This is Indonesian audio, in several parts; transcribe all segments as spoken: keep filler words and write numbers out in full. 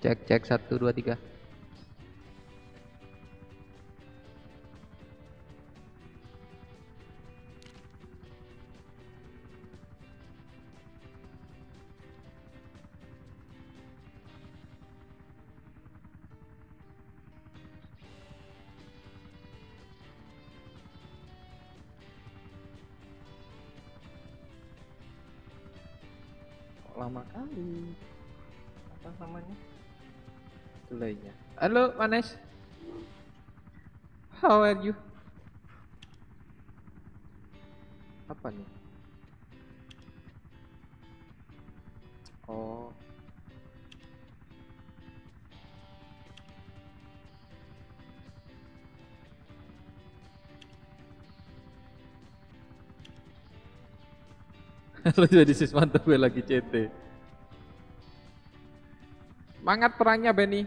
Cek cek satu dua tiga. Lama kali apa namanya delaynya. Halo Manes, how are you? Apa nih? Oh, lu jadi siswanto gue lagi C T. Semangat perangnya Benny.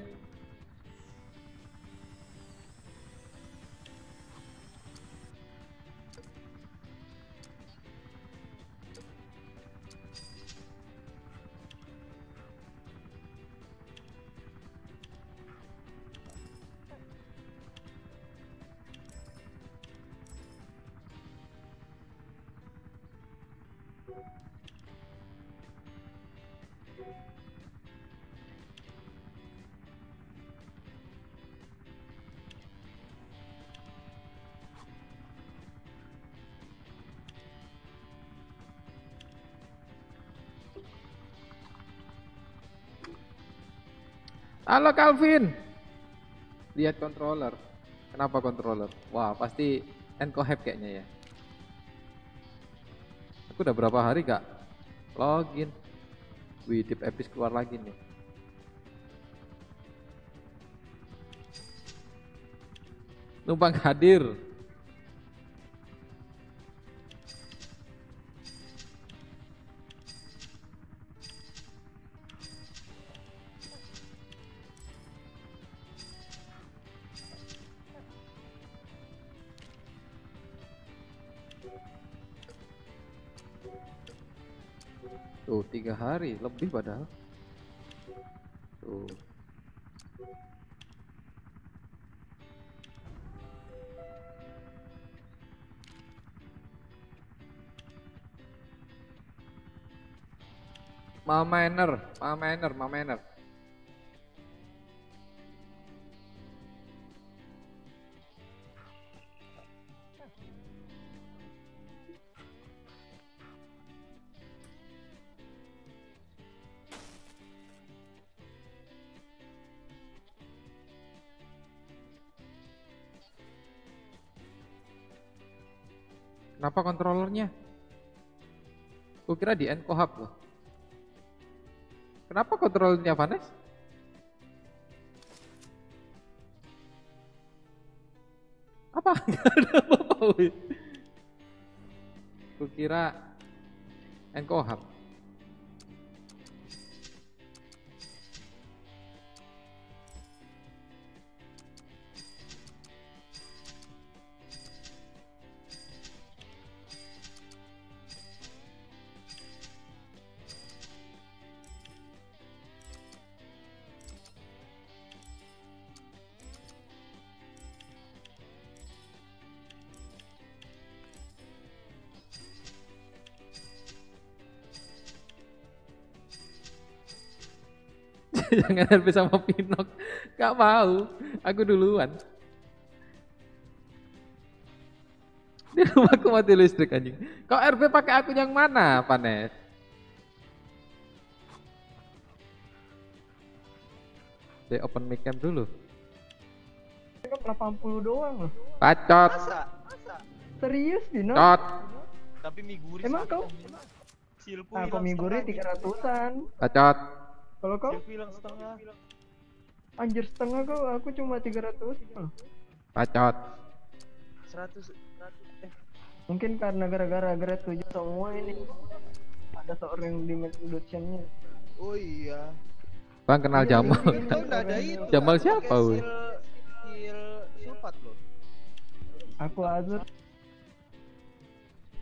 Halo Calvin. Lihat controller. Kenapa controller? Wah, pasti Encohab kayaknya ya. Aku udah berapa hari gak login. Wih, tip epic keluar lagi nih. Numpang hadir. Tuh, tiga hari lebih padahal. Tuh. Mama Manner, Mama Manner, Mama Manner. Kenapa kontrolernya? Gue kira di Encohab loh. Kenapa kontrolernya Vanes? Apa? Gak ada apa-apa. Gue kira Encohab. Jangan R P sama Pinok, gak mau, aku duluan. Di rumahku mati listrik anjing. Kau R P pakai aku yang mana, Panes? Di open mic cam dulu. delapan puluh doang loh. Pacot. Masa? Masa? Serius Dino? Pacot. Tapi Miguri. Emang kau? Aku Miguri tiga ratusan. Pacot. Kalau kau? Bilang setengah. Anjir setengah kau, aku cuma tiga ratus. Pacot. seratus, seratus eh. Mungkin karena gara-gara grade tujuh semua ini. Ada seorang di mention-nya. Oh iya. Bang kenal iya, Jamal. Itu, Jamal itu, siapa weh? Aku Azur.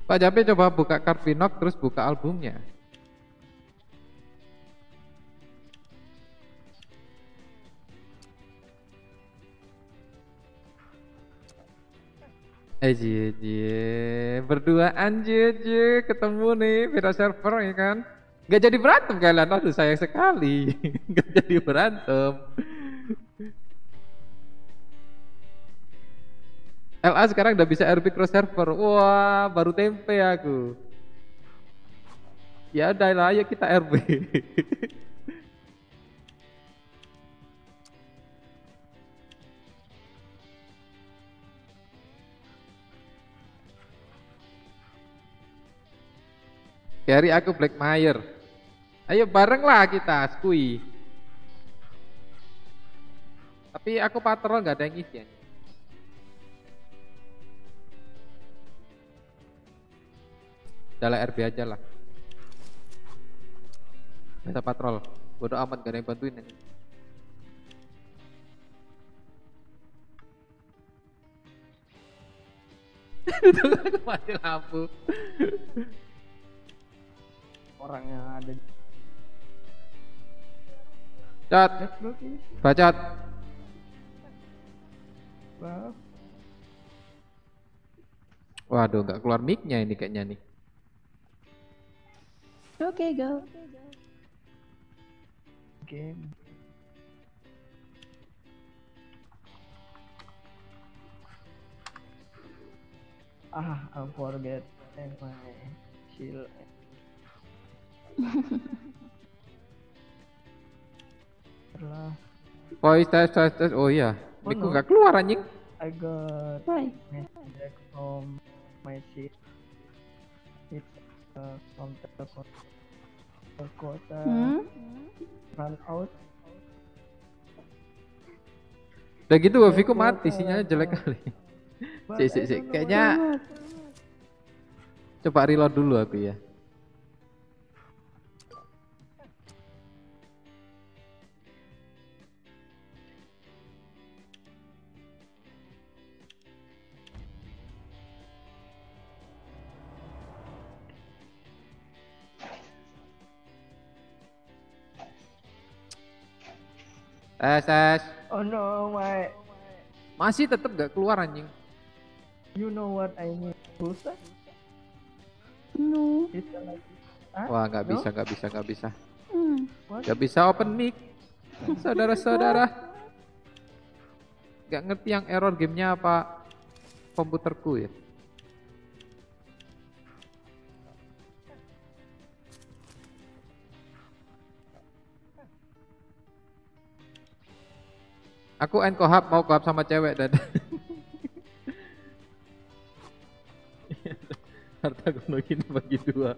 Pak Jape coba buka Carvinok terus buka albumnya. Eh cie cie berduaan cie cie ketemu nih beda server ya kan, nggak jadi berantem kalian, aduh sayang sekali nggak jadi berantem. L A sekarang udah bisa R P cross server, wah baru tempe aku. Ya udah lah, ayo kita R P. Cari aku Black Mayer. Ayo bareng lah kita, skui. Tapi aku patrol nggak ada yang isian. Udah lah R B aja lah. Bisa patrol. Bodoh amat gak ada yang bantuin ini. Itu aku mati lampu. Orang yang ada cat bacat waduh nggak keluar mic-nya ini kayaknya nih. Oke okay, go game ah I forget and my shield. Voice test test test. Oh iya, oh, mic no. Gak keluar anjing. I got message from my sheet. It's uh, from the quota hmm? Run out. Udah gitu Wafiku mati, sinyalnya jelek kali. Cek cek cek. Kayaknya coba reload dulu aku ya. S S. Oh no, my. Masih tetap gak keluar anjing. You know what I mean? Pulsa? No. Huh? Wah, gak no? bisa, gak bisa, gak bisa. Hmm. Gak bisa open mic. Saudara-saudara. Gak ngerti yang error gamenya apa komputerku ya. Aku end kohab, mau kohab sama cewek dan harta gono ini bagi dua.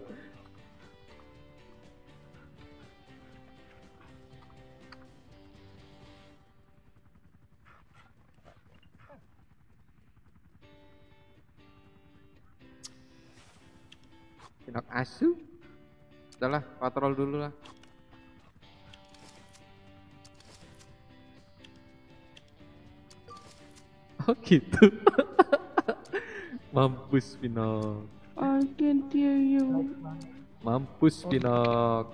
Pinok asu, udahlah patrol dulu lah. Oh gitu. Mampus Pinok. I can't hear you. Mampus Pinok.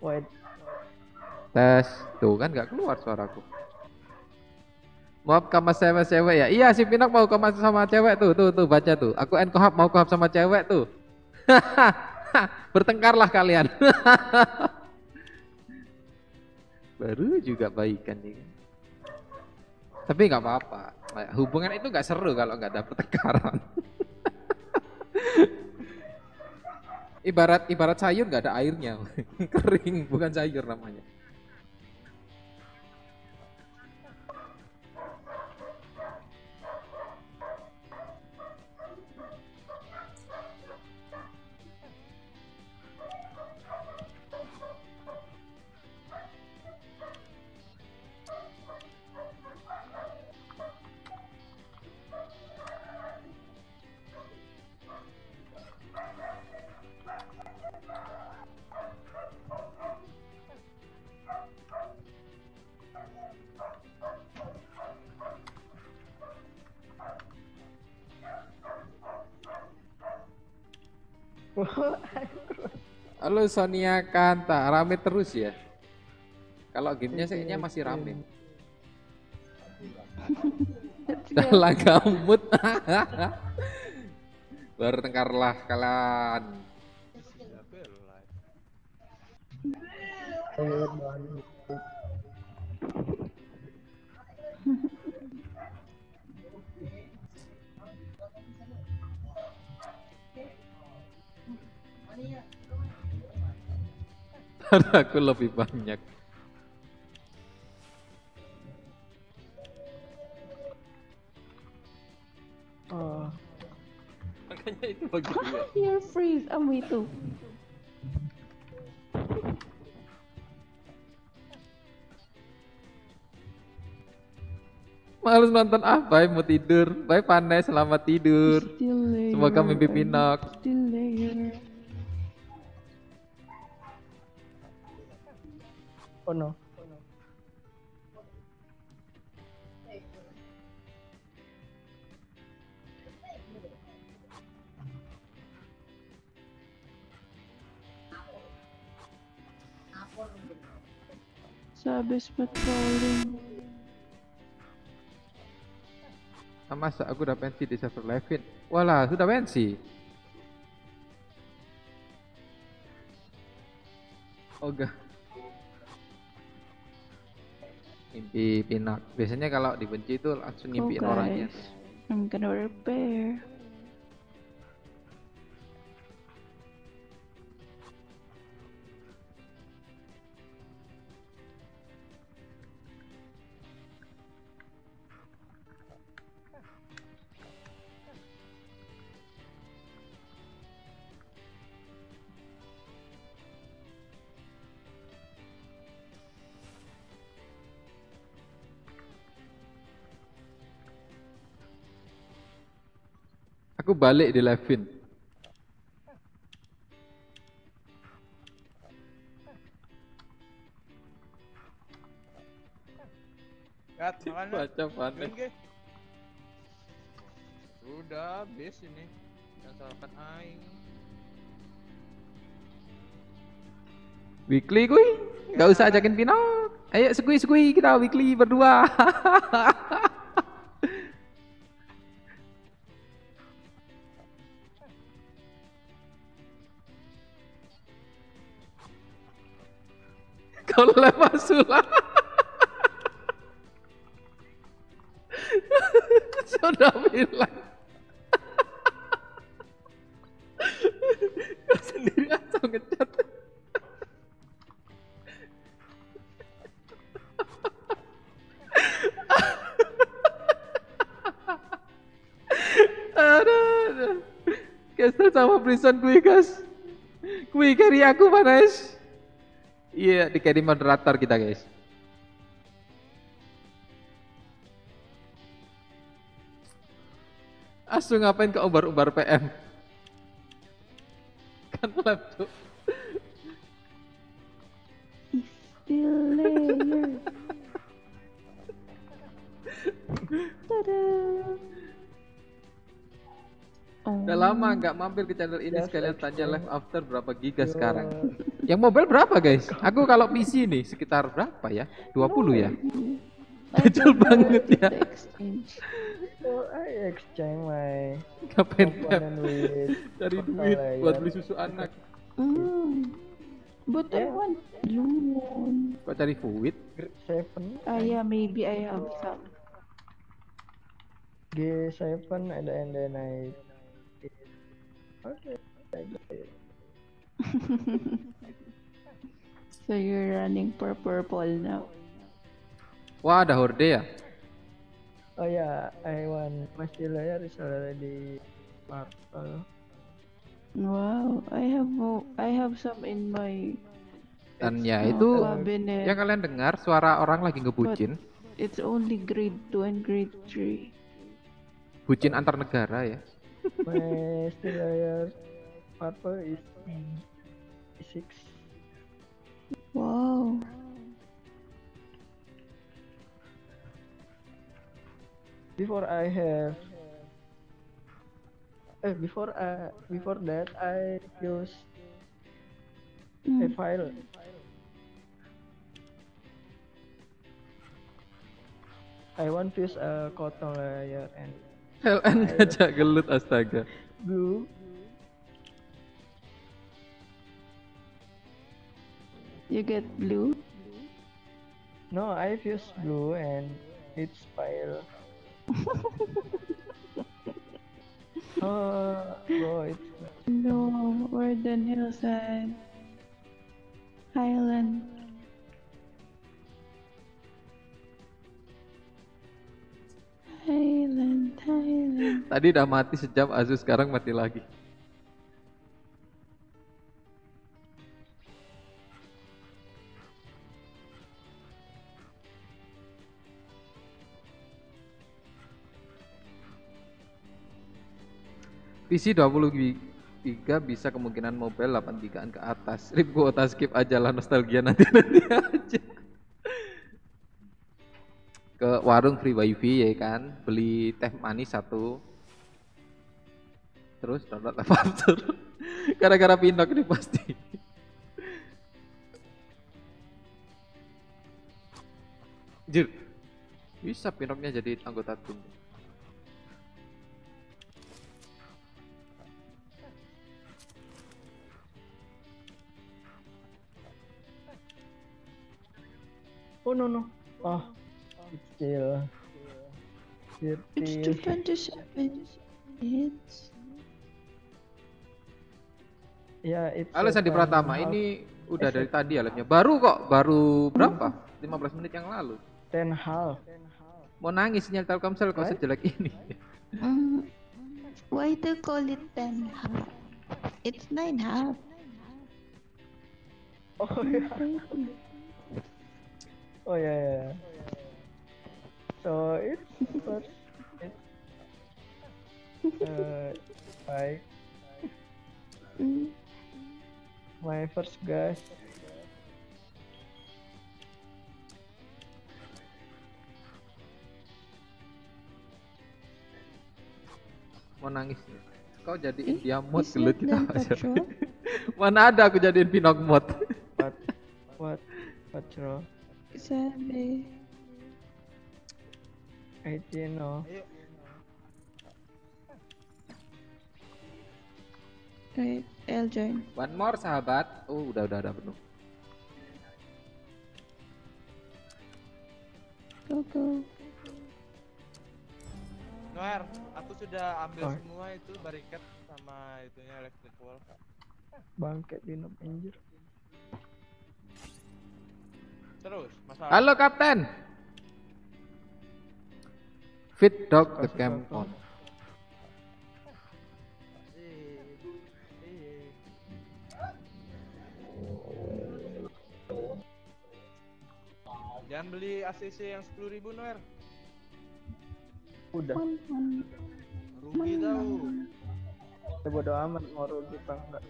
Wait. Tes. Tuh kan gak keluar suaraku. Maaf sama cewek-cewek ya. Iya si Pinok mau sama sama cewek tuh. Tuh tuh baca tuh. Aku end kohab mau kohab sama cewek tuh. Bertengkarlah kalian. Baru juga baikan nih. Ya. Tapi nggak apa-apa, hubungan itu nggak seru kalau nggak ada pertengkaran. ibarat ibarat sayur nggak ada airnya, kering bukan sayur namanya. Halo Sonia Kanta, rame terus ya? Kalau gamenya kayaknya masih rame. Dalah gambut. Bertengkarlah kalian. Aku lebih banyak. Oh. Makanya itu bagus. Ah, you're freeze, kamu itu. Males nonton ah, bye mau tidur. Bye pandai selamat tidur. Semoga mimpi pinak. Oh no. Habis patrolling. Ah, masa aku udah pensi di server Levin. Walah, sudah pensi. Oga. Mimpi pinak. Biasanya kalau dibenci itu langsung ngimpiin oh, orangnya. I'm gonna repair. Aku balik di Levin. Gat, baca panik. Udah habis ini. Jangan salahkan aing. Weekly kuy. Enggak usah ajakin Pinok. Ayo sekui-sekui kita weekly berdua. Kalau lepas sulam sudah bilang kau sendiri asal ngecat. Aduh, kesel sama prison kui guys, kui kari aku panas. Iya, yeah, di carry moderator kita guys. Asu ngapain ke ubar-ubar P M? Kan laptop. Still layer. Tada. Udah lama nggak mampir ke channel ini, sekalian tanya live after berapa giga sekarang. Yang mobile berapa guys? Aku kalau P C nih sekitar berapa ya? dua puluh ya? Kecil banget ya. I exchange my cari duit buat beli susu anak. But I want loan. Kok cari duit? Ah ya, maybe I have some. G tujuh ada and then I okay. So you're running for purple now. Wah, ada horde ya? Oh ya, yeah, I want masih layer is already purple. Wow, I have I have some in my. Dan ya itu cabinet. Yang kalian dengar suara orang lagi ngebucin. But it's only grade two and grade three. Bucin antar negara ya. My still layer purple is six. Wow. Before I have, eh before I before that I use mm. a file. I want fuse a cotton layer and L N gajah gelut, astaga. Glue. You get blue? No, I fuse blue and it's spiral. Oh, bro, it's... No, we're the hillside island. Thailand, Thailand. Tadi udah mati sejam, Azu sekarang mati lagi. P C dua puluh tiga bisa kemungkinan mobile delapan puluh tigaan ke atas. Rip, gua otak skip aja lah, nostalgia nanti-nanti aja. Ke warung free wifi ya kan, beli teh manis satu, terus download LifeAfter gara-gara pindah ini pasti. Jir, bisa pinoknya jadi anggota tim. Oh no no, ah. Oh. Kecil, kecil. It's two twenty-seven. It's. Ya, yeah, it's. Alex Andi Pratama, ini udah dari tadi ya live-nya. Baru kok, baru berapa? lima belas menit yang lalu. Ten hal. Mau nangis sinyal Telkomsel kok sejelek ini. Mm, why do call it ten hal? It's nine hal. Oh ya. Oh ya. Yeah, yeah. So it's but it's uh I my first guys. Mau nangis nih. Kau jadiin dia mod gelut kita aja. Mana ada aku jadiin Pinok mod. What what what bro? Sorry. I didn't know. Right, I'll join. One more sahabat. Oh, udah udah udah penuh. Go go. Noer, aku sudah ambil oh. semua itu barikat sama itunya electric wall, Kak. Bangke binum anjir. Terus, masalah. Halo, Kapten. Fit dog the camp on. Jangan beli A C C yang sepuluh ribu Noer. Udah. Rugi tau. Kita bodo amat mau rugi apa enggak.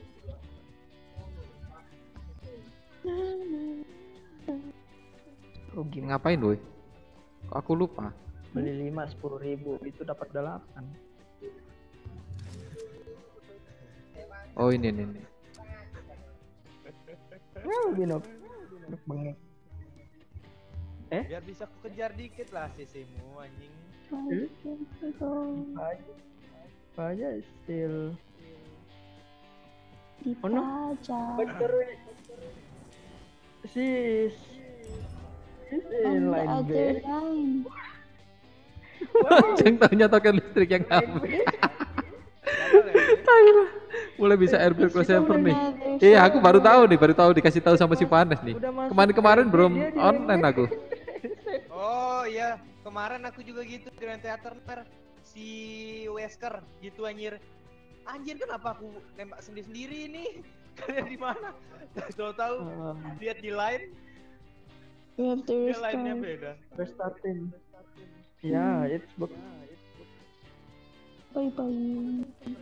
Rugi ngapain doi? Kok aku lupa? Beli lima sepuluh ribu itu dapat delapan. Oh ini ini. Wow binok, binok banget. Eh? Biar bisa aku kejar dikit lah sisimu anjing. Aja still. Oh no. Sis. Sis inline B. Ceng taunya token listrik yang habis. Mulai bisa airbag crossover nih. Iya, aku baru tahu nih, baru tahu dikasih tahu sama si Panas nih. Kemarin-kemarin belum online aku. Oh iya, kemarin aku juga gitu di Grand Theater si Wesker gitu anjir. Anjir kenapa aku nembak sendiri-sendiri ini? Kalian di mana? Tahu-tahu lihat di line. Di line-nya beda. Restarting. Ya, yeah, it's book. Bye bye.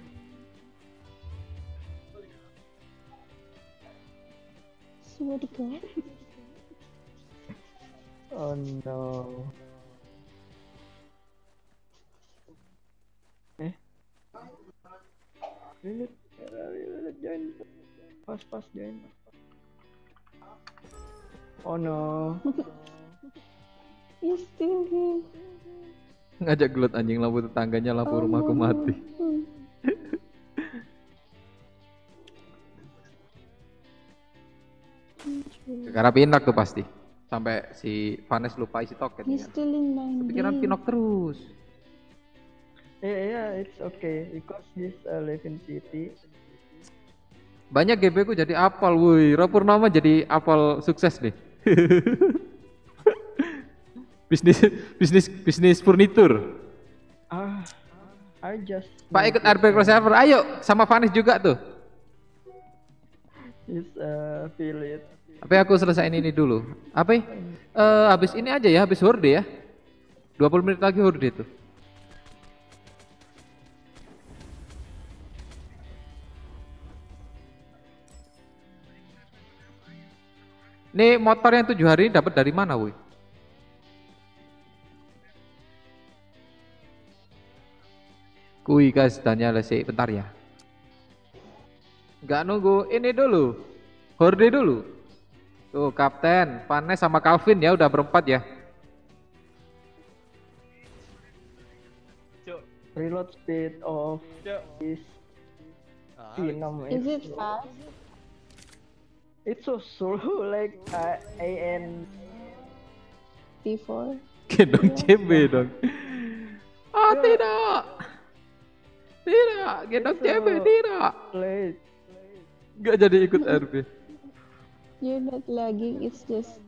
Swear to God. Oh no. Eh? Ini join. Pas pas join. Oh no. It's still here. ngajak gelut anjing, lampu tetangganya, lampu oh, rumahku mati. Karena Pinok tuh pasti. Sampai si Vanes lupa isi toket. He's still in my mind. Kepikiran Pinok terus. Iya, yeah, it's okay because he's uh, live in city. Banyak G B ku jadi apal, woi. Rapurnama jadi apal sukses deh. bisnis bisnis bisnis furnitur. Ah, I just. Pak ikut R P crossover, ayo sama Vanes juga tuh. Is uh, feel it. Tapi aku selesain ini dulu. Apa? Eh uh, habis ini aja ya, habis horde ya. dua puluh menit lagi horde itu. Nih motor yang tujuh hari dapat dari mana, woi? Kui guys, tanya lesi bentar ya. Enggak nunggu ini dulu. Horde dulu. Tuh, Kapten, Vanes sama Calvin ya udah berempat ya. Reload speed of is is it fast? It's so slow, like uh, A N T four. Gendong C B dong. Ah oh, tidak, tidak, gendong C B tidak. Gak jadi ikut R P. You're not lagging, it's just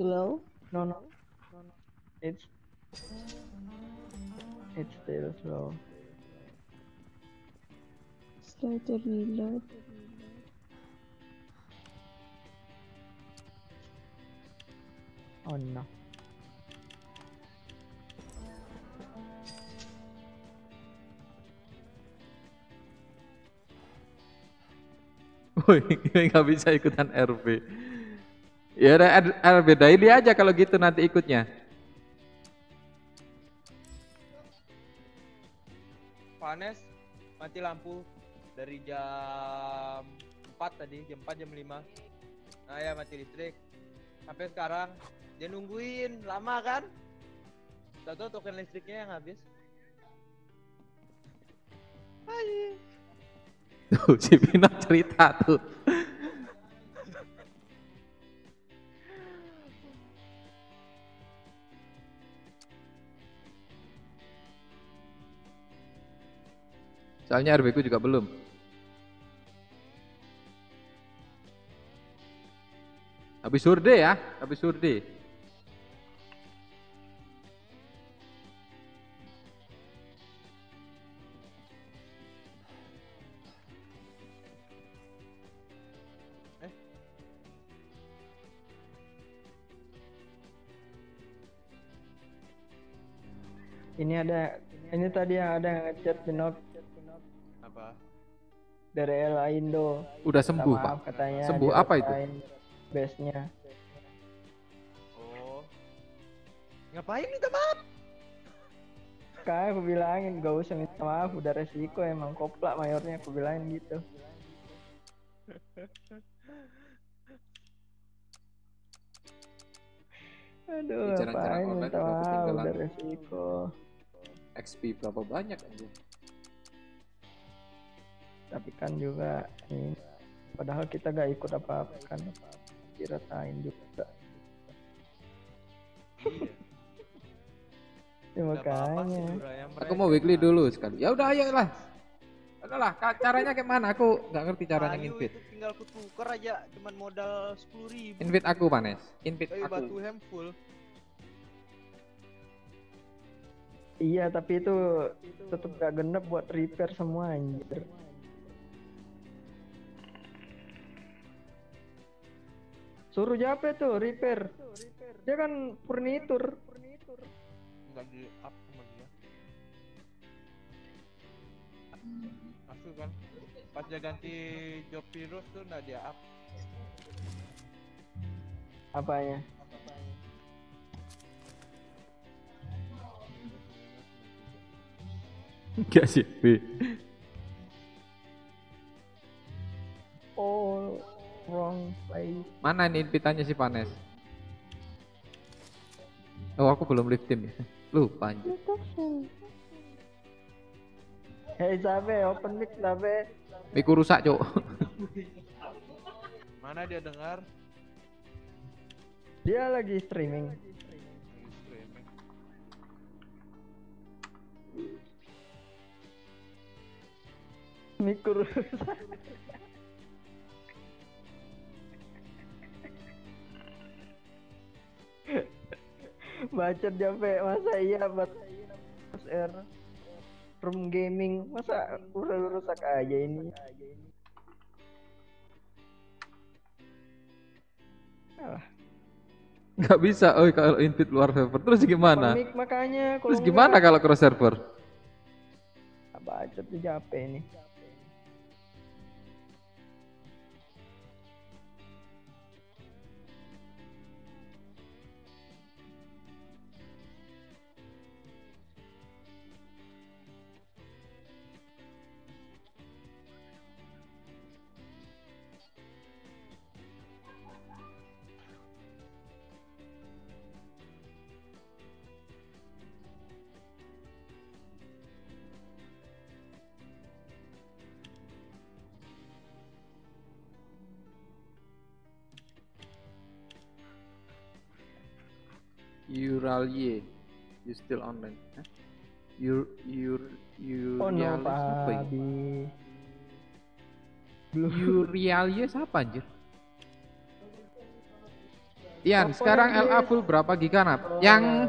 slow. No no, it's it's still slow. Slow to reload. Oh no. Woi, nggak bisa ikutan R P. Ya udah R P daily aja kalau gitu nanti ikutnya. Vanes mati lampu dari jam empat tadi, jam empat, jam lima. Nah ya mati listrik. Sampai sekarang dia nungguin lama kan? Tahu token listriknya yang habis. Hai. Tuh si Pinok cerita tuh. Soalnya R B ku juga belum. Habis horde ya, habis horde. Ini ada, ini tadi yang ada yang ngechat Pinok. Apa? Dari L A Indo. Udah sembuh, maaf, Pak. Katanya sembuh apa itu? Base-nya. Oh. Ngapain minta maaf? Kayak aku bilangin gak usah minta maaf, udah resiko emang koplak mayornya, aku bilangin gitu. Aduh, ngapain minta maaf, udah resiko. X P berapa banyak aja, tapi kan juga ini padahal kita gak ikut apa-apa kan, diratain juga. Terima kasih. Aku mau weekly dulu sekali. Ya udah ayolah. Adalah caranya kayak mana? Aku nggak ngerti caranya nah, invite. Tinggal aku tuker aja, cuman modal sepuluh ribu. Invite aku Vanes. Invite Kayu aku. Batu hem full. Iya, tapi itu tetep gak genep buat repair semua anjir. Suruh Jape tuh repair. Dia kan furnitur. Enggak di up sama dia. Aku kan pas dia ganti job virus tuh enggak dia up. Apanya? Enggak sih, B. Oh, wrong place. Mana nih invitanya si Vanes? Oh, aku belum live team ya. Lupa anjir. Hei, Zabe, open mic Zabe. Mic rusak, Cuk. Mana dia dengar? Dia lagi streaming. Mic rusak. Bacot Jape, masa iya buat S R room gaming, masa udah rusak aja ini. Alah. Gak bisa, oi kalau invite luar server terus gimana? Pemik, makanya, terus gimana kalau cross server? Bacot Jape ini. Uralie, you still online? Huh? Your your your oh, no, siapa ya? Uralie siapa anjir? Ian, sekarang L A full berapa giga nap? Oh, yang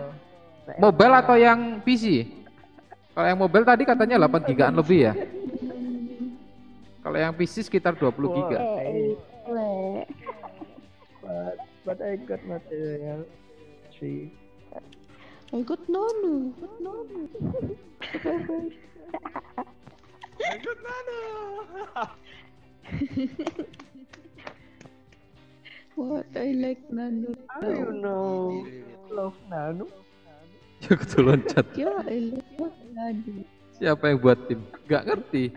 nah, mobile nah, atau nah. yang P C? Kalau yang mobile tadi katanya delapan gigaan lebih ya. Kalau yang P C sekitar dua puluh giga. But, but I got material. She I got Nanu, got Nanu. I got Nanu. What I like Nanu. How you know? Love Nanu. Ya aku loncat. Ya I love Nanu. Siapa yang buat tim? Gak ngerti.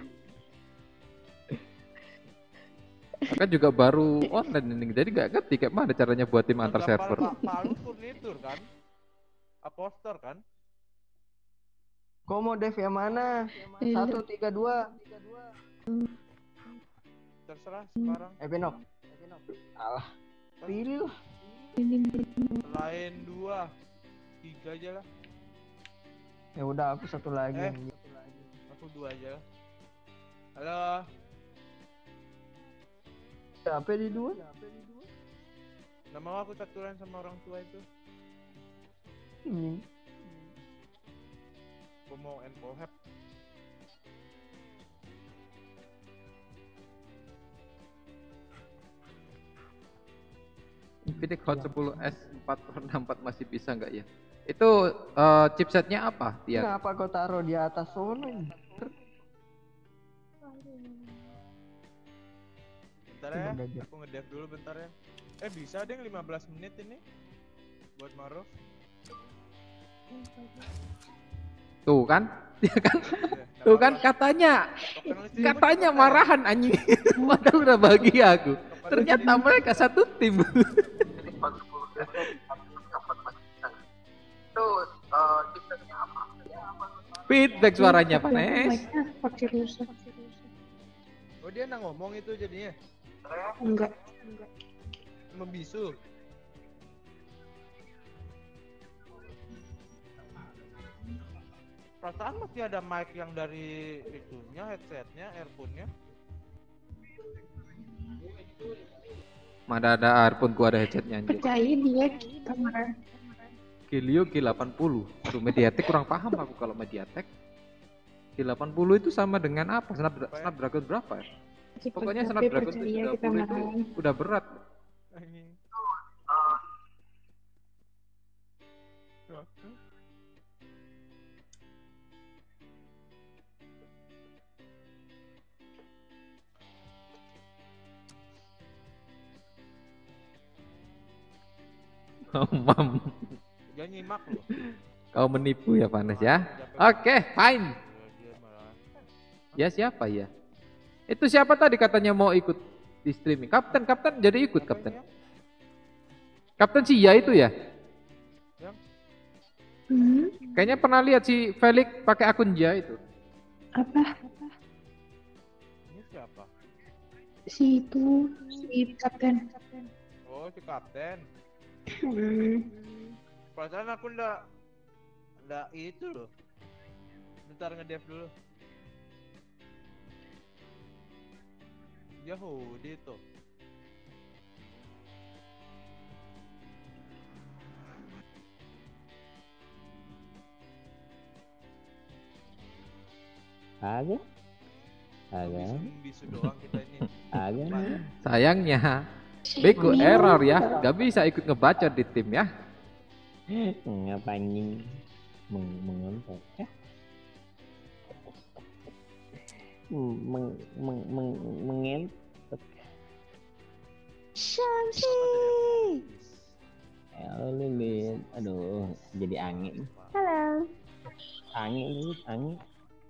Kan juga baru online ini, jadi gak ngerti kayak mana caranya buat tim antar server. Palu furnitur kan? Apostor kan? Komo dev yang mana? Satu, tiga, dua. Terserah sekarang. Eh Benok. Alah. Pilih lah. Lain dua. Tiga aja lah. Ya udah aku satu lagi. Eh, aku dua aja lah. Halo. Apa di dua? Nggak mau aku taturan sama orang tua itu. Hmm. Aku mau enpohep. Infinix Hot sepuluh S empat enam empat masih bisa nggak ya? Itu uh, chipsetnya apa? Tian? Kenapa kau taruh di atas sana? Bentar ya, aku nge-dev dulu bentar ya. Eh bisa deh lima belas menit ini buat Maruf. Tuh kan? Dia kan? Ya, tuh kan katanya. Katanya marahan anjing. Padahal udah bahagia aku. Ternyata mereka satu tim. Tuh, tipenya apa? Feedback suaranya Panes. Oh dia nang ngomong itu jadinya. Enggak, enggak. Membisu. Perasaan masih ada mic yang dari itunya, headsetnya, earphone-nya. Mana ada earphone, gua ada headsetnya anjir. Percaya dia kamera. Kelio G delapan puluh. Aduh Mediatek kurang paham aku kalau Mediatek. G delapan puluh itu sama dengan apa? Snapdragon Snapdra berapa ya? Pokoknya Snapdragon tujuh ratus tiga puluh itu udah berat. Mam. Jangan nyimak loh. Kau menipu ya Panas ya. Oke, okay, fine. Ya siapa ya? Itu siapa tadi katanya mau ikut di streaming? Kapten, kapten jadi ikut kapten. Kapten si ya itu ya? hmm. Kayaknya pernah lihat si Felix pakai akun dia itu. Apa? Ini siapa? Si itu, si kapten. Oh, si kapten. Hmm. Perasaan aku ndak ndak itu loh. Bentar nge-dev dulu. Yahudi itu. Ada. Ada. Bisu doang kita ini. Ada. Sayangnya Beko error ya, gak bisa ikut ngebacot di tim ya. Ngapain mengontrol ya? Meng meng meng mengentot. Shamsi. Halo Lilin, aduh jadi angin. Halo. Angin ini angin.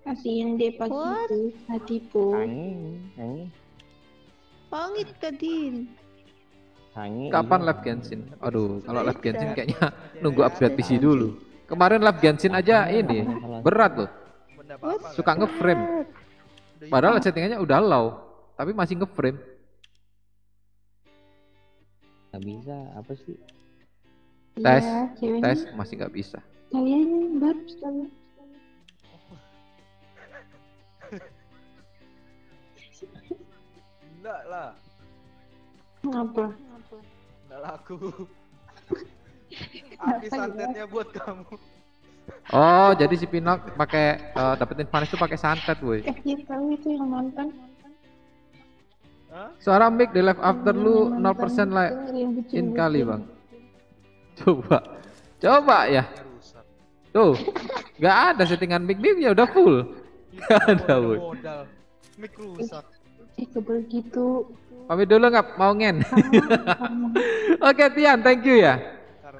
Kasihin deh pagi itu hatiku. Angin, angin. Pangit Kadin. Angin. Kapan lab Genshin? Aduh, kalau lab Genshin kayaknya nunggu update P C dulu. Kemarin lab Genshin aja ini berat loh. Suka ngeframe. Padahal settingannya udah low, tapi masih ngeframe. Gak bisa, apa sih? Tes, ya, tes masih gak bisa. Kalian baru sekali. Enggak lah. Ngapa? Enggak laku. Habis santetnya buat kamu. Oh, jadi si Pinok pakai uh, dapetin Vanis tuh pakai santet, woi. Tahu itu yang nonton. Suara mic di live after lu nol persen like in kali, Bang. Coba. Coba ya. Tuh. Enggak ada settingan mic dia udah full. Enggak ada, woi. Mic rusak. Coba gitu. Pamit dulu enggak mau ngen. Oke, Tian, thank you ya.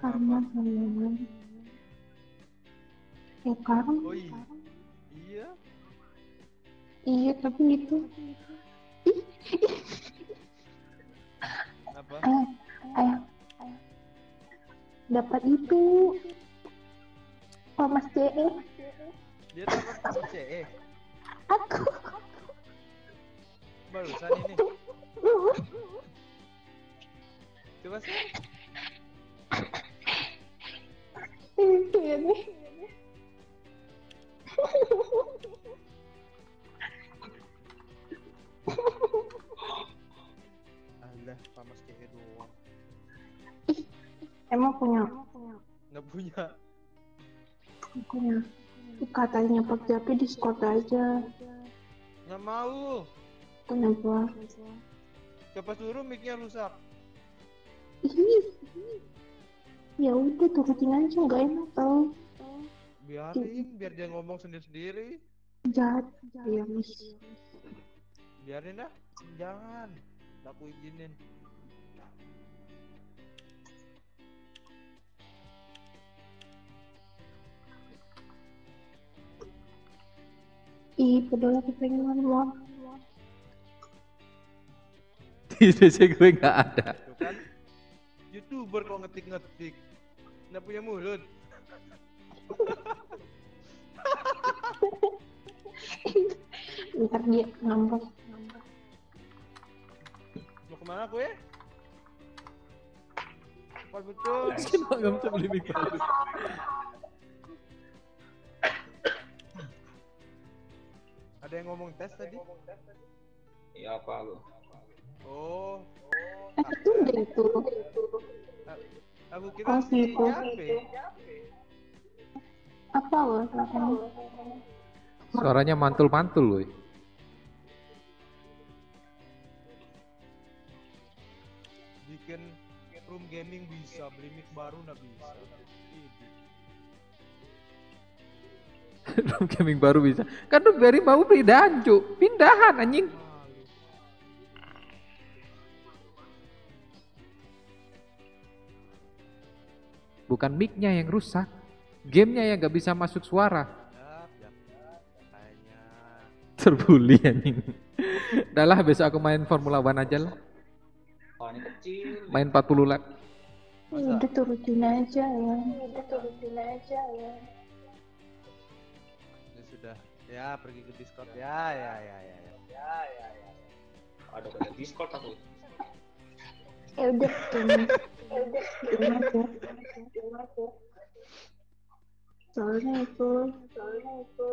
Karena ya karung, oh, iya. Karung. Iya. Iya tapi gitu. Apa? Ayah, ayah, ayah. Dapat itu. Thomas C E. Dia dapat Thomas C E. Aku. Barusan ini. Coba sih. Ini Allah, panas kayak doang. Emang punya? Nggak punya. Punya. Katanya Pak Japi Discord aja. Nggak mau. Kenapa? Siapa suruh mic-nya rusak? Ih. Ya udah turutin aja, nggak enak tau. Biarin, biar dia ngomong sendiri-sendiri. Jahat, ya mis. Biarin dah, jangan. Aku izinin. Ih, peduli aku pengen ngomong. Di D C gue nggak ada. Kan? YouTuber kok ngetik-ngetik, nggak punya mulut. Ntar dia ngambek. Mau kemana aku ya? Cepat betul. Kenapa nggak bisa beli mic baru? Ada yang ngomong tes tadi? Iya apa lo? Oh. Itu dari itu. Aku kira si Jape. Apa loh? Suaranya mantul-mantul loh. Bikin room gaming bisa, beli mic baru nggak bisa. Room gaming baru bisa. Kan room gaming baru pindahan cu, pindahan anjing. Bukan mic-nya yang rusak. Gamenya ya gak bisa masuk suara. Terbuli anjing. Udah lah besok aku main Formula One aja lah. Main empat puluh lap. Masa? Udah turutin aja ya. Udah turutin aja ya. Ya sudah. Ya pergi ke Discord ya ya ya ya ya. Ya ya ya. Aduh ada Discord aku. Ya udah. Ya udah. Soalnya itu, soalnya itu.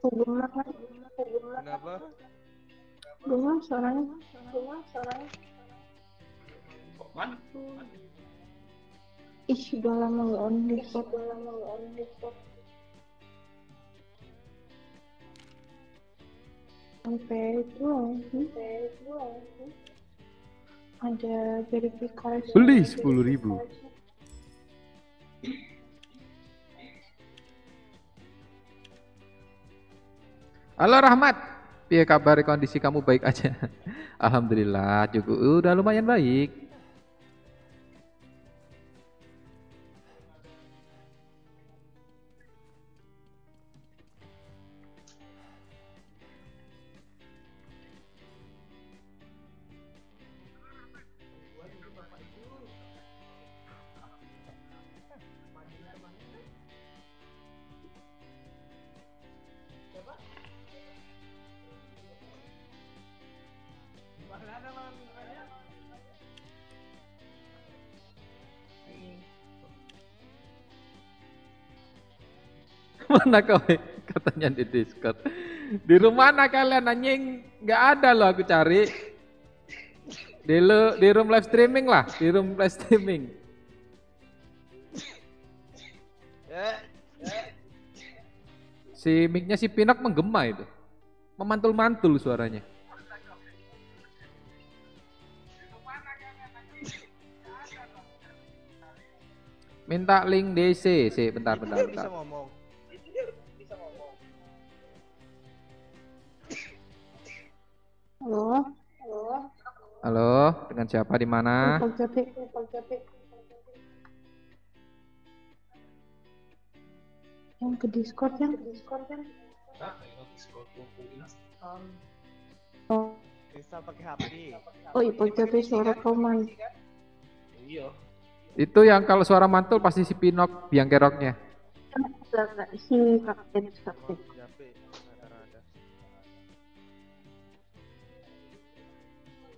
Kegemak kan? Kegemak. Kenapa? Gemak suaranya. Gemak suaranya. Kok man? Ih, udah lama nggak on Discord, udah lama nggak on Discord. Sampai itu, sampai itu, ada verifikasi. Beli sepuluh ribu. Halo Rahmat, piye kabar, kondisi kamu baik aja? Alhamdulillah, cukup udah lumayan baik. Mana kau katanya di Discord? Di rumah mana kalian anjing? Nggak ada loh aku cari. Di lo, di room live streaming lah, di room live streaming. Si mic-nya si Pinak menggema itu. Memantul-mantul suaranya. Minta link D C, si bentar bentar bentar. Halo, halo, halo, dengan siapa di mana? Yang ke Discord yang ke Discord yang. Oh, bisa pakai H P. Oh, iPhone suara koman. Iya. Itu yang kalau suara mantul pasti si Pinok biang keroknya. Si kapten kapten.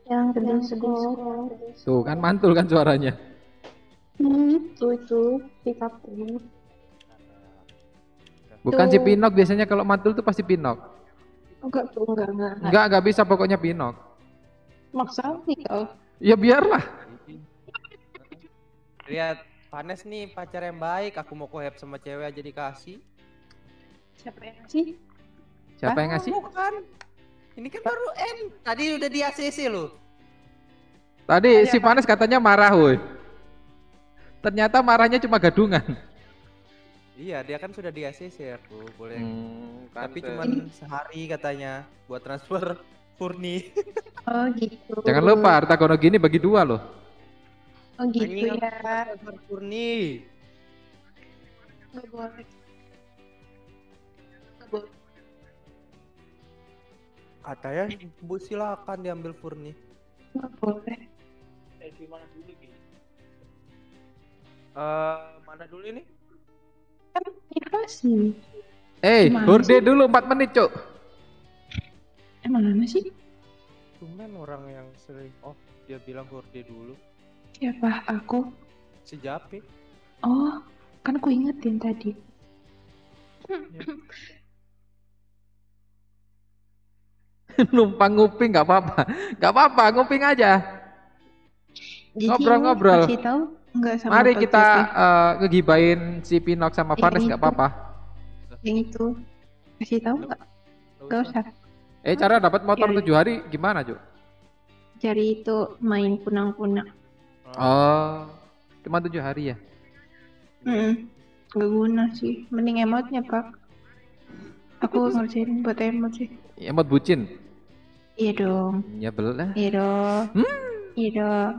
Yang kedua sekolah tuh kan mantul kan suaranya. Hmm, itu itu si kapten bukan tuh. Si Pinok biasanya kalau mantul tuh pasti Pinok. Enggak tuh, enggak enggak enggak enggak bisa pokoknya Pinok. Maksa sih kau ya biarlah. Lihat Panes nih pacar yang baik, aku mau kohab sama cewek aja dikasih. Siapa yang ngasih? Siapa yang ngasih? Bukan. Ini kan baru N, tadi udah di A C C loh. Tadi si Panes katanya marah woi. Ternyata marahnya cuma gadungan. Iya, dia kan sudah di A C C aku, boleh. Hmm, tapi cuma sehari katanya buat transfer Furni. Oh gitu. Jangan lupa harta gono gini bagi dua loh. Oh gitu ya. Transfer Furni. Gak boleh. Gak boleh. Katanya Bu silakan diambil Furni. Nggak boleh. Eh gimana dulu gini? Uh, mana dulu ini? Kan kita sih. Eh, horde dulu empat menit, Cuk. Emang mana sih? Cuman orang yang sering off dia bilang horde dulu. Siapa? Aku. Si Japi. Oh, kan aku ingetin tadi. Ya. Numpang nguping nggak apa-apa, nggak apa-apa nguping aja. Ngobrol-ngobrol. Mari kita uh, ngegibain si Pinok sama Vanes nggak apa-apa. Yang itu kasih tahu nggak? Nggak usah. Eh cara dapat motor tujuh hari gimana Jo? Cari itu main kunang-kunang. Oh, cuma tujuh hari ya? Hmm, nggak guna sih. Mending emotnya Pak. Aku ngerjain buat emot sih. Emot bucin? Iya dong. Ya belah. Iya dong. Hmm. Iya dong.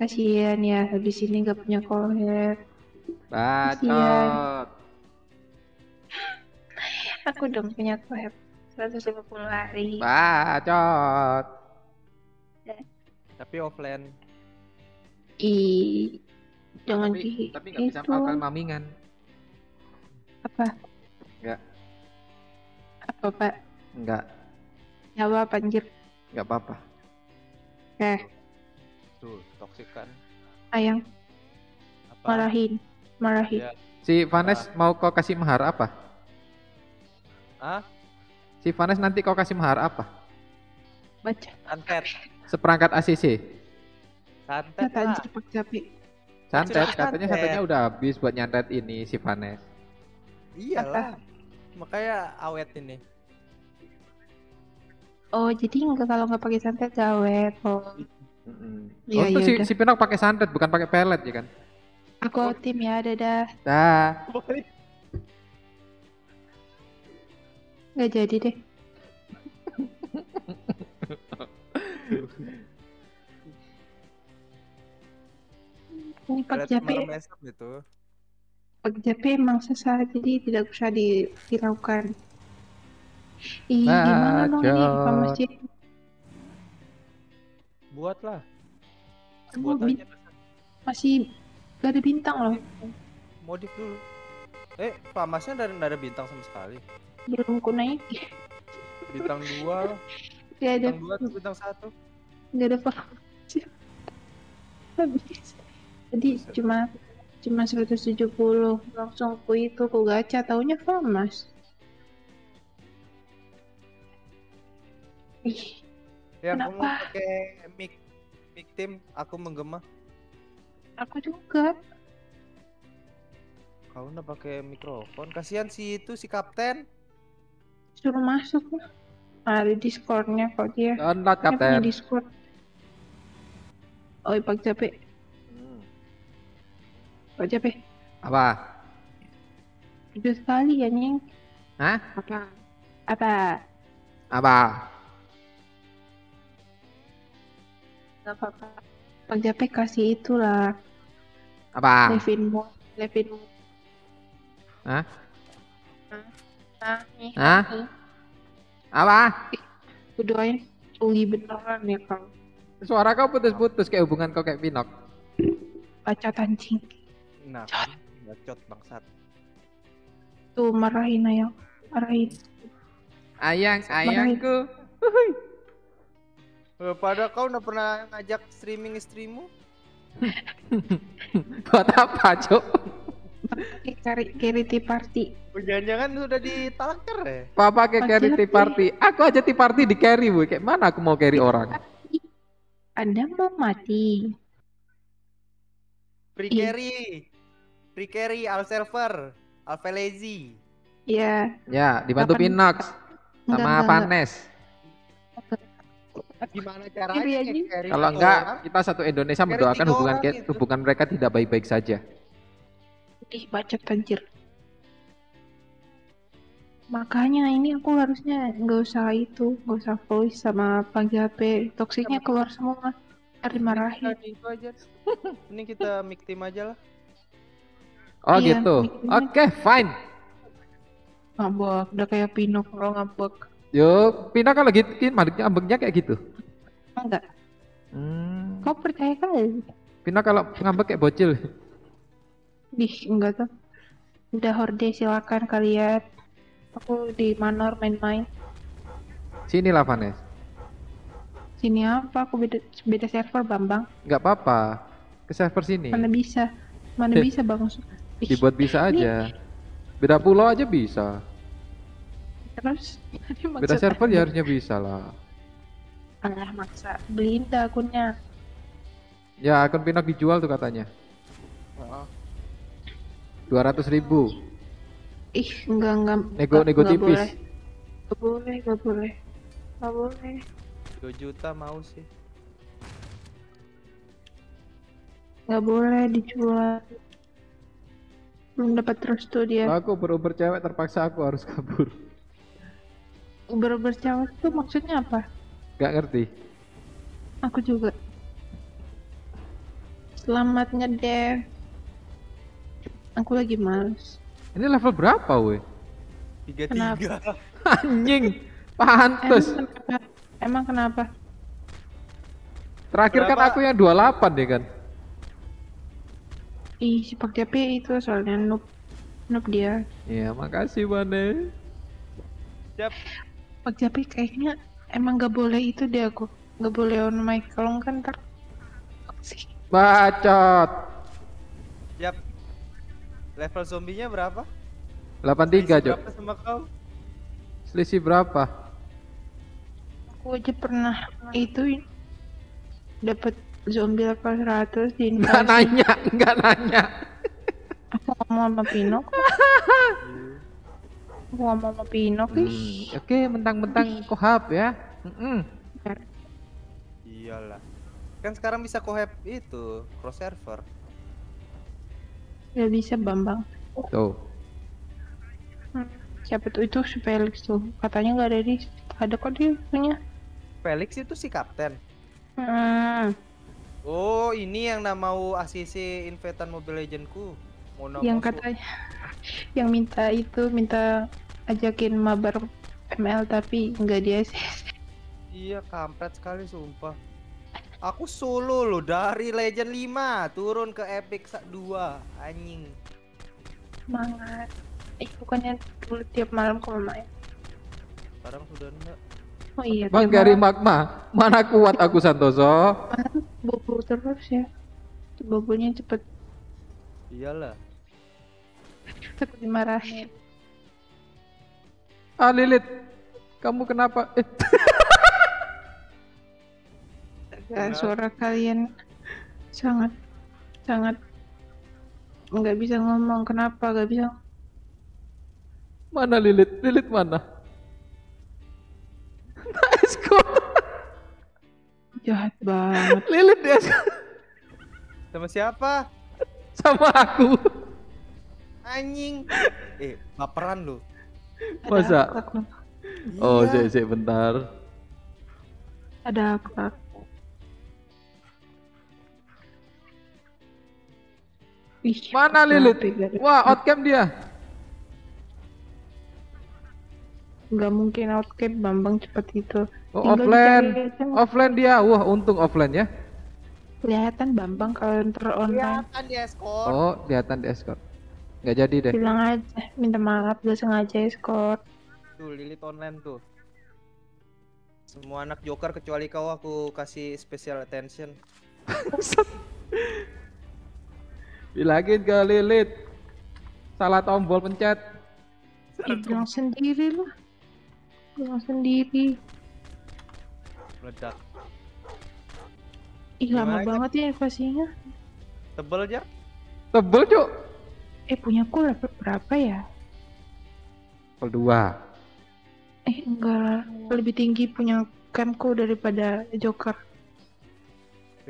Kasian ya, habis ini gak punya kolher. Bacot. Aku dong punya kolher seratus lima puluh hari. Bacot. Tapi offline. Ih, jangan tapi, di tapi nggak bisa makan mamingan. Apa? Nggak. Apa pak? Nggak. Jawab anjir. Nggak apa-apa. Eh. Tuh, toksik kan? Sayang. Apa? Marahin, marahin. Ya. Si Vanes ah. mau kau kasih mahar apa? Ah? Si Vanes nanti kau kasih mahar apa? Baca. Santet. Seperangkat A C C. Santet lah. Santet, katanya santetnya udah habis buat nyantet ini si Vanes. Iyalah. Makanya awet ini. Oh, jadi enggak, kalau nggak pakai santet awet. Oh. Heeh. Mm-hmm. Oh, ya, si, si Pinok pakai santet bukan pakai pelet ya kan? Aku oh. tim ya, dadah. Dah. Nggak jadi deh. Ini Pak Jape gitu. Pak Jape emang sesat, jadi tidak usah dihiraukan. Ih, nah, gimana dong nih Pak Masjid? Buatlah. Buat aja. Masih gak ada bintang loh. Modif dulu. Eh, pamasnya dari gak ada bintang sama sekali. Belum ku naik. Bintang dua. Gak ada. Bintang dua, bintang satu. Gak ada pamasnya. Habis. Jadi bisa. cuma cuma seratus tujuh puluh. Langsung ku itu, ku gacha. Taunya pamas. Ih, ya, kenapa? Aku mau pakai mic, mic tim. Aku menggema. Aku juga. Kau udah pakai mikrofon. Kasihan si itu si kapten. Suruh masuk lah. Ada Discord-nya kok dia. Download kapten. Punya Discord. Oi, Pak Jape. Hmm. Pak Jape. Apa? Udah sekali ya, Nying. Hah? Apa? Apa? Apa? Gak apa-apa. Pak Jape kasih itulah. Apa? Levin Mo, Levin Mo. Hah? Hah? Hah? Apa? Aku doain uli beneran ya kau. Suara kau putus-putus kayak hubungan kau kayak Pinok. Bacot anjing. Nah, bacot bangsat. Tuh marahin ayang, marahin. Ayang, ayangku. Marahin. Padahal kau udah pernah ngajak streaming istrimu? Buat apa, Cuk? Cari charity party. Jangan-jangan sudah ditalker ya? Papa ke charity party. Aku aja di party di carry, Bu. Kayak mana aku mau carry orang? Anda mau mati. Free carry. Free carry al server, al lazy. Iya. Ya, dibantu Pinox sama Vanes. Gimana caranya? Kalau enggak, kita satu Indonesia mendoakan hubungan ke, hubungan mereka tidak baik-baik saja. Ih, bacot anjir. Makanya ini aku harusnya nggak usah itu, nggak usah voice sama panggil H P. Toksiknya keluar semua. Ari marahin. Ini kita mic team aja lah. Oh iya, gitu. Oke, okay, fine. Ngambek, udah kayak Pinok kalau ngambek. Yo, Pina kalau gitu, maliknya ambeknya kayak gitu. Enggak. Hmm. Kau percaya kan? Pina kalau ngambek kayak bocil. Dih, enggak tuh. Udah horde, silakan kalian. Aku di Manor main-main. Sini lah Vanes. Sini apa? Aku beda, beda server Bambang. Enggak apa-apa. Ke server sini. Mana bisa? Mana bisa Bang? Dibuat bisa aja. Beda pulau aja bisa. Terus beda server ya harusnya bisa lah. Alah maksa, beliin dah akunnya. Ya akun Pinok dijual tuh katanya. dua ratus ribu. Ih enggak enggak. Nego nego tipis. Gak boleh gak boleh gak boleh. dua juta mau sih. Gak boleh dijual. Belum dapat restu dia. Aku beruber cewek terpaksa aku harus kabur. Uber-uber cewek itu maksudnya apa? Gak ngerti. Aku juga. Selamat ngedev. Aku lagi males. Ini level berapa weh? tiga puluh tiga. Kenapa? Anjing. Pantes. Emang kenapa? Emang kenapa? Terakhir berapa? Kan aku yang dua puluh delapan deh kan? Ih, si Pak T P itu soalnya noob. Noob dia. Iya, makasih, Bane. Siap. Pak T P kayaknya emang gak boleh itu deh aku. Gak boleh on mic, kalau kan ntar toksik. Bacot. Siap. Level zombinya berapa? delapan puluh tiga, Jo. Berapa sama kau? Selisih berapa? Aku aja pernah itu dapat zombie level seratus di invasi. Nggak nanya, nggak nanya. Aku ngomong sama Pino. Aku ngomong sama Pino, hmm. Oke, mentang-mentang kohab ya. Mm-mm. Iyalah. Kan sekarang bisa kohab itu, cross server. Ya bisa, Bambang. Tuh. Hmm. Siapa tuh itu si Felix tuh? Katanya nggak ada di, ada kok dia punya. Felix itu si kapten. Hmm. Oh, ini yang nak mau A C C invitan Mobile Legendsku. Yang katanya yang minta itu, minta ajakin mabar M L tapi enggak di A C C. Iya, kampret sekali sumpah. Aku solo loh dari Legend lima turun ke Epic dua, anjing. Semangat. Eh, bukannya dulu tiap malam kau main. Sekarang sudah enggak. Oh iya, Bang Gary Magma, mana kuat aku Santoso? Bobol terus ya, bobolnya cepet. Iyalah. Takut dimarahin. Ah Lilit, kamu kenapa? Eh. Nah, suara kalian sangat, sangat nggak bisa ngomong. Kenapa nggak bisa? Mana Lilit? Lilit mana? Jahat banget Lilit dia. Sama siapa? Sama aku. Anjing. Eh, baperan lu. Masa? Aku, aku. Oh, iya. Sik, sik, bentar. Ada apa? Mana Lilit? Wah, outcam dia. Nggak mungkin outcam, Bambang cepat itu. Oh, offline, offline dia. Wah, untung offline ya. Kelihatan Bambang kalau enter online. Kelihatan di escort. Oh, kelihatan di escort. Nggak jadi deh. Bilang aja, minta maaf gak sengaja escort. Tuh Lilit online tuh. Semua anak joker kecuali kau aku kasih special attention. Bilangin ke Lilit. Salah tombol pencet. Bilang sendiri loh. Bilang sendiri. Ledak. Ih, lama gimana banget ya invasinya. Tebel aja. Tebel, Cuk. Eh, punya ku level berapa ya? Level dua. Eh, enggak lah. Lebih tinggi punya camku daripada Joker.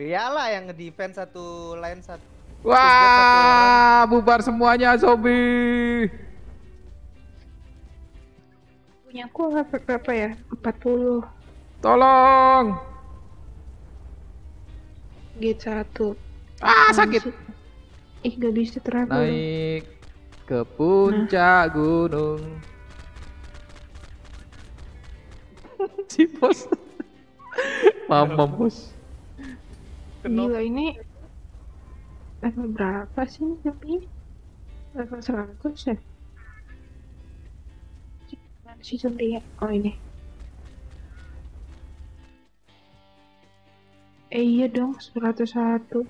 Rialah yang nge-defense satu line satu. Wah, bubar semuanya zombie. Punya ku level berapa ya? empat puluh. Tolong. G satu. Ah, sakit. Ih, gak bisa terang. Naik ke puncak nah. Gunung. Si bos. Mamam bos. Gila ini. Level berapa sih ini? Level seratus ya? Mana sih zombie? Oh ini. Eh iya dong, seratus satu.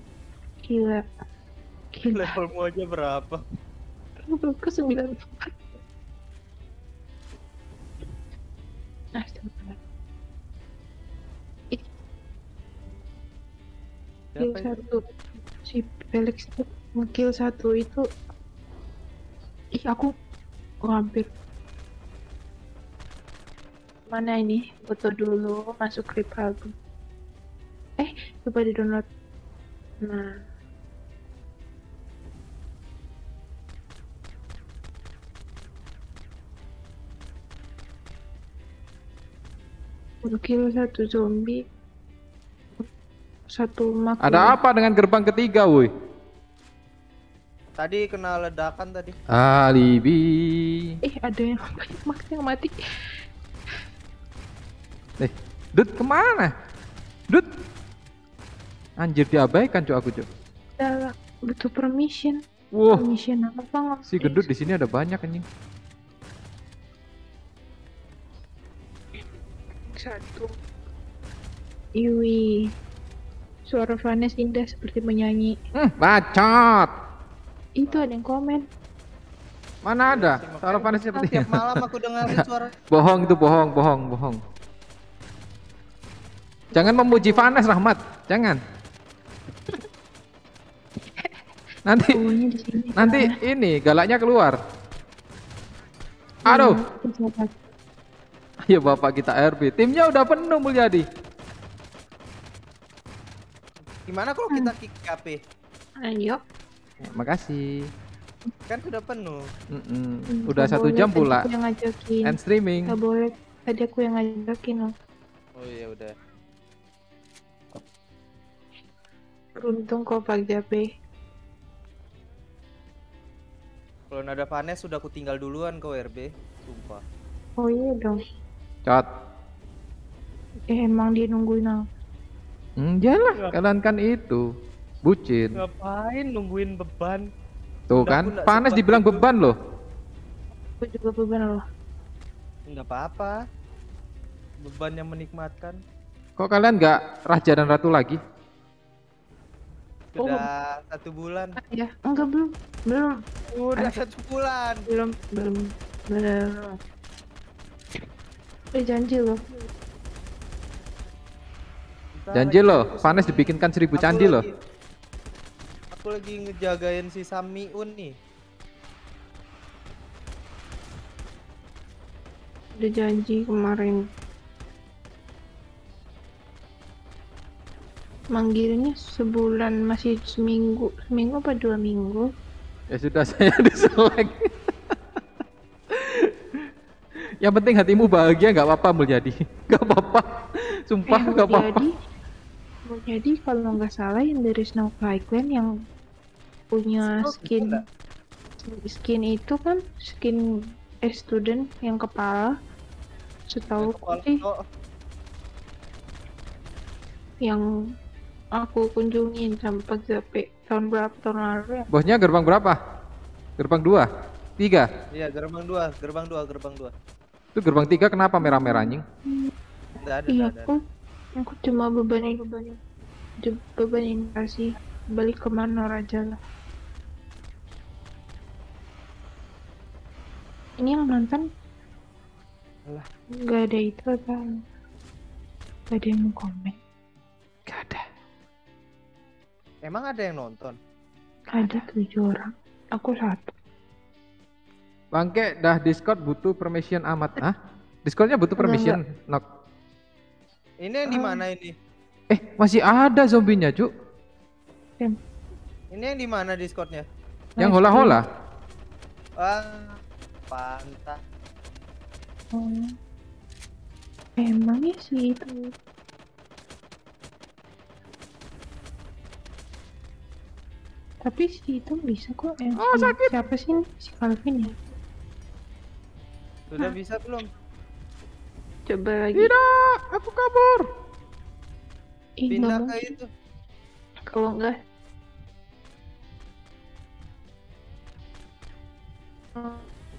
Gila. Gila. Levelmu aja berapa? Level ke sembilan puluh empat. Astaga. Kill satu. Si Felix nge-kill satu itu. Ih, aku oh, hampir. Mana ini? Foto dulu, masuk clip album. Eh, coba di download. Nah, kill satu zombie, satu mak. Ada apa dengan gerbang ketiga, woi? Tadi kena ledakan tadi. Alibi. Eh, ada yang mati, yang mati. Eh, Dut kemana? Dut. Anjir diabaikan, Cuk, aku, Cuk. Udah lah. butuh permission. Wow. Permission apa? Si gendut di sini ada banyak anjing. Satu. Iwi. Suara Vanes indah seperti menyanyi. Hmm, bacot. Itu ada yang komen. Mana ada? Suara Vanes seperti tiap malam aku dengerin suara. Bohong itu, bohong, bohong, bohong. Jangan memuji Vanes, Rahmat. Jangan. Nanti nanti ini galaknya keluar. Aduh. Ayo Bapak kita R B. Timnya udah penuh Mulyadi. Gimana kalau kita kick K P? Ayo. Ya, makasih. Kan sudah penuh. Mm -mm. Mm, udah satu jam pula. And streaming. Gak boleh. Tadi aku yang ngajakin loh. Oh iya udah. Beruntung kok Pak J P. Kalau nada Vanes sudah aku tinggal duluan kau R B. Sumpah. Oh iya dong. Cot. Eh, emang dia nungguin aku. Enggak lah, kalian kan itu bucin. Ngapain nungguin beban? Tuh kan, Vanes dibilang itu beban loh. Aku juga beban loh. Enggak apa-apa. Beban yang menikmatkan. Kok kalian nggak raja dan ratu lagi? Sudah oh. satu bulan. Ya, enggak belum, belum. Udah Ada. satu bulan. Belum, belum, belum. Eh janji loh. Janji loh, Vanes dibikinkan seribu aku candi lagi, loh. Aku lagi ngejagain si Samiun nih. Udah janji kemarin. Manggilnya sebulan, masih seminggu, seminggu apa dua minggu? Ya sudah saya diseleng. Yang penting hatimu bahagia, nggak apa-apa Mulyadi, nggak apa-apa, sumpah nggak eh, apa-apa. Jadi kalau nggak salah yang dari Snow Island yang punya skin skin itu kan skin eh, student yang kepala setahu sih yang aku kunjungin sampai J P tahun berapa tahun lalu ya. Bosnya gerbang berapa? Gerbang dua? Tiga? Iya gerbang dua, gerbang dua, gerbang dua. Itu gerbang tiga kenapa merah-merah anjing? Iya aku aku cuma bebanin bebanin bebanin kasih balik ke Manor aja lah. Ini yang nonton nggak ada itu kan? Gak ada yang mau komen? Gak ada. Emang ada yang nonton? Ada tujuh orang, aku satu. Bangke dah Discord butuh permission amat. Ah Discordnya butuh permission Nok. Ini yang di mana ini? Eh, masih ada zombinya, Cuk. Ini yang di mana Discordnya? Yang hola-hola. Ah, pantas. Oh. Emangnya sih itu. Tapi si itu bisa kok. Eh, oh, sakit. Siapa sih ini? Si Calvin ya? Sudah ah. bisa belum? Coba lagi. Tidak, aku kabur. Eh, pindah ke itu. Kalau enggak.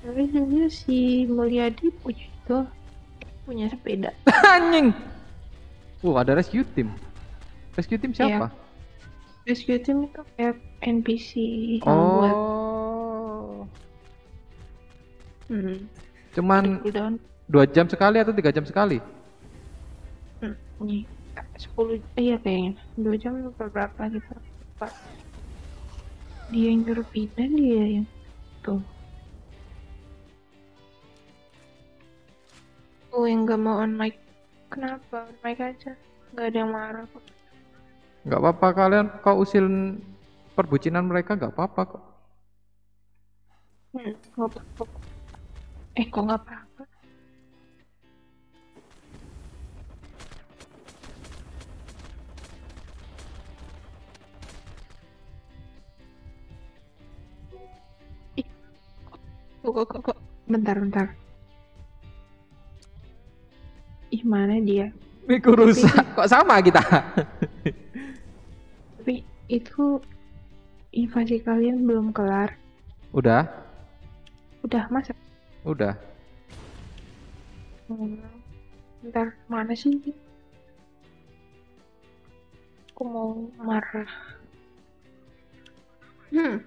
Tapi sebenarnya si Mulyadi punya itu, punya sepeda. Anjing. Wow, ada rescue team. Rescue team siapa? Ya. Rescue team itu kayak N P C yang oh. buat. Hmm. Cuman dua jam sekali atau tiga jam sekali? Ini sepuluh iya kayaknya dua jam berapa gitu. Dia yang nyuruh pindah, dia yang tuh. Oh yang nggak mau on mic, kenapa on mic aja? Nggak ada yang marah kok. Nggak apa-apa kalian, kau usil perbucinan mereka nggak apa-apa kok. Hmm, nggak apa-apa. Eh kok nggak apa-apa? Kok, kok, kok. Bentar, bentar. Ih, mana dia? Miku rusak. Kok sama kita? Tapi itu Invasi kalian belum kelar. Udah? Udah, Mas. Udah. Hmm, ntar mana sih? Aku mau marah. Hmm.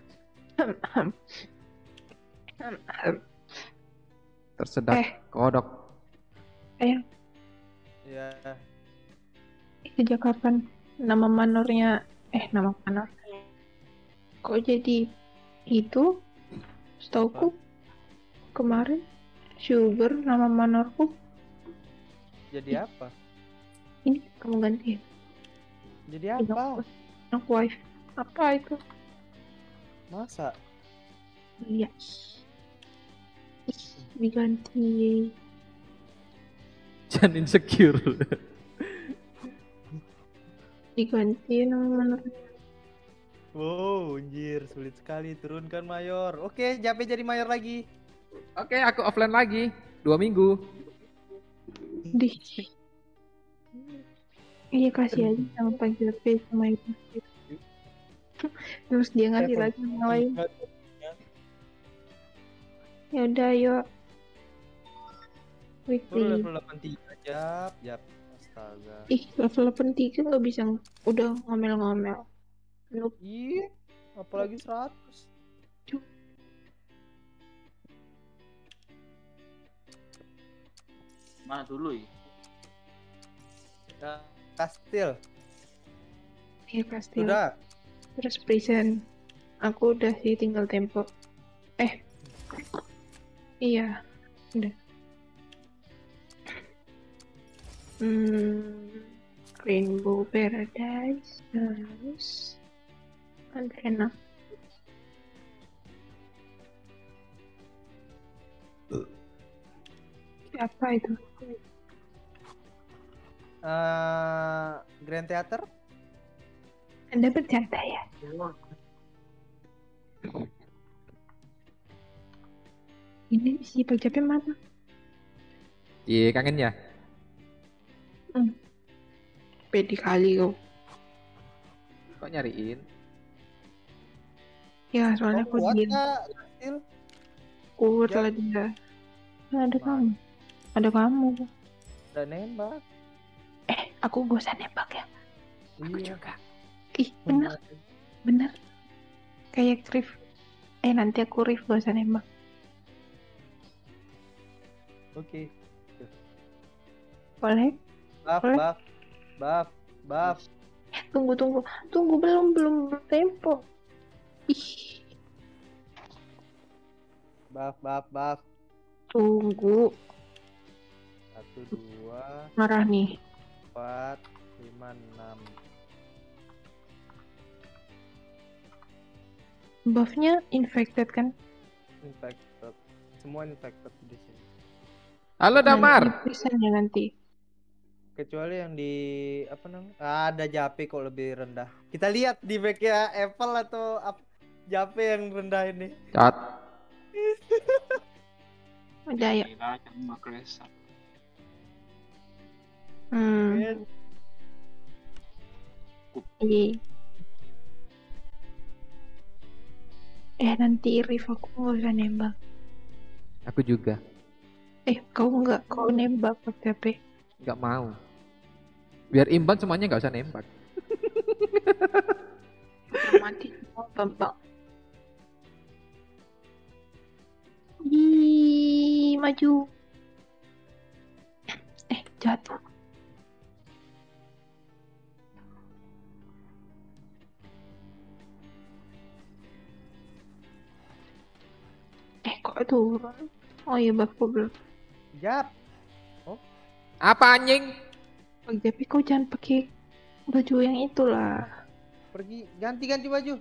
Tersedak eh. kodok. Ayang. Iya. Sejak kapan nama manornya eh nama manor? Kok jadi itu? Setauku kemarin Sugar nama manorku. Jadi apa? Ini kamu ganti. Jadi apa? Anak wife. Apa itu? Masa? Iya. Diganti. Jangan insecure. Diganti nama manornya. Wow, anjir, sulit sekali turunkan mayor. Oke, Jape jadi mayor lagi. Oke, aku offline lagi dua minggu. Di. Iya, kasih aja sama Pak Jape sama itu. Terus dia ngasih lagi yang lain. Ya udah, yuk. Level delapan puluh tiga Jap, Jap. Astaga. Ih, level delapan puluh tiga nggak bisa, udah ngomel-ngomel. Nope. Iya, apalagi seratus. Cuk. Mana dulu ya? Kastil. Iya, kastil. Sudah. Terus present. Aku udah sih tinggal tempo. Eh. Iya, udah. Hmm. Rainbow Paradise. Terus Andrena. Apa itu? Uh, Grand Theater? Anda bercanda ya? Ini si Pak Jape mana? Iya, kangen ya? Hmm. Pedi kali kau. Kok nyariin? Ya, soalnya aku kuat kastil. Kuat lah dia. Ada kamu. Ada kamu. Udah nembak. Eh, aku bosan nembak ya. Aku iya. juga. Ih, bener. Bener. Kayak Rif. Eh, nanti aku Rif bosan nembak. Oke. Okay. Boleh? Buff, Boleh? buff. Buff, buff. Tunggu, tunggu. Tunggu, belum, belum tempo. Ih. Buff, buff, buff. Tunggu. Satu, dua. Marah nih. Empat, lima, enam. Buffnya infected kan? Infected. Semua infected di sini. Halo Damar. Bisanya nanti. Kecuali yang di apa namanya? Ah, ada Jape kok lebih rendah. Kita lihat di backnya Apple atau apa? Jape yang rendah ini. Cat. Udah ya. Hmm. Eh, nanti Rif aku nggak bisa nembak. Aku juga. Eh, kau nggak kau nembak pakai P? Nggak mau. Biar imbang semuanya nggak usah nembak. Mati semua bambang. Ih, maju. Eh, jatuh. Eh, kok turun? Oh iya, bapak belum. Jap. Oh. Apa anjing? Oh, Japi, kau jangan pakai baju yang itulah. Pergi, ganti-ganti baju.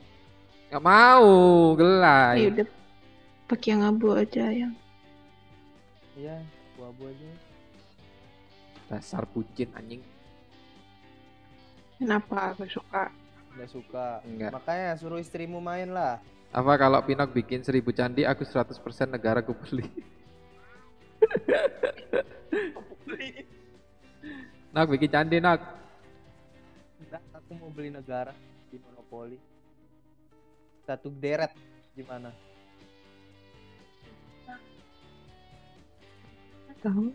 Gak mau, gelai. Ya udah. Pakai yang abu aja yang. Iya, abu aja. Dasar bucin anjing. Kenapa? Gak suka. Gak suka. Enggak. Makanya suruh istrimu main lah. Apa kalau Pinok bikin seribu candi, aku seratus persen negara ku beli. Nak bikin candi, Nak. Enggak, aku mau beli negara di monopoli. satu deret gimana? Tahu?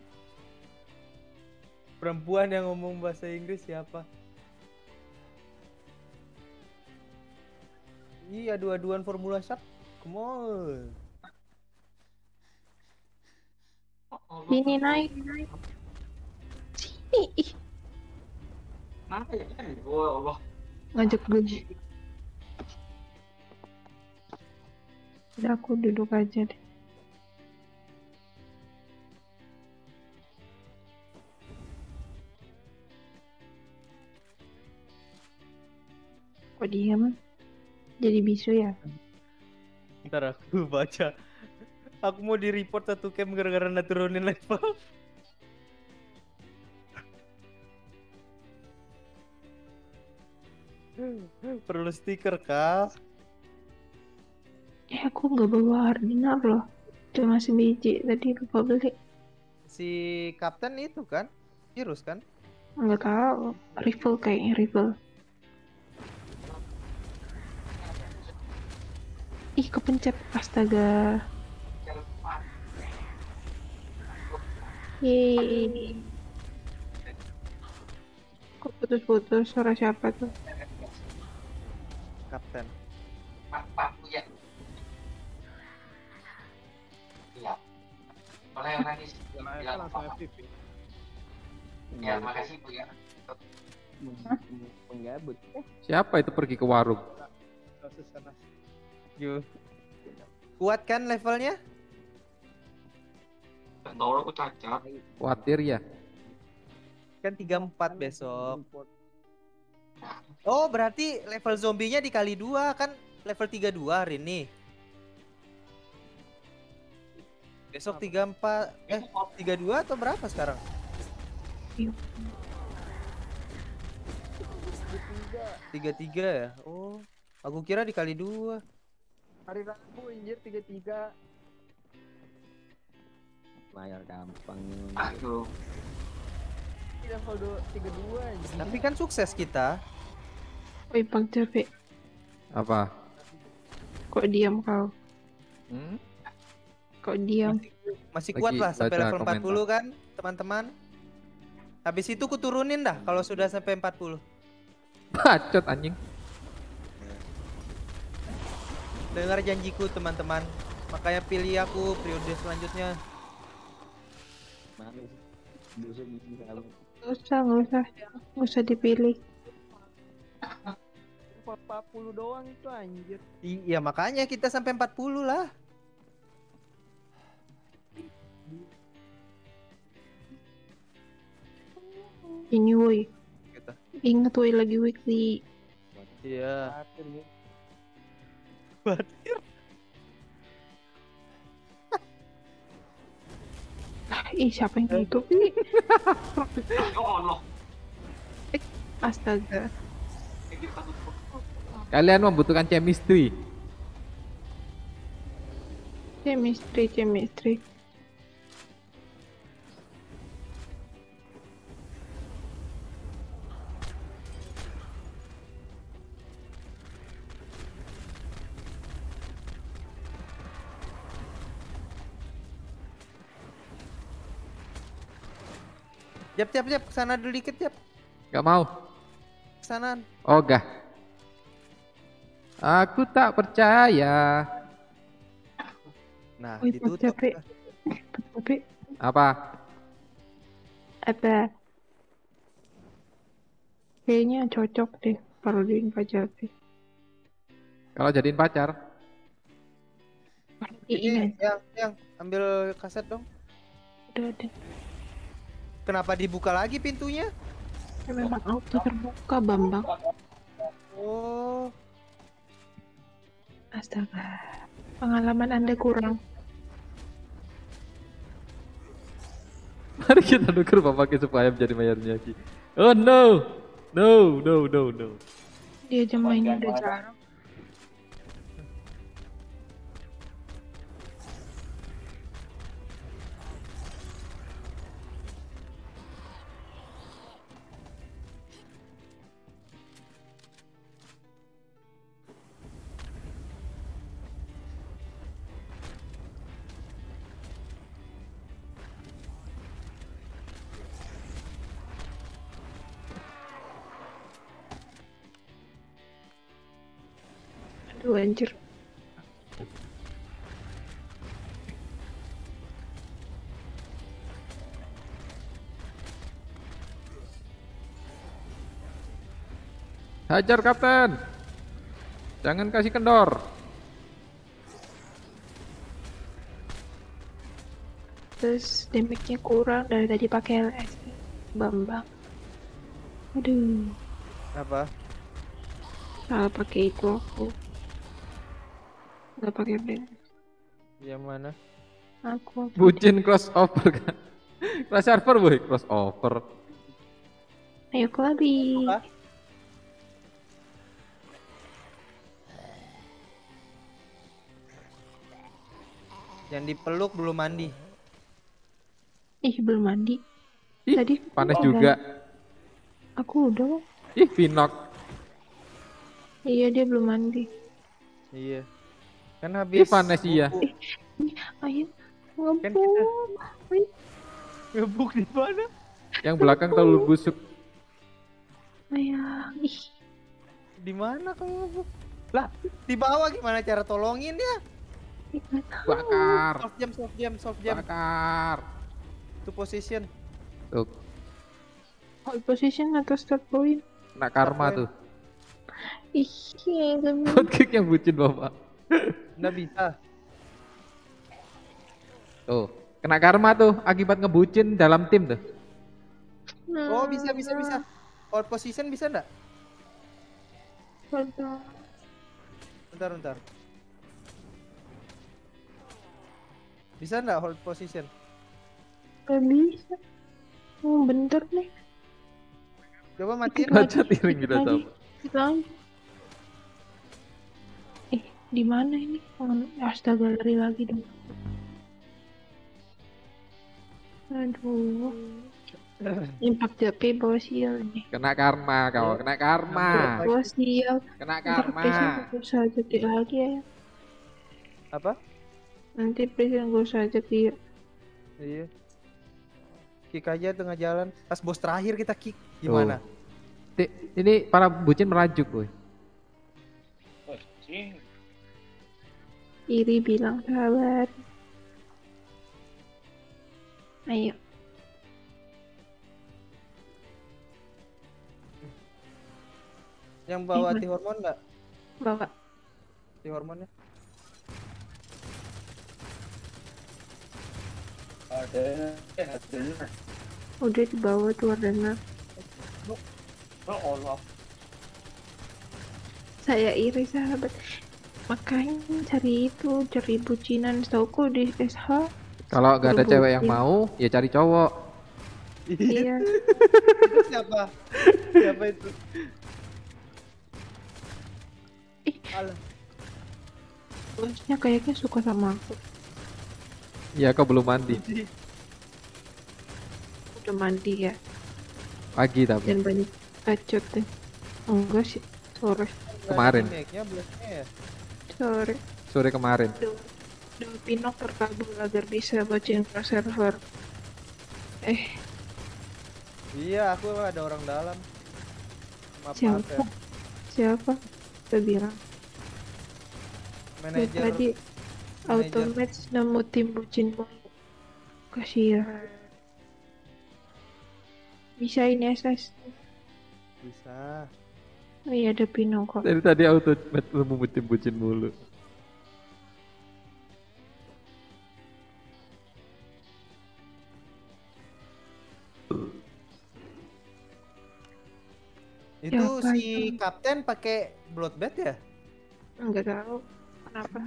Perempuan yang ngomong bahasa Inggris siapa? Iya, dua-duaan formula shark. Come on. Sini naik, naik. Sini. Mana ya? Oh, Allah. Ngajak gue. Udah aku duduk aja deh. Kok diam? Jadi bisu ya? Ntar aku baca. Aku mau di report satu camp gara-gara nggak turunin level. Perlu stiker kah? Eh aku nggak bawa hardinar loh. Cuma sebiji tadi lupa beli. Si kapten itu kan? Virus kan? Nggak tahu. Rival kayaknya rival. Ih, kepencet. Astaga. Yeay. Kok putus-putus? Suara siapa tuh? Kapten. Iya. Boleh yang nangis. Ya, makasih Bu ya. Menggabut. Siapa itu pergi ke warung? Yo. Kuat kan levelnya? Tolong aku cacat. Khawatir ya. Kan tiga puluh empat besok. Oh, berarti level zombinya dikali dua kan level tiga puluh dua hari ini. Besok tiga puluh empat eh tiga puluh dua atau berapa sekarang? tiga puluh tiga ya. Oh, aku kira dikali dua. Hari Rabu injir tiga puluh tiga. Layar gampang. Aduh. Tidak foto tiga puluh dua anjir. Tapi kan sukses kita. Woi, Bang Cepi. Apa? Kok diam kau? Hmm? Kok diam? Masih, masih kuat lah sampai level komentar. empat puluh kan, teman-teman? Habis itu ku turunin dah kalau sudah sampai empat puluh. Bacot anjing. Dengar janjiku teman-teman, makanya pilih aku periode selanjutnya. Nggak usah, nggak usah, nggak usah dipilih. empat puluh doang itu anjir. Iya makanya kita sampai empat puluh lah. Ini woi, ingat woi lagi weekly. Iya. Batir. Ih, siapa yang tutup ini? Allah. Astaga. Kalian membutuhkan chemistry. Chemistry, chemistry. Jap, jap, jap, kesana dulu dikit, jap. Gak mau. Kesanaan. Oh, gak. Aku tak percaya. Nah, wih, ditutup. Capek. Capek. Apa? Apa? Kayaknya cocok deh kalau jadiin pacar sih. Kalau jadiin pacar? Ini, yang, yang, ambil kaset dong. Udah ada. Kenapa dibuka lagi pintunya? Ya, memang auto terbuka, Bambang. Oh. Astaga. Pengalaman Anda kurang. Mari kita nuker Bapak supaya menjadi mayarnya lagi. Oh no. No, no, no, no. Dia aja mainnya udah jarang. Aduh, anjir. Hajar kapten, jangan kasih kendor. Terus damage-nya kurang dari tadi pakai L S Bambang. Aduh. Apa? Salah pakai itu aku. Gak pakai band. Yang mana? Aku. Bucin crossover kan? Cross server boy, crossover. Ayo ke lobby. Yang dipeluk belum mandi. Ih, belum mandi. Ih, tadi panas juga. Aku udah. Ih, Vinok. Iya, dia belum mandi. Iya. Kan habis. Ih, panas iya. Ayo, ngebuk. Ngebuk di mana? Yang belakang terlalu busuk. Ayah, ih. Di mana kamu ngebuk? Lah, di bawah gimana cara tolongin dia? Bakar. Soft jam, soft jam, soft jam. Bakar. Itu position. Tuh. Hold position atau start point? Nak karma tuh. Ih, god kick yang bucin bapak. Nggak bisa. Tuh, kena karma tuh akibat ngebucin dalam tim tuh. Oh, bisa, bisa, bisa. Hold position bisa nggak? Bentar. Bentar, bentar. Bisa nggak hold position? Gak bisa. Oh, bentar nih. Coba matiin aja tiring gitu sama. Hilang. Eh, di mana ini? Astaga, lari lagi dong. Aduh. Impact D P bawa sial nih. Kena karma kau, kena karma. Bawa sial. Kena karma. Nanti bisa jadi lagi ya. Apa? Nanti presiden gue saja kick. Iya. Kick aja tengah jalan. Pas bos terakhir kita kick. Gimana? Oh. Ini para bucin merajuk, boy. Bucin. Iri bilang sabar. Ayo. Yang bawa anti hormon nggak? Bawa. Anti hormonnya? Ada, ada. Udah dibawa tuh warna. Oh Allah. Saya iri sahabat. Makanya cari itu, cari bucinan setauku di S H. Kalau gak ada bucin. Cewek yang mau, ya cari cowok. Iya. Itu siapa? Siapa itu? Ih. Alah. Bosnya kayaknya suka sama aku. Ya, kau belum mandi. Udah mandi ya. Pagi tapi. Dan banyak bacot deh. Enggak sih, sore. Kemarin. Sore. Sore kemarin. Duh, Pinok terkabul agar bisa bacain cross server. Eh. Iya, aku ada orang dalam. Maaf, siapa? Maaf, ya. Siapa? Kita bilang. Manajer. Tadi. Automatch nemu tim bucin boy. Kasihan. Bisa ini S S? Bisa. Oh iya, ada Pino kok. Dari tadi automatch nemu tim bucin mulu. Itu ya, si itu? Kapten pakai bloodbath ya? Enggak tahu kenapa.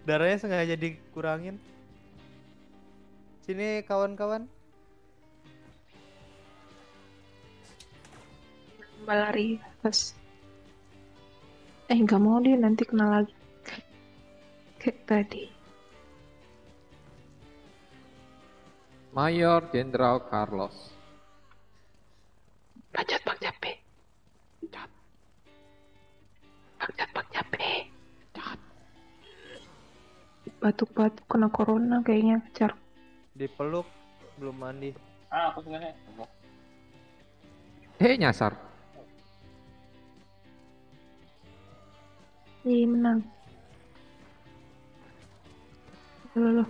Darahnya sengaja dikurangin. Sini kawan-kawan. Balari atas. Eh, nggak mau deh, nanti kena lagi. Kayak tadi. Mayor Jenderal Carlos. Bacot Pak Jape. Bacot. Bacot Pak Jape. Batuk-batuk kena corona kayaknya kecar. Dipeluk belum mandi. Ah, aku sengaja. Eh, nyasar. Iya menang. Loh, loh.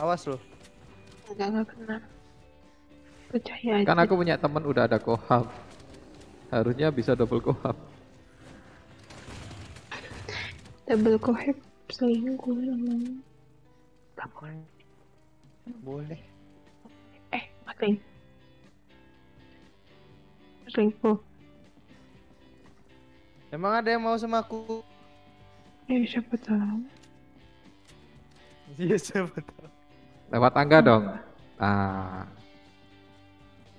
Awas loh. Enggak, enggak kena. Percaya aja. Kan aku punya temen udah ada kohab. Harusnya bisa double kohab. Double kohab selingkuh namanya. Gak boleh. Boleh. Eh, matiin. Selingkuh. Emang ada yang mau sama aku? Eh, siapa tahu. Iya, siapa tahu. Lewat tangga dong. Ah.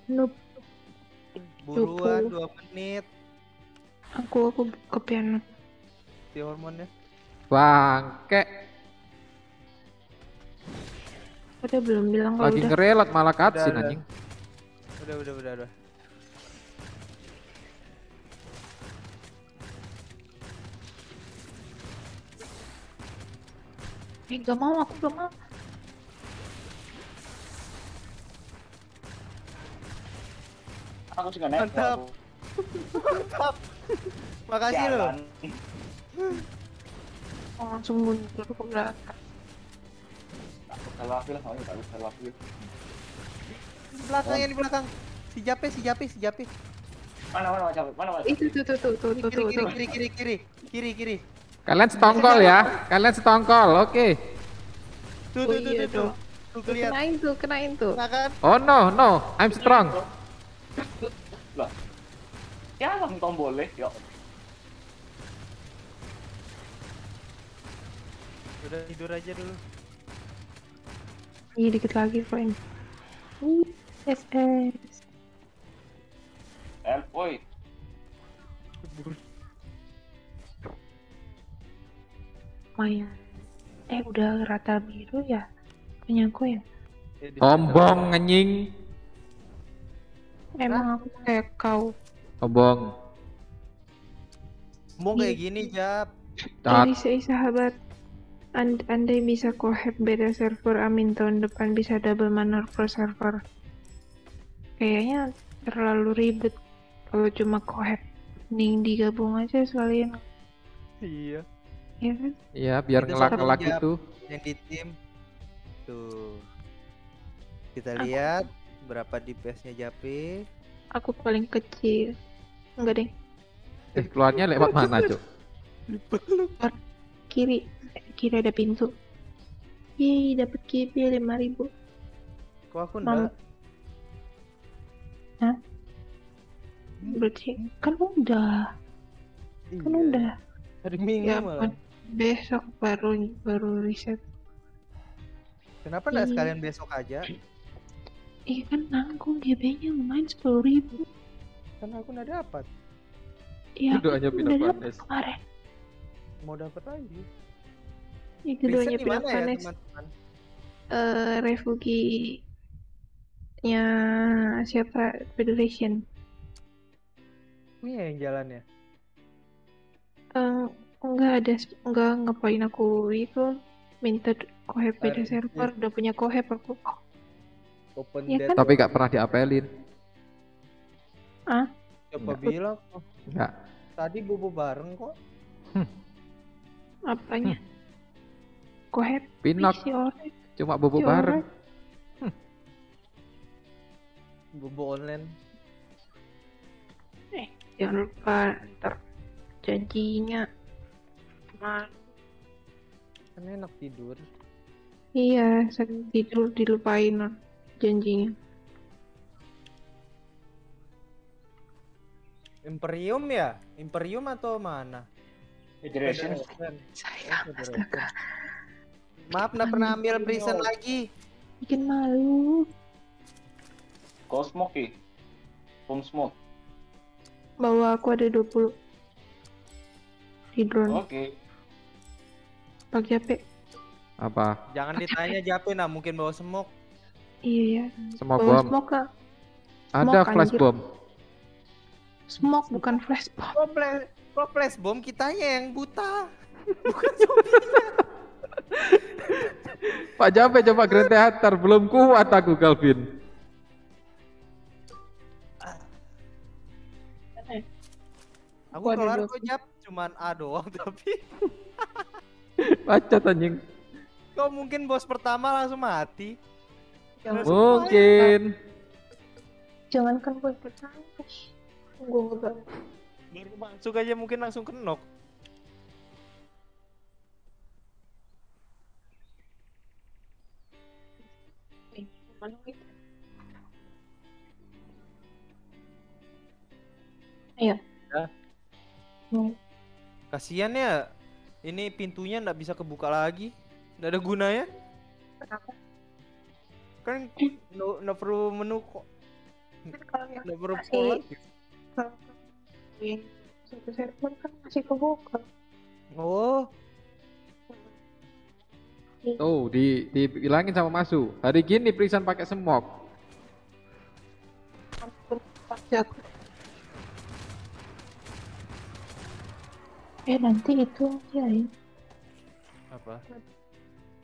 Nope. Buruan dua menit. Aku aku ke piano. Di hormonnya. Bangke. Udah belum bilang kalau lagi udah. Ngerelat malah cutscene anjing. Udah udah udah udah. Eh gak mau, aku gak mau. Aku juga naik. Mantap. Mantap. Makasih loh. Oh, langsung mundur ke belakang. Aku kalah lagi lah, oh, aku kalah lagi. Belakangnya di belakang. Si Jape, si Jape, si Jape. Mana mana Jape? Mana mana? Itu tuh tuh tuh tuh tuh tuh. Kiri kiri kiri kiri kiri kiri. Kalian setongkol ya. Kalian setongkol. Oke. Tuh tuh tuh tuh. Tuh kelihatan. Kenain tuh, kenain tuh. Oh no, no. I'm strong. Lah. Ya langsung tombolnya, yuk. Udah tidur aja dulu. Iya dikit lagi, friend. S S. Help, oi. Maya. Eh udah rata biru ya? Penyangku ya? Sombong anjing. Emang aku kayak kau. Obong. Mau kayak gini, Jap. Dari si sahabat, And, andai bisa kohab beda server, amin tahun depan bisa double manor per server. Kayaknya terlalu ribet kalau cuma kohab. Mending digabung aja sekalian. Iya. Iya kan? Iya, biar ngelak-ngelak itu. Yang di tim. Tuh. Kita aku lihat. Berapa D P S-nya Jape? Aku paling kecil. Enggak deh. Eh, keluarnya lewat mana, Cuk? Kiri. Kiri ada pintu. Yeay, dapet K P lima ribu. Kok aku enggak? Hah? Berarti kan udah. Kan iya. Udah. Hari Minggu ya, malah. Besok baru baru riset. Kenapa enggak sekalian besok aja? Iya kan nanggung, G B-nya lumayan sepuluh ribu. Karena aku nggak dapat. Iya, aku hanya pindah dapat kemarin. Mau dapat lagi? Ya, keduanya pindah panes. Ya, uh, refugi-nya siapa? Federation. Ini ya yang jalannya? Uh, enggak ada, enggak ngapain aku itu. Minta kohab beda server, udah punya kohab aku. Oh. Open ya kan? Tapi gak pernah diapelin. Ah? Coba enggak. Bilang kok. Enggak. Tadi bobo bareng kok. Hmm. Apanya? Hmm. Kok happy Pinok. Si online. Cuma bobo si bareng. Hmm. Bobo online. Eh, jangan lupa ntar janjinya. Mal. Kan enak tidur. Iya, sakit tidur dilupain janjinya. Imperium ya? Imperium atau mana? Federation. Saya astaga. Maaf, nggak pernah ambil prison lagi. Bikin malu. Kau smoke ya? Home smoke. Bawa aku ada dua puluh. Di drone. Oke. Okay. Pakai H P. Apa? Jangan Pake ditanya H P nah, mungkin bawa smoke. Iya ya. Smoke bomb. Smoke, Kak. Ada smoke, flash anjir. Bomb. Smoke bukan flash bomb. Kok flash, kok flash bomb kitanya yang buta. Bukan zombie. Pak Jape coba Grand Theater, belum kuat aku Calvin. Aku keluar kok Jap, cuman A doang tapi bacot anjing. Kok mungkin bos pertama langsung mati? Jangan mungkin. Jangan kan bos pertama. Gue enggak. Baru masuk aja mungkin langsung kenok. Ayo. Ya. Hmm. Kasian ya. Ini pintunya nggak bisa kebuka lagi. Nggak ada gunanya. Kenapa? Kan no, no perlu menu kok. Nggak perlu pola. Satu server kan masih kebuka. Oh. Oh, di dihilangin sama Masu. Hari gini Prisan pakai semok. Eh nanti itu ya. Apa?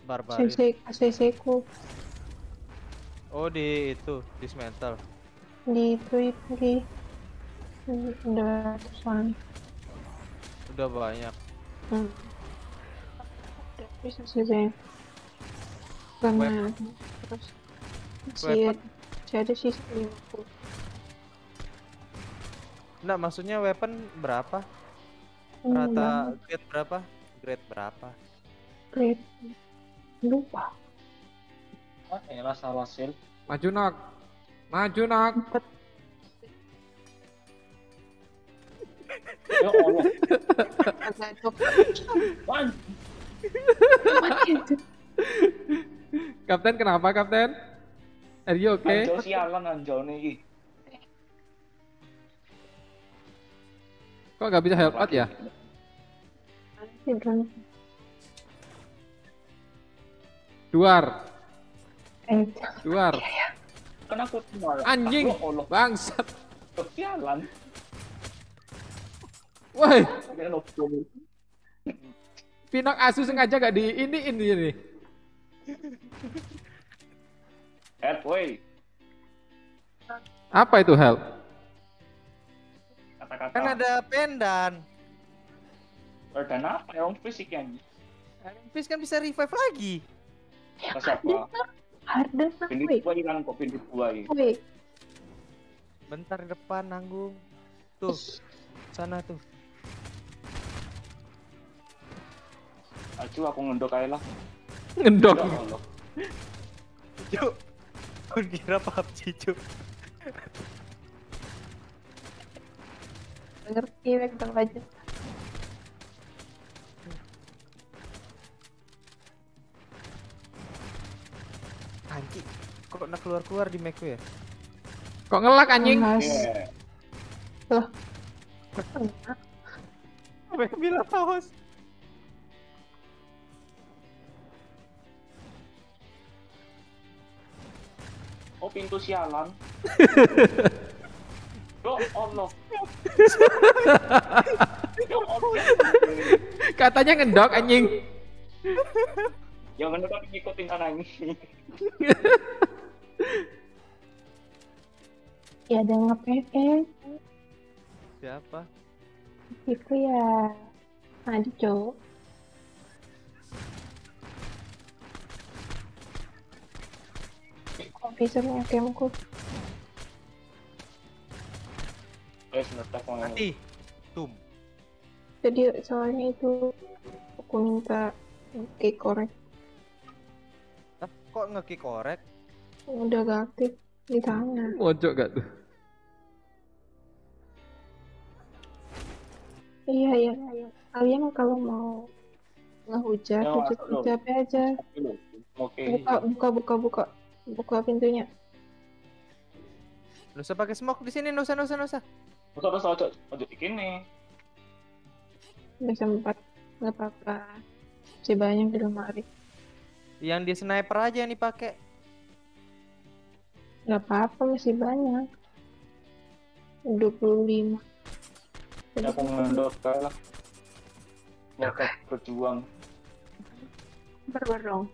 Barbar. C C C-ku. Oh di itu di dismantle. Di itu di udah ratusan. Udah banyak. Hmm. Udah bisa saja. Karena terus masih ada sih lima puluh. Nah maksudnya weapon berapa? Rata grade berapa? Grade berapa? Grade lupa. Ah, elah salah sel. Maju nak. Maju nak. Ya Allah. Kapten kenapa kapten? Are you okay? Anjol sialan anjol nih. Kok nggak bisa help out ya? Duar, duar. Kenapa anjing, bangsat. Kesialan. Woi. Pinok asu sengaja gak di ini ini ini. Help, woi. Apa itu help? Kata. Kan ada pendan. Pendan apa? Iron Fist kan? Iron Fist kan bisa revive lagi. Siapa? Harder sama. Pindah gua hilang kok pindah gua ini. Bentar depan nanggung. Tuh. Sana tuh. Acu aku ngendok aja lah. Ngendok. Cuk. Aku kira P U B G, Cuk. Ngerti tentang aja. Anjing, kok nak keluar-keluar di Macku ya? Kok ngelak anjing? Mas. Loh. Apa yang bilang host? Oh, pintu sialan. Loh, Allah. Katanya ngendok anjing. Jangan ngendok ngikutin anjing. Ya ada nge-P N. Siapa? Itu ya. Adik cowok. Kok bisa nge-gameku? Mati tum. Jadi soalnya itu aku minta nge-key korek. Kok nge-key korek? Udah gak aktif di tangan. Mojok gak tuh? Iya iya iya. Kalian kalau mau ngehujat, hujat hujat aja. Oke. Buka buka buka buka buka pintunya. Nggak usah pakai smoke di sini, nggak usah nggak usah nggak usah. Bisa bisa aja aja begini. Udah sempat nggak apa-apa. Si banyak di lemari. Yang dia sniper aja yang dipakai. Nggak apa-apa masih banyak. dua puluh lima. Ini aku ngendor kalah. Mereka berjuang. Berbarong.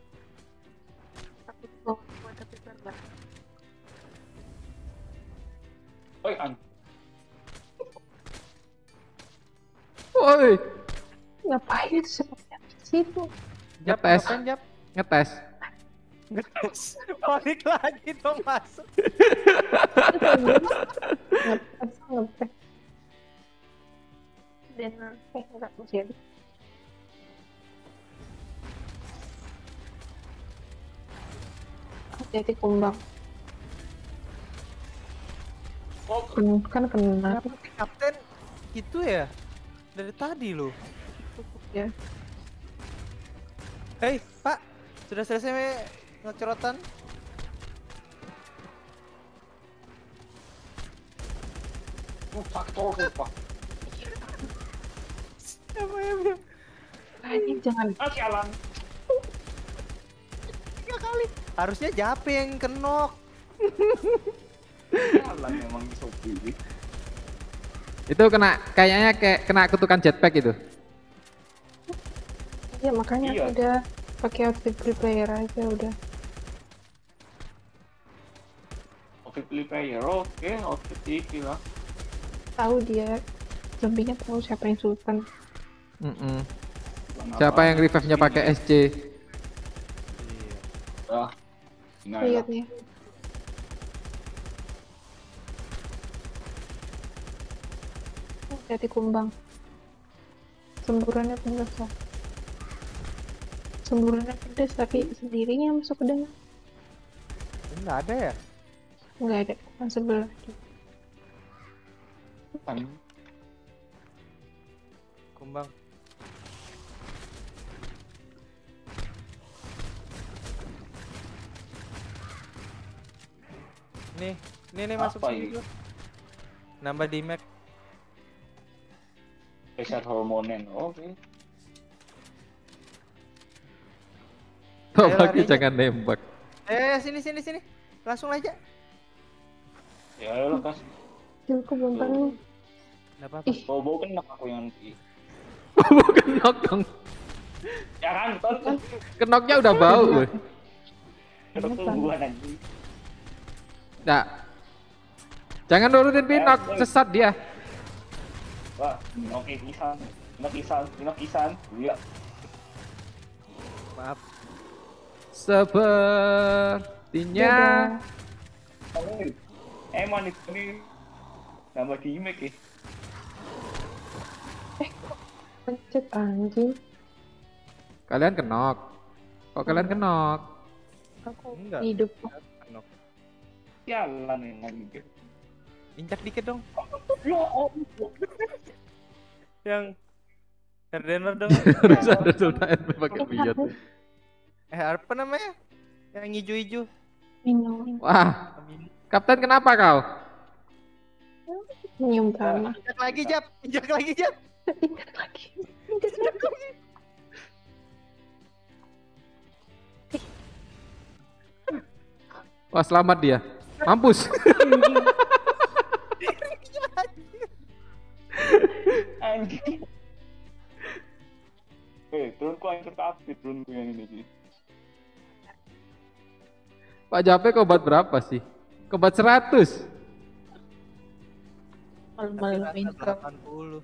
Oi, anjing. Woi. Ngapain itu semuanya di situ? Ngetes. Ngetes. Ngetes. Ngetes. Balik lagi dong masuk. Ngetes, ngetes. Dan nanti enggak jadi. Jadi kumbang. Oh, kan kena. Kapten itu ya dari tadi loh. Ya. Hei Pak, sudah selesai ngecorotan? Oh, faktor lupa. Siapa ya? Ini jangan. Oke, Alan. Tiga kali. Harusnya Jape yang kenok. Alan memang sopi. Itu kena, kayaknya kayak kena kutukan jetpack itu. Iya makanya iya. Udah pakai outfit player aja udah. Outfit player, oke, okay. Outfit itu lah. Tahu dia, zombinya tahu siapa yang sultan. Mm -mm. Siapa yang revive-nya pakai S C? Iya. Ah, lihat nih. Jadi kumbang. Semburannya pedas lah. Semburannya pedas tapi sendirinya masuk ke dalam. Enggak ada ya? Enggak ada. Kan sebelah. Kan. Kumbang. Nih, nih nih masuk sini dulu. Nambah di map. Pesat hormonen, oke. Okay. Tolong jangan nembak. Eh, sini sini sini, langsung aja. Ya lo kas. Jangan bentar lu. Nggak apa-apa. Bobo kan aku yang i. Bobo kenok dong. Jangan, tonton. Kenoknya udah bau loh. Kenok tungguan aja. Nggak. Jangan nurutin pinok, sesat dia. Wah, oke Isan, pinok Isan, pinok Isan, iya. Maaf. Sepertinya. Eh manis ini nama dimek ya. Eh, pencet anjing. Kalian kenok? Kok kalian kenok? Aku enggak. Hidup. Kenok. Jalan ini. Injak dikit dong. Yang terdener dong. Harus ada sultan pakai pijat. Eh apa namanya? Yang hijau-hijau. Wah. Kapten kenapa kau? Minum tanah. Injak lagi Jap. Injak lagi Jap. Injak lagi. Injak lagi. Wah selamat dia. Mampus. Anjing. Eh, turunku yang terkapit, turunku yang ini. Pak Jape kobat berapa sih? Kobat seratus. Malam-malam ini delapan puluh.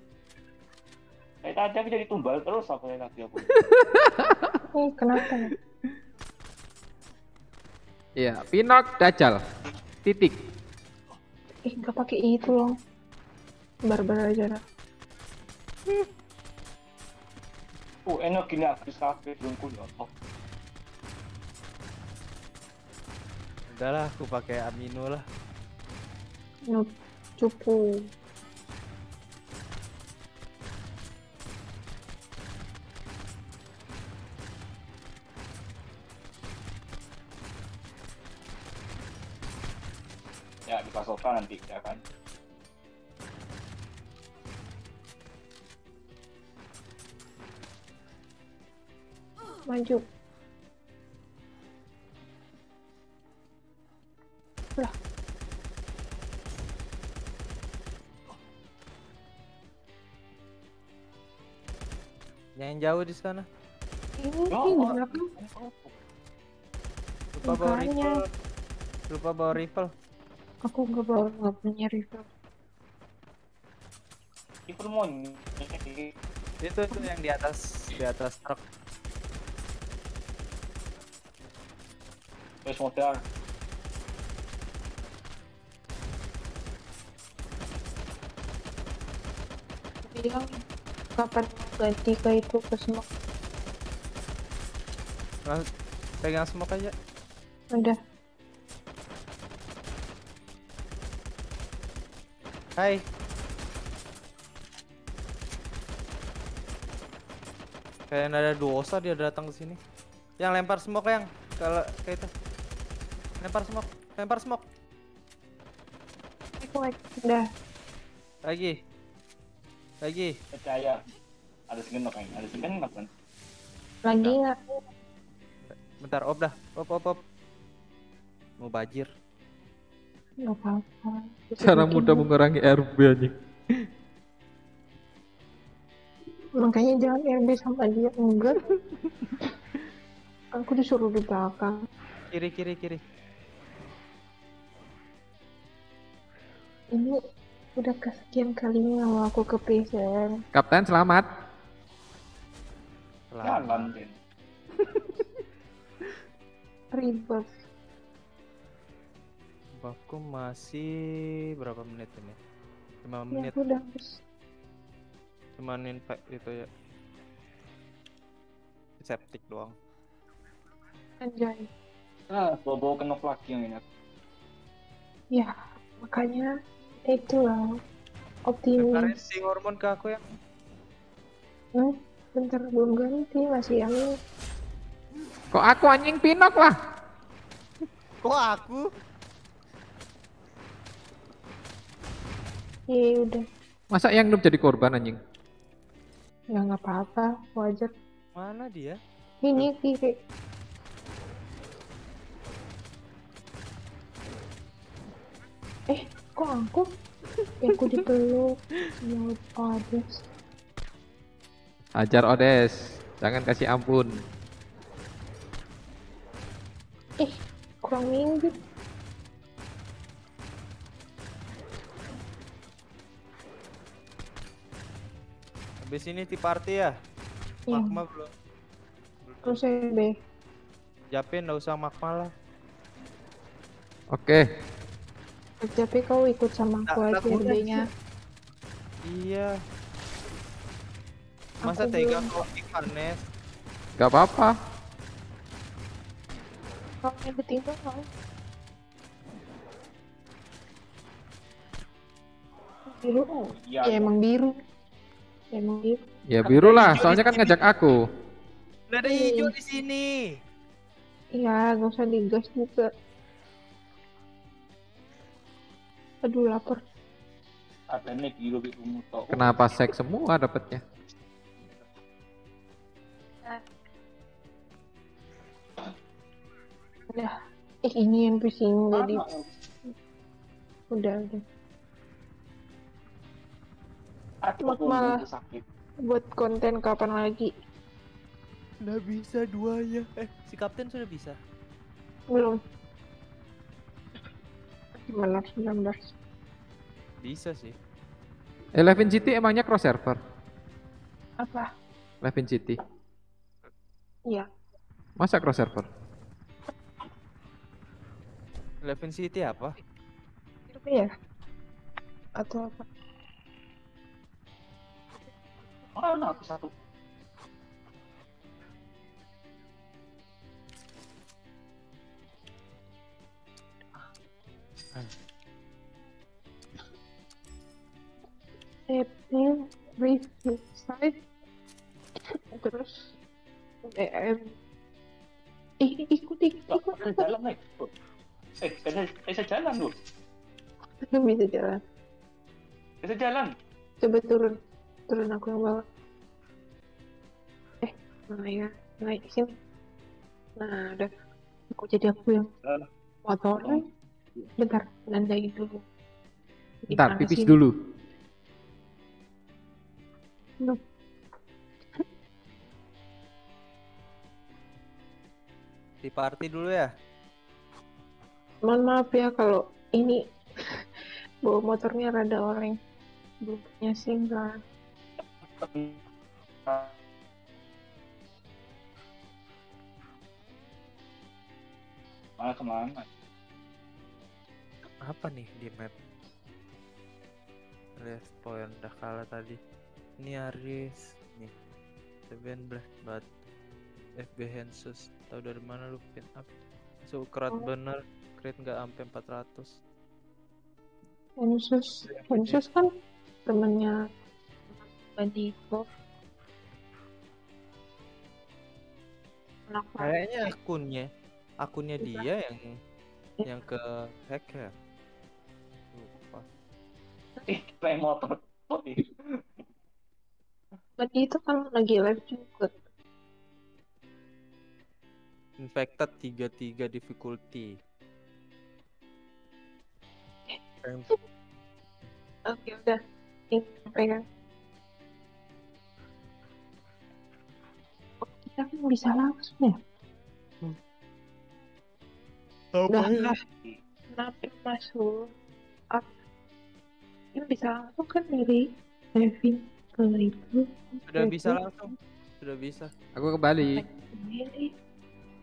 Eh, tadi aku jadi tumbal terus apa yang tadi aku. Eh, kenapa? Iya, Pinok Dajjal. Titik. Eh, enggak pakai itu loh. Barbar aja lah. Hmm. Oh enak gini aku sakit dengkul otak. Udahlah aku pakai amino lah. Nope, cupu. Ya dipasokkan nanti ya kan. Maju. Lah. Yang jauh di sana. Ini kenapa? Lupa bawa rifle. Lupa bawa rifle. Aku nggak bawa nggak punya refill. Itu tuh yang di atas di atas truk. Wes modal. Bilang kapan ganti ke itu ke smoke? Pegang smoke aja. Udah. Hai. Kayaknya ada dosa dia datang ke sini. Yang lempar smoke yang kalau kayak itu. Lempar smoke, lempar smoke. Aku udah. Lagi. Lagi. Percaya. Ada segenok kan? Ada segenok kan? Lagi ya. Bentar, op dah. Op op op. Mau bajir. Nggak apa-apa. Cara mudah mengurangi R B anjing. Makanya jangan R B sama dia, enggak. Aku disuruh di belakang. Kiri kiri kiri. Ini udah kesekian kalinya loh aku ke P C N. Kapten selamat. Selamat. Ribet. Aku masih berapa menit ini? lima menit. Ya, udah habis. Cuman impact itu ya. Septic doang. Anjay. Ah, bawa-bawa kena lagi yang ini. Ya, makanya itulah optimis. Resin hormon ke aku ya. Nah, bentar belum ganti masih yang ini. Kok aku anjing pinok lah. Kok aku? Iya udah. Masa yang noob jadi korban anjing? Ya nggak apa-apa, wajar. Mana dia? Ini kiri. Eh, kok aku? Ya aku dipeluk. Nyut Odes. Ajar Odes, jangan kasih ampun. Eh, kurang minggu. Di sini di party ya, iya. Magma belum. Terus B. Japin nggak usah magma lah. Oke. Okay. Japin kau ikut sama aku nah, aja B-nya. Iya. Masa aku tega kau ikarnes? Gak apa-apa. Kau yang ditinggal kau. Biru, oh. Ya, ya emang biru. Emang biru. Ya biru lah, soalnya kan ngajak aku. Udah ada hijau di sini. Iya, gak usah digas juga. Aduh lapar. Kenapa seks semua dapatnya? Udah, eh ini yang pusing jadi. Udah udah. Magma buat konten kapan lagi? Udah bisa dua ya. Eh, si kapten sudah bisa? Belum. Gimana sembilan belas? Bisa sih. Eleven City emangnya cross server? Apa? Eleven City. Iya. Masa cross server? Eleven City apa? Itu ya? Atau apa? Oh, nah, aku satu. Epin, review side, terus D M. Ih, ikut ikut. Ada jalan naik. Eh, kena bisa jalan lu. Belum bisa jalan. Bisa jalan. Coba turun. Turun aku yang bawa. Eh, mana ya? Naik sini. Nah, udah. Aku jadi aku yang motornya. Bentar, nandain dulu. Bentar, pipis dulu. Nuh. Di party dulu ya. Mohon maaf ya kalau ini bawa motornya rada oleng, belum punya SIM lah. Malah kemana? Apa nih di map? Lihat poin udah kalah tadi. Ini Aris nih. Seven black bat. F B Hensus. Tahu dari mana lu pin up? So kerat oh. Bener. Kret nggak sampai empat ratus. Hensus, Hensus kan temennya Bandiko. Kayaknya akunnya, akunnya dia yang yang ke hack ya. Lupa. Eh, play motor. Tadi itu kan lagi live juga. Infected tiga tiga difficulty. Oke, udah. Ini pegang. Kita kan bisa langsung ya? Hmm. Tahu lah. Kenapa masuk? Up. Ini bisa langsung kan dari Kevin ke itu? Sudah bisa langsung. Sudah bisa. Aku kebalik.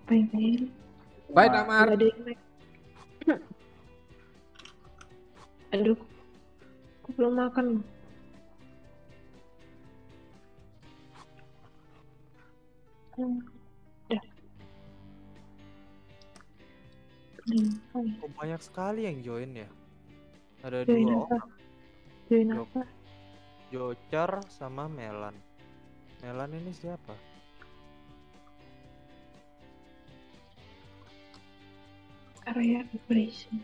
Pengen. Bye, Damar. Aduh. Aku belum makan. Oh, banyak sekali yang join ya. Ada join dua apa? Join jo apa? Jocar sama Melan. Melan ini siapa? Area operation.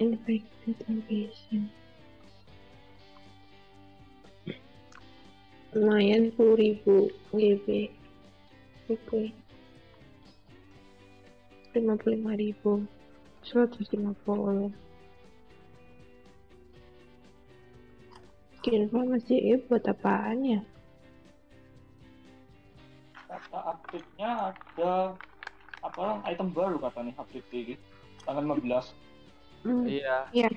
Infected operation. Lumayan sepuluh ribu G B, oke, lima puluh lima ribu, seratus lima puluh. Kira masih E buat apaan ya? Kata update-nya ada apa? Item baru kata nih update gitu, tanggal lima belas. Iya. Iya.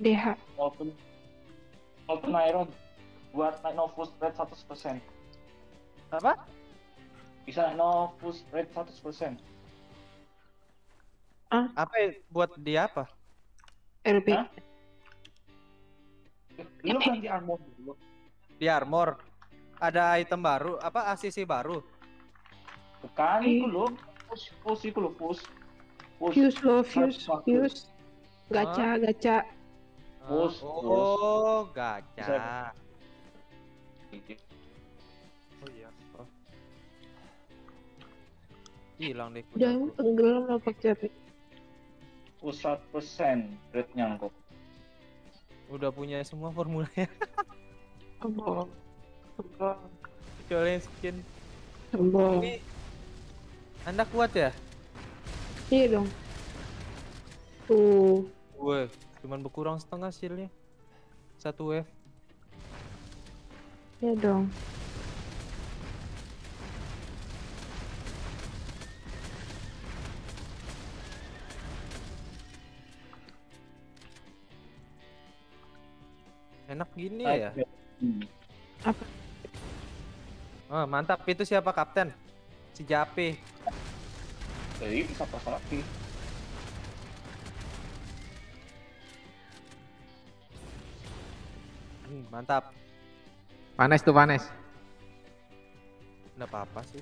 D H. Open. Open Iron. Buat no full spread seratus persen. Apa? Bisa no full spread seratus persen. Huh? Apa buat dia apa? R B. Huh? Lu kan di armor dulu. Di armor. Ada item baru, apa A C C baru? Bukan itu lo. Push, push itu lo, push. Push. Fuse lo, fuse, fuse. Gacha, huh? Gacha. Push, oh, push. Oh, gacha. Bisa. Oh iya, oh. Hilang deh. Udah tenggelam lah pakai H P. seratus persen rate-nya kok. Udah punya semua formulanya. Tembong. Tembong. Kecuali skin. Tembong. Ini Anda kuat ya? Iya dong. Tuh. Weh, cuman berkurang setengah shield-nya. Satu wave. Ya dong. Enak gini ya. Apa? Oh, mantap. Itu siapa kapten? Si Japi. Jadi bisa pasal lagi. Hmm, mantap. Panas tuh panas. Nggak apa-apa sih.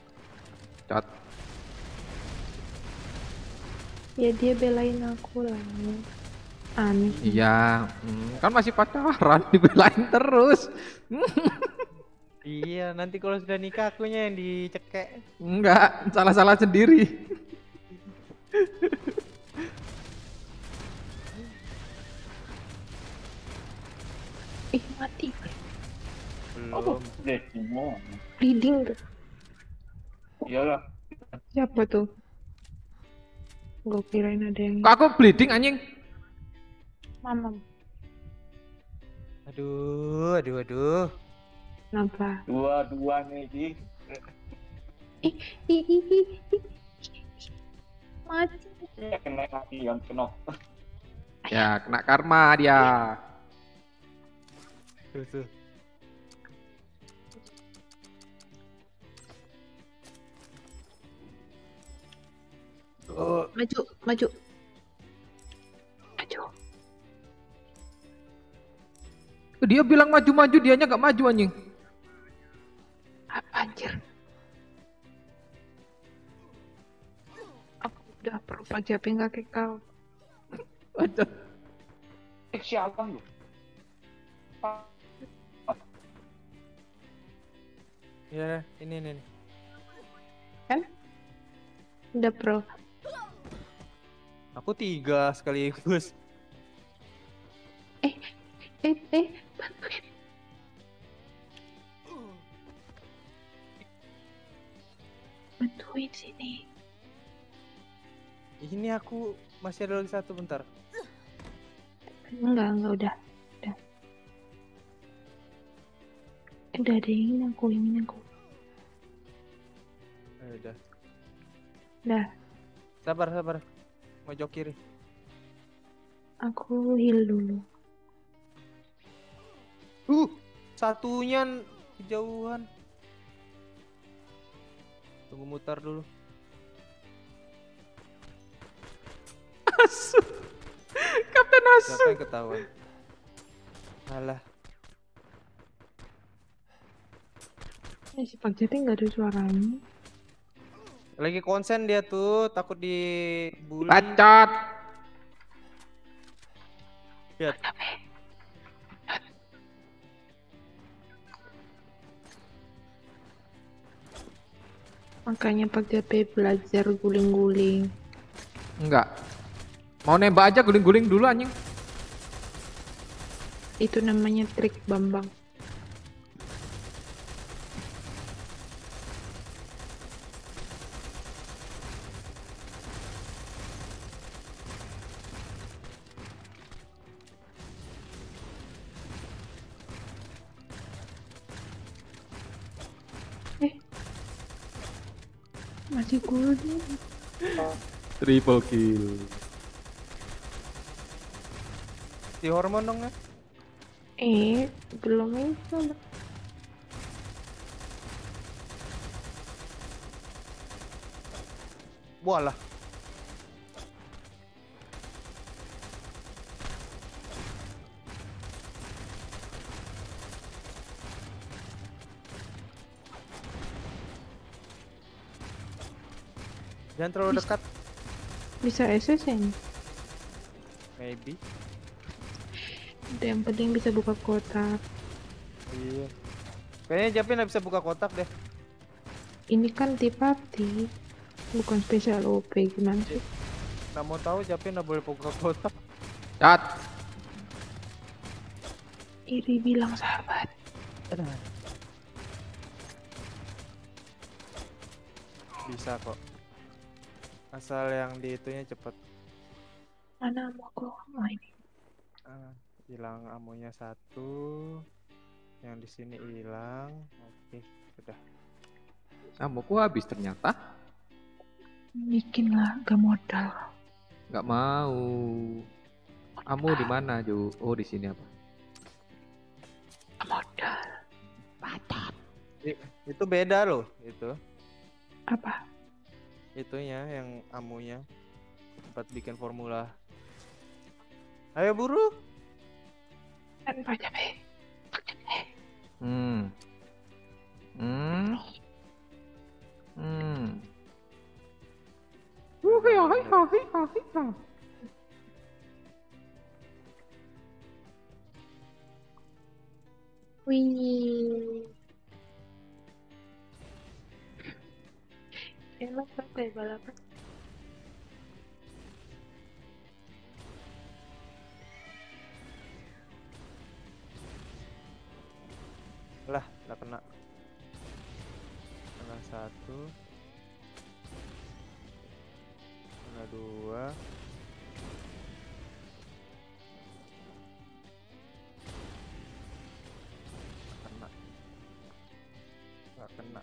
Cot. Ya dia belain aku lah. Aneh. Iya, hmm. Kan masih pacaran dibelain terus. Iya, nanti kalau sudah nikah akunya yang dicekek. Enggak, salah-salah sendiri. Ih, mati. Belum. Oh, reading. Iyalah. Siapa tuh? Gua kirain ada yang. Kok aku bleeding anjing? Mamam. Aduh, aduh, aduh. Kenapa? Dua-dua nih, Ji. Ih, ih, ih, ih. Mati. Kena mati yang kena. Ya, kena karma dia. Tuh, tuh. Oh. Maju, maju. Maju. Dia bilang maju-maju, dianya gak maju anjing. Apa anjir? Aku udah perlu pajapin kaki kau. Waduh. Eh, sialan lu. Ya, ini ini. Kan? Udah pro. Aku tiga sekaligus. Eh, eh, eh, bantuin. Bantuin sini. Ini aku masih ada lagi satu bentar. Enggak, enggak udah. Udah. Udah ada yang ingin aku, ingin aku. Eh, udah. Udah. Sabar, sabar. Mojok kiri. Aku heal dulu. Uh, satunya kejauhan. Tunggu mutar dulu. Asu, Kapten Asu. Siapa yang ketahuan? Alah. Si Pak Jati nggak ada suaranya. Lagi konsen dia tuh, takut dibully. Bacot. Lihat. Makanya Pak J P belajar guling-guling. Enggak. Mau nembak aja guling-guling dulu anjing. Itu namanya trik Bambang. Masih kuning. Triple kill. Di hormon dong ya? Eh, belum itu. Walah. Jangan terlalu bisa, dekat. Bisa S S ya ini? Maybe. Udah, yang penting bisa buka kotak. Iya. Kayaknya Japi nggak bisa buka kotak deh. Ini kan tipati, bukan spesial O P gimana sih? Nggak mau tahu Japi nggak boleh buka kotak. Cat. Iri bilang sahabat. Bisa kok. Asal yang di itunya cepet. Mana amu aku? Oh, ini. Ah, hilang amunya satu. Yang di sini hilang. Oke, sudah. Amuku habis ternyata. Bikin lah, gak modal. Gak mau. Amu di mana, Ju? Oh, di sini apa? Modal. Batat. Itu beda loh, itu. Apa? Itunya yang amunya tempat bikin formula. Ayo buru. Dan baca deh. Hmm. Hmm. Hmm. Oke, oke, oke, oke. Wih. Emang sampai balapan. Lah, nggak kena. Kena satu, kena dua. Nggak kena. Nggak kena.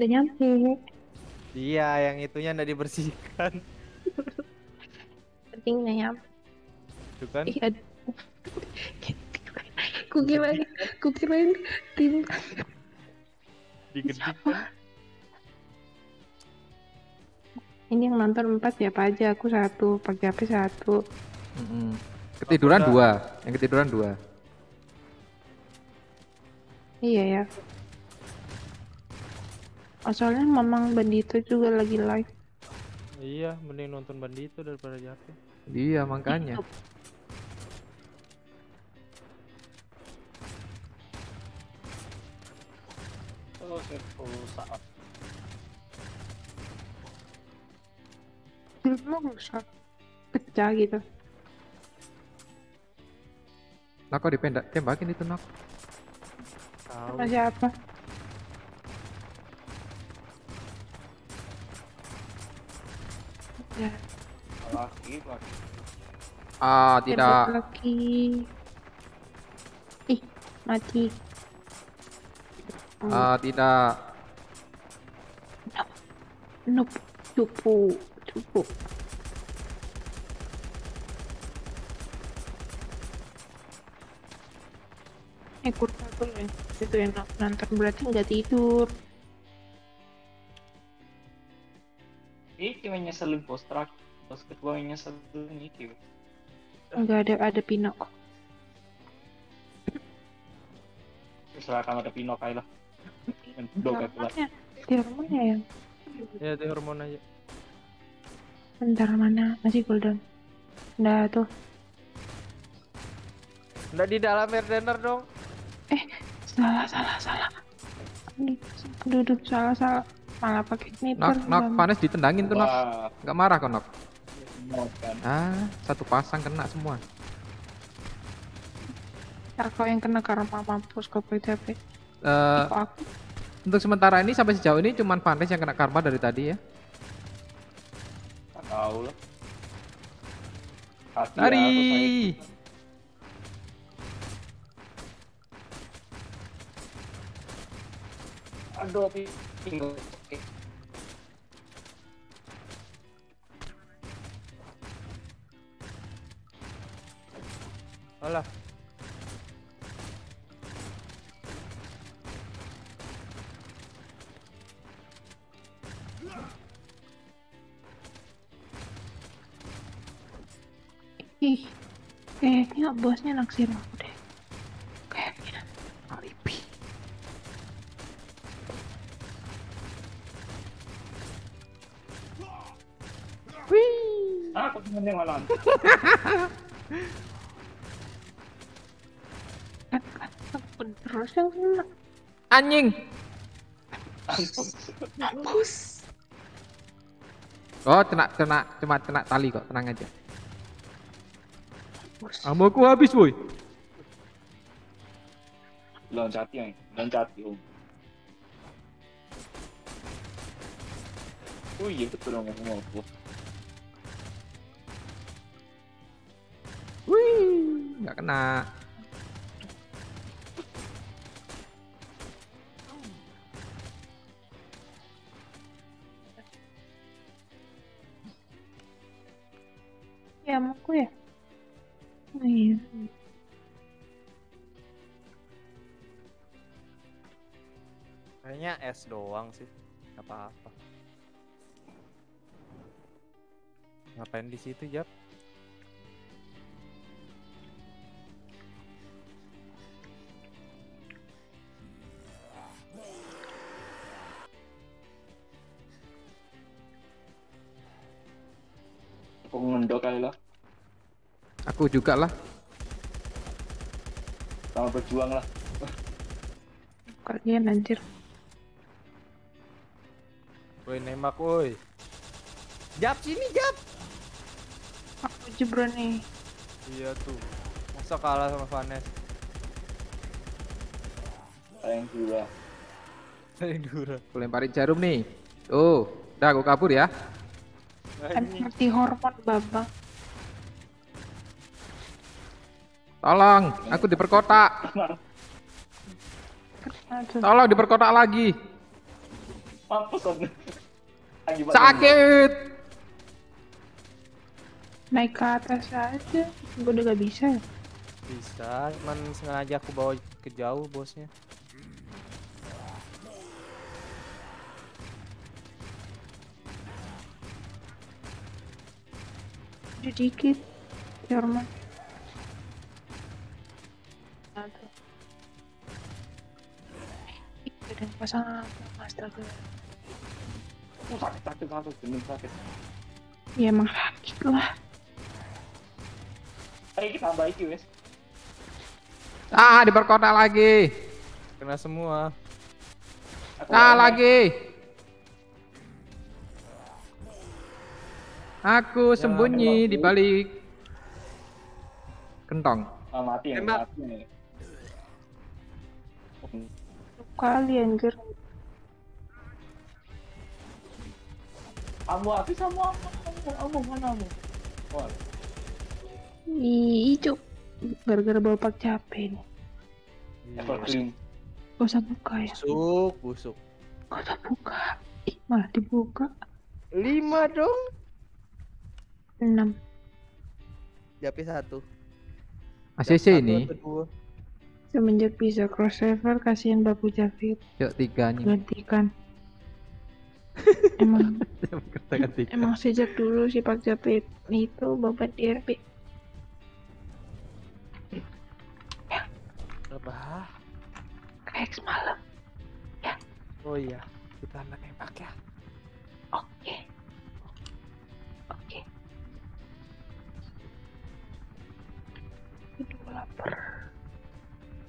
Udah nyampe. Iya, yang itunya nggak dibersihkan. marketing này không? Ý là... Ku kirain, ku kirain tim digedik. Ini yang nonton empat ya, Pak aja. Aku satu, Pak Japi satu. Mm-hmm. Ketiduran dua, yang ketiduran dua. Iya ya. Oh, soalnya Mamang Bandito juga lagi live. Iya, mending nonton Bandito daripada Japi. Iya, makanya. Oh, sepuluh saat. Mau rusak pecah gitu. Nako dipendak tembakin itu Nako. Sama siapa? Ya. Laki, laki. Ah tidak. Laki. Ih mati. Ah tidak. Nope. Cupu. Cukup. Eh kurva tuh ya, itu enak nonton berarti nggak tidur. Ini cuma nyeselin post track, post kedua nyeselin itu. Enggak ada ada Pinok. Silakan ada Pinok aja lah. Di hormonnya ya. Ya di hormon aja. Bentar mana masih cooldown. Udah tuh. Udah di dalam air dinner dong. Eh, salah salah salah. Duduk salah salah malah pakai sniper. Nok, nok panas ditendangin tuh Nok. Enggak marah kok Nok. Ah, satu pasang kena semua. Ntar kau yang kena karena mampus kau itu H P. Eh, untuk sementara ini sampai sejauh ini cuman Panes yang kena karma dari tadi ya. Tahu lah. Lari. Aduh, tinggal. Alah. Ih, kayaknya bosnya naksir aku deh. Kayaknya alibi. Wih. Aku temennya malam. Terus yang kena. Anjing. Mampus. Oh, kena, kena, cuma kena tali kok, tenang aja. Ammo ku habis boy. Loncat yang, loncat yang. Oh iya betul dong ngomong aku. Wih, nggak kena. Ya ammo ku ya. Oh, iya. Kayaknya es doang sih, nggak apa-apa. Ngapain di situ, Jap? Pengendok kali lah. Aku juga lah. Sama berjuang lah. Kalian anjir. Woi nembak woi. Jap sini Jap. Aku jebron nih. Iya tuh. Masa kalah sama Vanes. Sayang dura. Sayang dura. Aku lemparin jarum nih. Oh, udah aku kabur ya. Anti hormon babang. Tolong, aku diperkotak. Tolong diperkotak lagi. Sakit. Naik ke atas aja, gue udah gak bisa ya? Bisa, cuman sengaja aku bawa ke jauh bosnya. Sedikit, Jerman. Aduh. Ada pasangan master gue. Oh, sakit sakit langsung bener sakit. Ya emang sakit lah. Eh kita tambah iki wes. Ah diperkotak lagi. Kena semua. Nah lagi. Aku ya, sembunyi di balik kentong. Ah, mati ya, tembak. Mati. Kali anjir. Kamu habis kamu kamu mana kamu? Oh. Ih, cuk. Gara-gara bawa pak capek nih. Kok sampai kayak busuk, busuk. Kok tak buka? Ih, malah dibuka. Lima dong. enam Japi satu A C C ini semenjak bisa crossover kasihan babu Javi yuk tiga nih gantikan emang emang sejak dulu si Pak Javi itu babat di R P ya apa kayak semalam ya oh iya kita anak empak ya oke okay. Lapar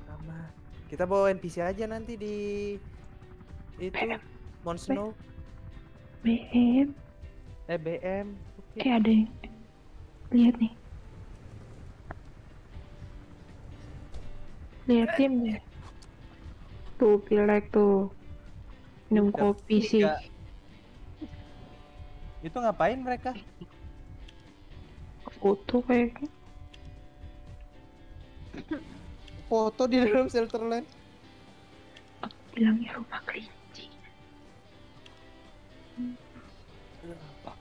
sama kita bawa N P C aja nanti di itu Mount Snow B M eh B M okay. Eh ada yang lihat nih lihat timnya tuh pilek tuh minum kopi sih itu ngapain mereka foto kayaknya foto di dalam shelter lain. Aku bilangnya rumah kelinci. Apa?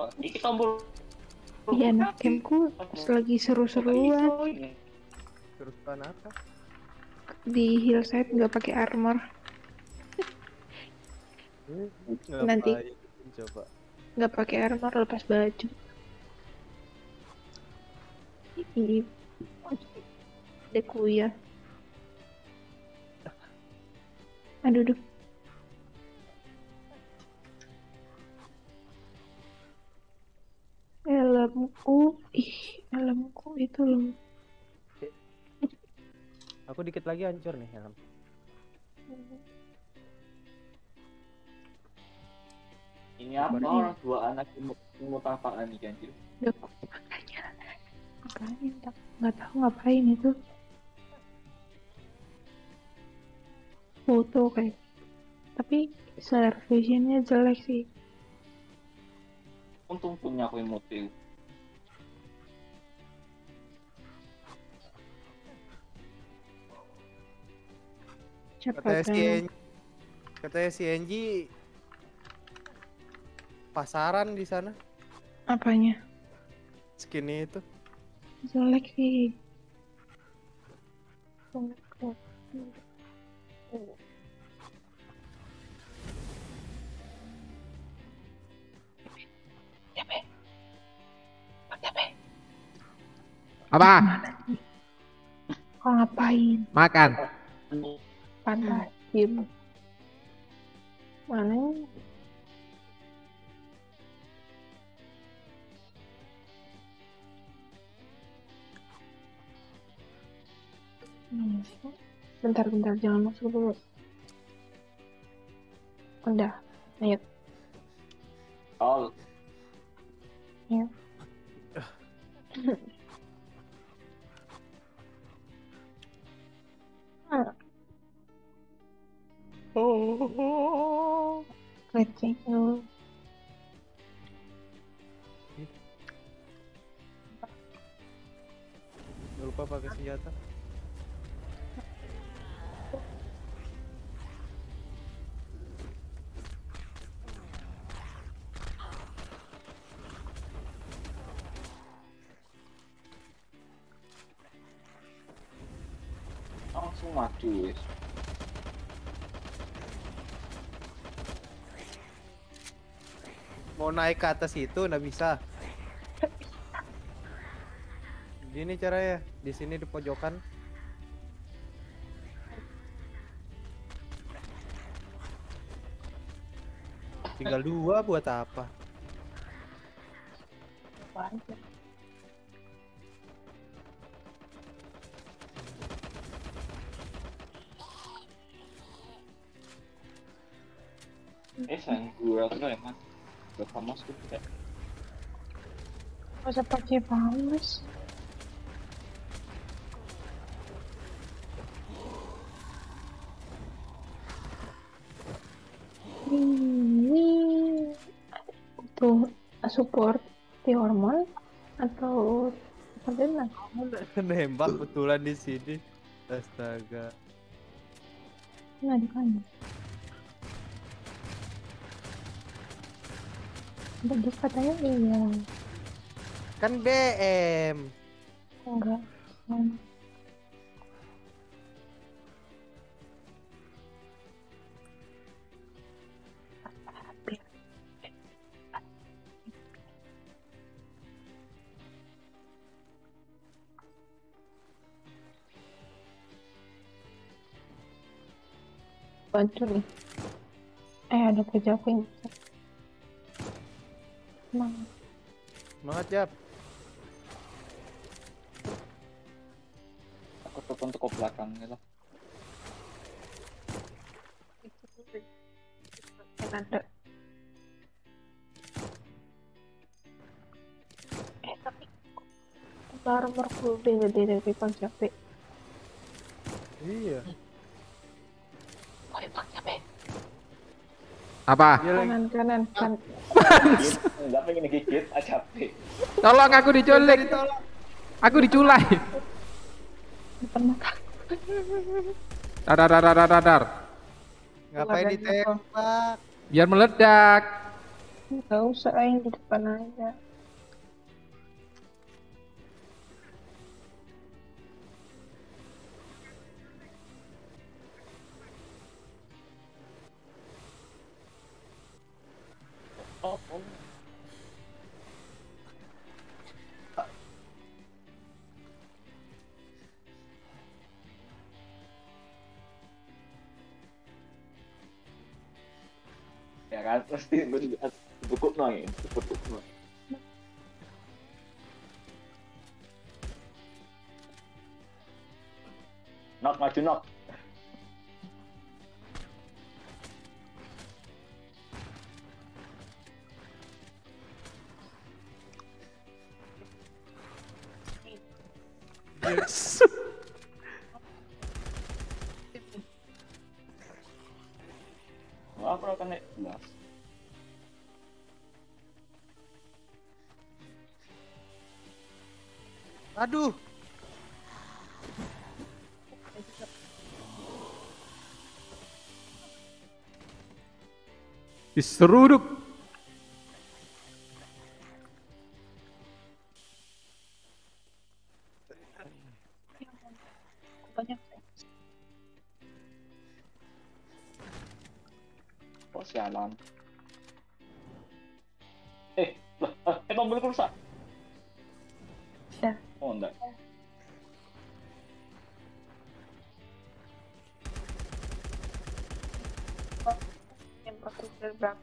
Oh, dikit tombol. Iya, nah, gamku lagi seru-seruan. Seru-seruan apa? Di hillside nggak pakai armor. Ngapain, nanti coba nggak pakai armor lepas baju ini deku ya aduh duh helmku ih helmku itu lem aku dikit lagi hancur nih helm. Ini apa orang dua anak imut apaan nih ganjil? Duh, makanya makanya nggak tahu ngapain itu foto kayak tapi selera visionnya jelek sih untung punya aku imut itu katanya si Angie pasaran di sana. Apanya? Skinnya itu. Jelek sih. Capek. Capek. Apa? Kok ngapain? Makan. Pantas diem. Mana? Bentar-bentar jangan masuk dulu. Udah, ayo. All. Ya. Oh. Kecil. Lupa pakai senjata. Waduh. Mau naik ke atas itu nggak bisa. Gini caranya, di sini di pojokan. Tinggal dua buat apa? Apaan sih? Eh, sayang gua tuh emang udah pamas tuh kayak. Masa pakai pamas? Ini untuk support di hormon atau bagaimana? Nembak betulan di sini, astaga. Nah, di mana? Bagus katanya iya. Kan B M. Enggak. Hancur nih. Eh, ada kerja aku yang semangat. Semangat, Jap. Aku telepon toko belakang gitu. Yang ada. Eh, tapi armor full D D dari Pancape. Iya. Apa? Kanan, kanan, kanan. Enggak pengen gigit, capek. Tolong aku diculik. Aku diculai. Depan mata. Dadar, dadar, dadar, dadar. Ngapain ditembak? Biar meledak. Enggak usah, yang di depan aja. Oh, oh. Ya kan pasti gue juga cukup noy, cukup noy. Not maju not. Wah, aku akan naik belas. Aduh. Diseruduk. Jalan. Eh, lah, emang boleh rusak? Sudah. Oh, enggak. Yang pakai berapa?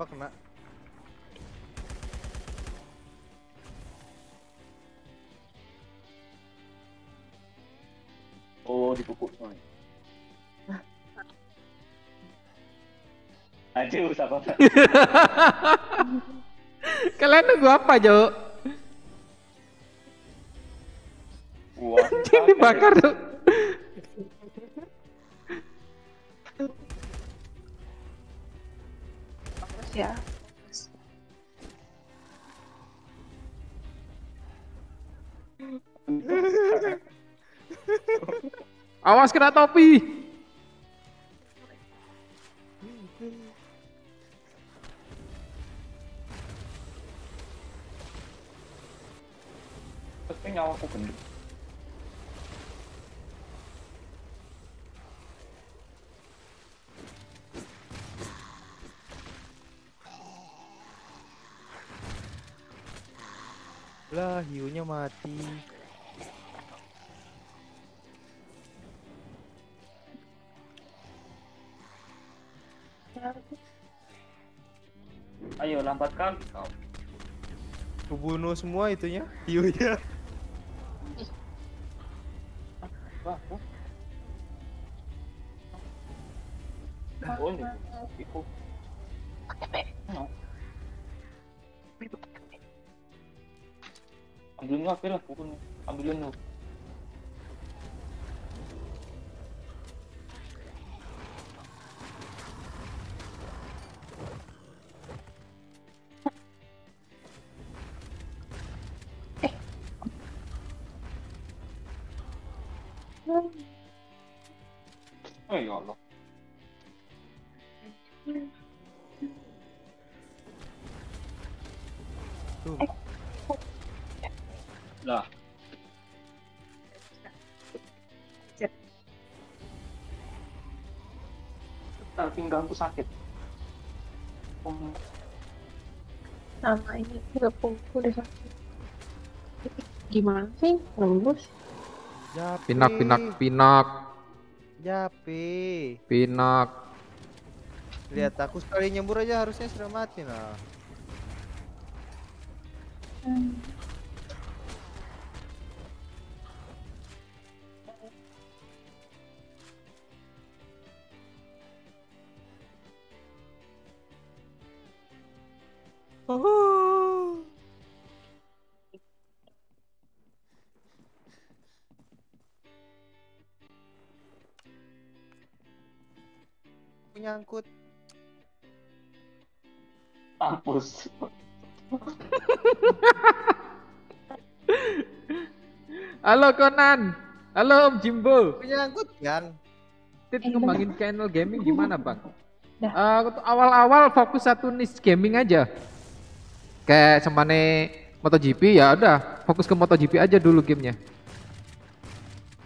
Apa kena? Oh, dipukul. Aduh, sabar. Kalian nunggu apa, Jo? Gua dibakar tuh. Bagus ya. Awas kena topi. Tapi nyawa aku gendut. Lah, hiunya mati. Ayo lambatkan kau. Kubunuh semua itunya, hiunya. Oh, ini ikut. Ambilin lah, pilih kubunuh. Ambilin lu. Oh ya Allah. Tuh. Lah. Setel pinggangku sakit. Pung. Sama ini juga punggungku udah sakit. Gimana sih nembus? Japi. Pinak, pinak, pinak. Japi. Pinak. Lihat aku sekali nyembur aja harusnya sudah mati nah. Hmm. Oh. Nyangkut tampus. Halo Conan, halo Om Jimbo. Nyangkut kan Tit, ngembangin channel gaming gimana bang? Awal-awal uh, fokus satu niche gaming aja kayak semane MotoGP, ya udah fokus ke MotoGP aja dulu gamenya,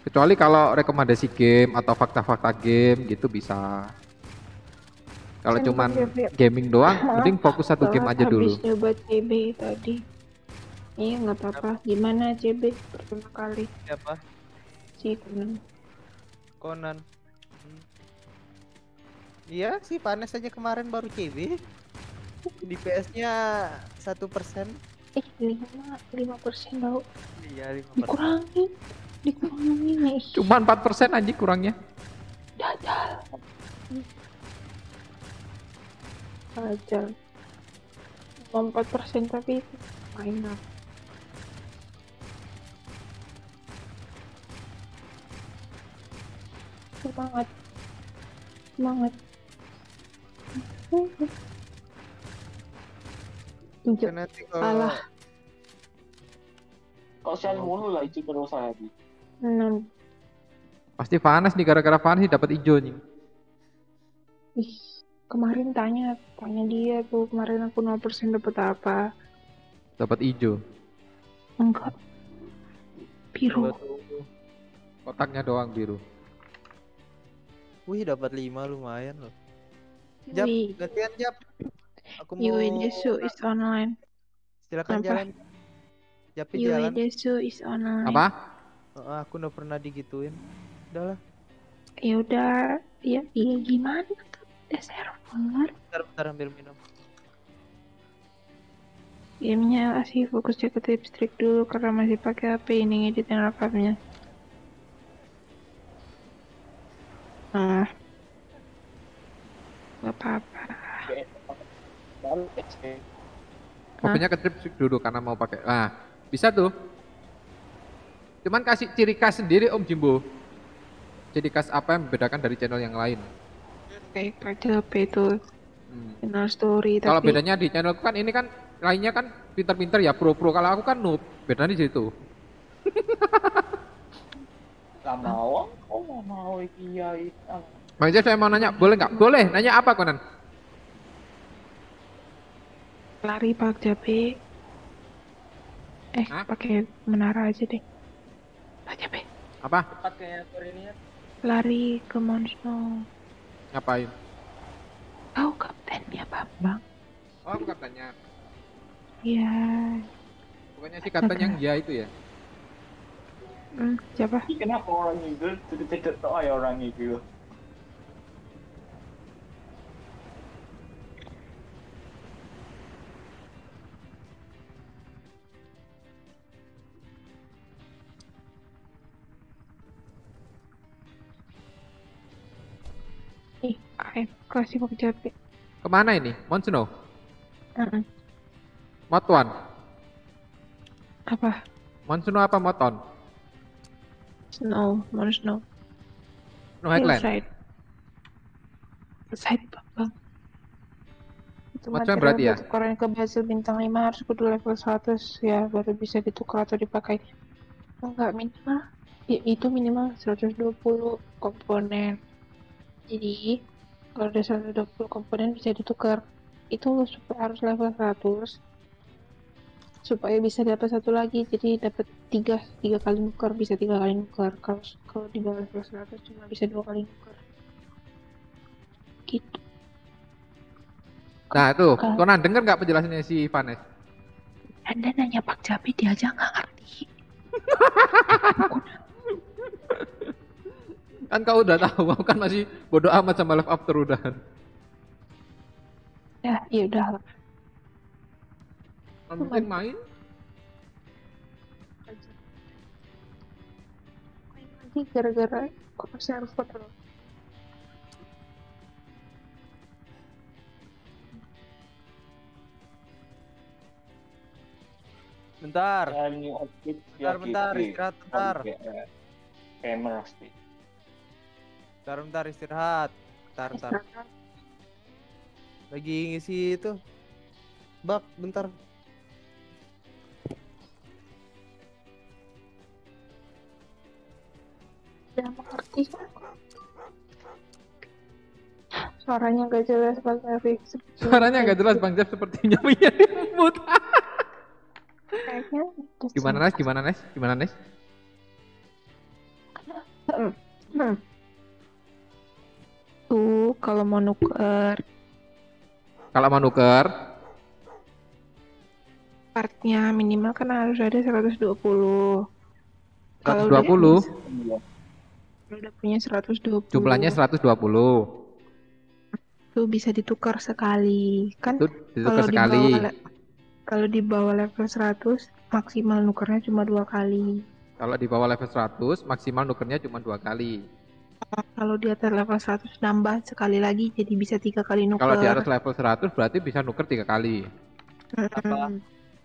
kecuali kalau rekomendasi game atau fakta-fakta game gitu bisa. Kalau cuman gaming doang, mending fokus satu game aja dulu. Habis coba C B tadi. Iya nggak apa-apa. Gimana C B pertama kali? Siapa? Si Conan. Conan. Iya hmm. sih panas aja kemarin baru C B. D P S-nya satu persen. Eh lima lima persen tau? Iya lima persen. Dikurangin, dikurangin nih. Cuma empat persen aja kurangnya. Dajal. Aja empat persen tapi mainan. Semangat, semangat. Nanti kalau kok sial mulu lah itu kalau saya di. Enam. Pasti panas nih, gara-gara panas dapat hijau nih. Kemarin tanya, tanya dia tuh kemarin aku nol persen dapat apa? Dapat hijau. Enggak. Biru. Kotaknya doang biru. Wih, dapat lima lumayan loh. Jap, gantian Jap. Aku mau Yuidesu is online. Silakan apa? Jalan. Japin jalan. Yuidesu is online. Apa? Uh, aku udah pernah digituin. Udahlah. Ya udah, ya iya gimana? Server. Bentar-bentar ambil minum. Gamenya masih fokusnya ke tips trik dulu karena masih pakai H P ini ngeditin rekapnya. Nah, nggak apa-apa. Kopinya ketrip dulu karena mau pakai. Nah, bisa tuh. Cuman kasih ciri khas sendiri Om Jimbo. Ciri khas apa yang membedakan dari channel yang lain? Oke, ada apa itu? Channel story. Kalau tapi... bedanya di channelku kan ini kan lainnya kan pinter-pinter ya, pro-pro. Kalau aku kan noob, bedanya di situ. Gak mau, aku mau mau iya itu. Bang Jeff, saya mau nanya, boleh nggak? Boleh, nanya apa Konan? Lari Pak Jabe. Eh, pakai menara aja deh. Pak Jabe. Apa? Lari ke Monso. Ngapain? Kau kaptennya Pak Bang. Oh, aku kaptennya. Iya. Bukannya si kapten yang dia itu ya? Hmm, siapa? Kenapa orang itu sudah tidak tahu ya orang itu? Ih, A M kasih Pak Jabe. Kemana ini? Monsuno? Uh-uh. Motuan? Apa? Monsuno apa Moton? Snow, Monsuno. No Highland? Side. Side Bang. Itu Motuan berarti ya? Koran ke Basil bintang lima harus kudu level seratus ya baru bisa ditukar atau dipakai. Enggak minimal, ya, itu minimal seratus dua puluh komponen. Jadi kalau ada seratus dua puluh komponen bisa ditukar. Itu supaya harus level seratus supaya bisa dapat satu lagi. Jadi dapat tiga tiga kali nuker, bisa tiga kali nuker. Kalau kalau di bawah level seratus cuma bisa dua kali nuker. Gitu. Nah tuh, Konan denger nggak penjelasannya si Vanes? Anda nanya Pak Jabe dia aja nggak ngerti. Kan kau udah tahu, aku kan masih bodoh amat sama live after udahan. Ya, iya udah. Mungkin main. Main lagi gara-gara kok masih harus foto. Bentar. Bentar, bentar, istirahat bentar. Camera speed. Bentar, bentar, istirahat. Bentar, bentar. Lagi ngisi itu. Bak, bentar. Udah mengerti kan? Suaranya gak jelas Bang Jeff. Suaranya gak jelas Bang Jeff sepertinya punya mood. Gimana Nes? Gimana Nes? Gimana Nes? Hmm. Tuh, kalau mau nuker, kalau mau nuker partnya minimal kan harus ada seratus dua puluh. seratus dua puluh? Kalau udah, udah punya seratus dua puluh jumlahnya seratus dua puluh tuh bisa ditukar sekali kan. Itu ditukar kalau sekali di bawah, kalau di bawah level seratus maksimal nukernya cuma dua kali. Kalau di bawah level seratus maksimal nukernya cuma dua kali. Kalau di atas level seratus nambah sekali lagi jadi bisa tiga kali nuker. Kalau di atas level seratus berarti bisa nuker tiga kali. Apa?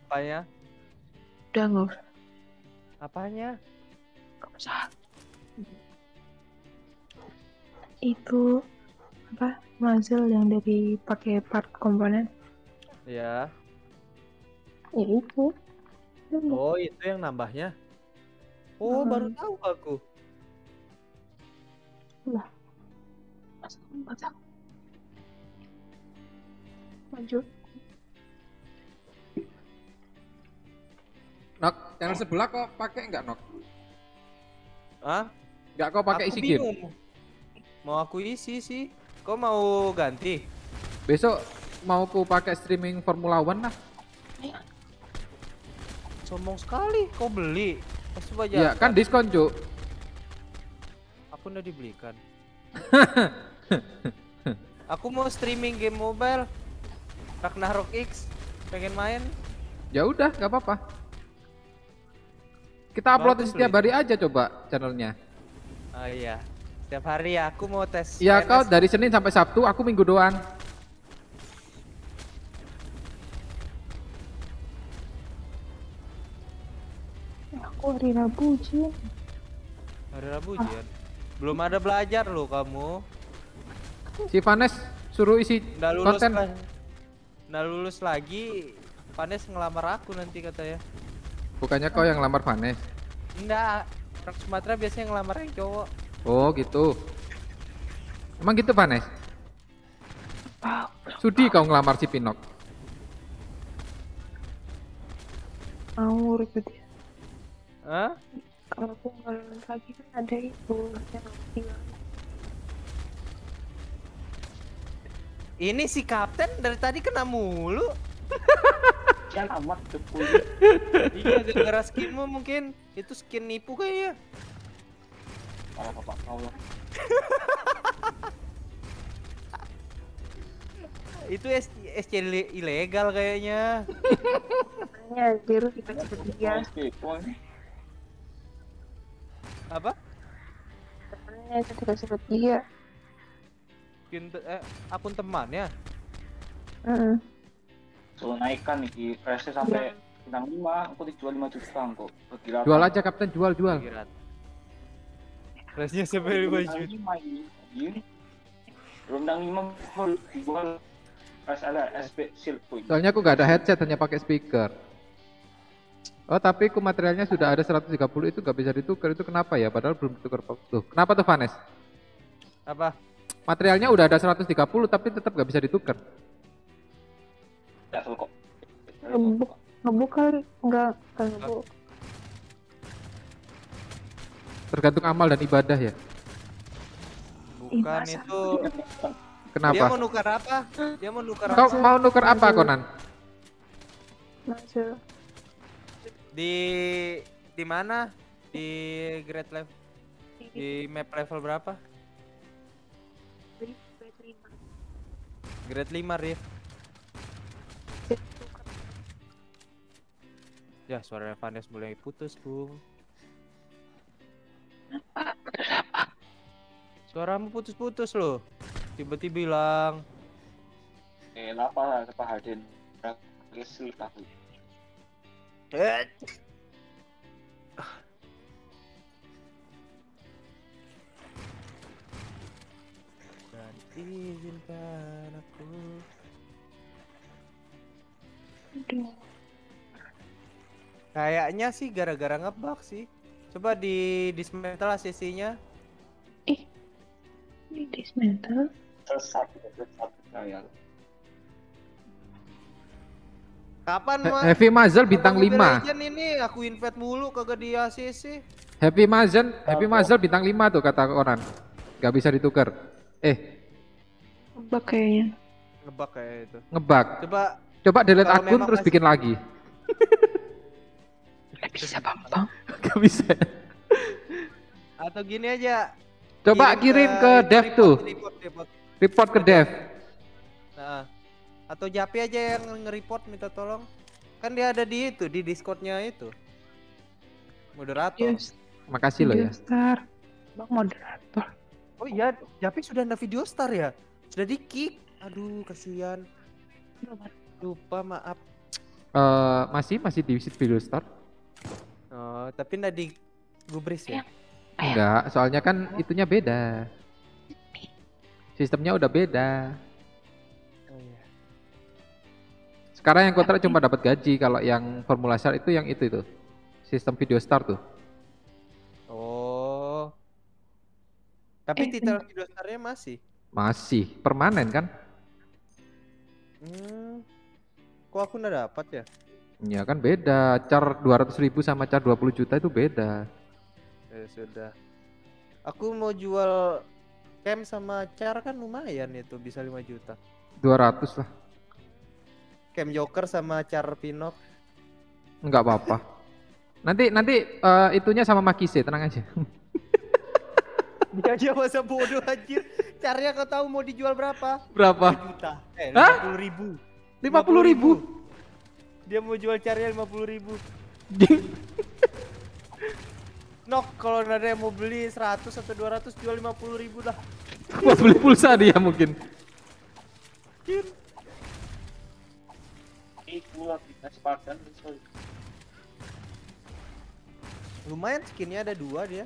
Apanya? Udah nggak usah. Apanya? Nggak usah. Itu apa? Muzzle yang dari pakai part komponen? Ya. Ya itu. Oh itu yang nambahnya. Oh hmm. Baru tahu aku. Lah, masa kamu gak tahu? Lanjut. Nok, channel sebelah kok pakai nggak Nok? Hah? Nggak kok pakai isi bingung. Game? Mau aku isi sih. Kok mau ganti? Besok mau aku pakai streaming Formula One lah. Sombong sekali, kau beli. Ya kan diskon cu. Aku udah dibelikan. Aku mau streaming game mobile Ragnarok X, pengen main. Ya udah, nggak apa-apa. Kita upload setiap hari aja coba channelnya. Oh iya, setiap hari ya. Aku mau tes. Iya kau dari Senin sampai Sabtu, aku Minggu doang. Aku hari Rabu, Jin. Hari Rabu, ah. Jin? Belum ada belajar loh kamu. Si Vanes suruh isi nggak lulus konten. Kan. Nggak lulus lagi, Vanes ngelamar aku nanti katanya. Bukannya kau yang ngelamar Vanes? Enggak, orang Sumatera biasanya ngelamar yang cowok. Oh gitu. Emang gitu Vanes? Sudi kau ngelamar si Pinok? Mau urut dia. Hah? Kalau aku ngelamar lagi kan ada itu yang tinggal. Ini si kapten dari tadi kena mulu. Ya amat tepul. Iya gara-gara skinmu mungkin. Itu skin nipu kayaknya. Parah bapak kau lah. Itu S C ilegal kayaknya. Katanya virus kita seperti dia. Apa? Katanya itu tidak seperti dia. Eh, akun teman ya? Heeh. Uh-uh. Kalau naikkan nih, price sampai bintang lima, aku dijual lima juta kok. Kegiratan. Jual aja kapten, jual jual. Price-nya sampai lima juta. Rendang lima full jual. Price ala S P Silk. Soalnya aku gak ada headset, hanya pakai speaker. Oh, tapi ku materialnya sudah ada seratus tiga puluh, itu gak bisa ditukar. Itu kenapa ya? Padahal belum ditukar. Tuh, kenapa tuh Vanes? Apa? Materialnya udah ada seratus tiga puluh tapi tetap gak bisa ditukar. Nggak kok. Ngebuk, ngebuk kali. Nggak, ngebuk. Tergantung amal dan ibadah ya? Bukan itu. Kenapa? Dia mau nukar apa? Dia mau nukar apa? Mau nukar apa, Konan? Masuk. Di... di mana? Di grade level? Di map level berapa? Grade lima, Riff. Ya, suara Vanes mulai putus, Bung. Suaramu putus-putus loh. Tiba-tiba bilang. Eh, apa apa Hadin? Kesel tapi. Eh. Dan izinkan aku. Aduh. Kayaknya sih gara-gara ngebug sih. Coba di dismantle sisinya. Ih, ini dismantle. Tersesat, tersesat kayak. Kapan mah? Heavy Mazel bintang lima. Ini aku invite mulu kagak di A C C. Heavy Mazel, Heavy Mazel bintang lima tuh kata orang. Gak bisa ditukar. Eh. Ngebug kayaknya. Ngebug kayak itu. Ngebug. Coba coba delete akun terus bikin lagi. Gak bisa Bambang. Gak bisa. Atau gini aja. Coba kirim, kirim ke, ke dev tuh. Report, report. report ke dev. Nah, atau Japi aja yang nge-report minta tolong. Kan dia ada di itu, di Discord-nya itu. Moderator. Yes. Makasih video loh ya. Star. Bang moderator. Oh iya, Japi sudah ada video star ya? Sudah di-kick. Aduh, kasihan. Lupa, maaf. Uh, masih masih di video star. Oh, tapi nggak di gubris ya? Enggak, soalnya kan itunya beda. Sistemnya udah beda. Sekarang yang kontrak cuma dapat gaji, kalau yang formula star itu yang itu itu. Sistem video star tuh. Oh. Tapi titel video starnya masih? Masih, permanen kan? Hmm. Kok aku nggak dapat ya? Ya kan beda, car dua ratus ribu sama car dua puluh juta itu beda. Ya sudah. Aku mau jual camp sama car kan lumayan itu bisa lima juta. dua ratus lah. Camp Joker sama car Pinok. Enggak apa-apa. Nanti nanti uh, itunya sama Makise, tenang aja. Dia aja masa bodoh anjir. Carnya kau tahu mau dijual berapa? Berapa? lima juta. Eh, lima puluh ribu. lima puluh ribu. Dia mau jual caranya lima puluh ribu. Nok, kalau ada yang mau beli seratus atau dua ratus jual lima puluh ribu lah. Mau beli pulsa dia mungkin. Mungkin. Lumayan skinnya ada dua dia.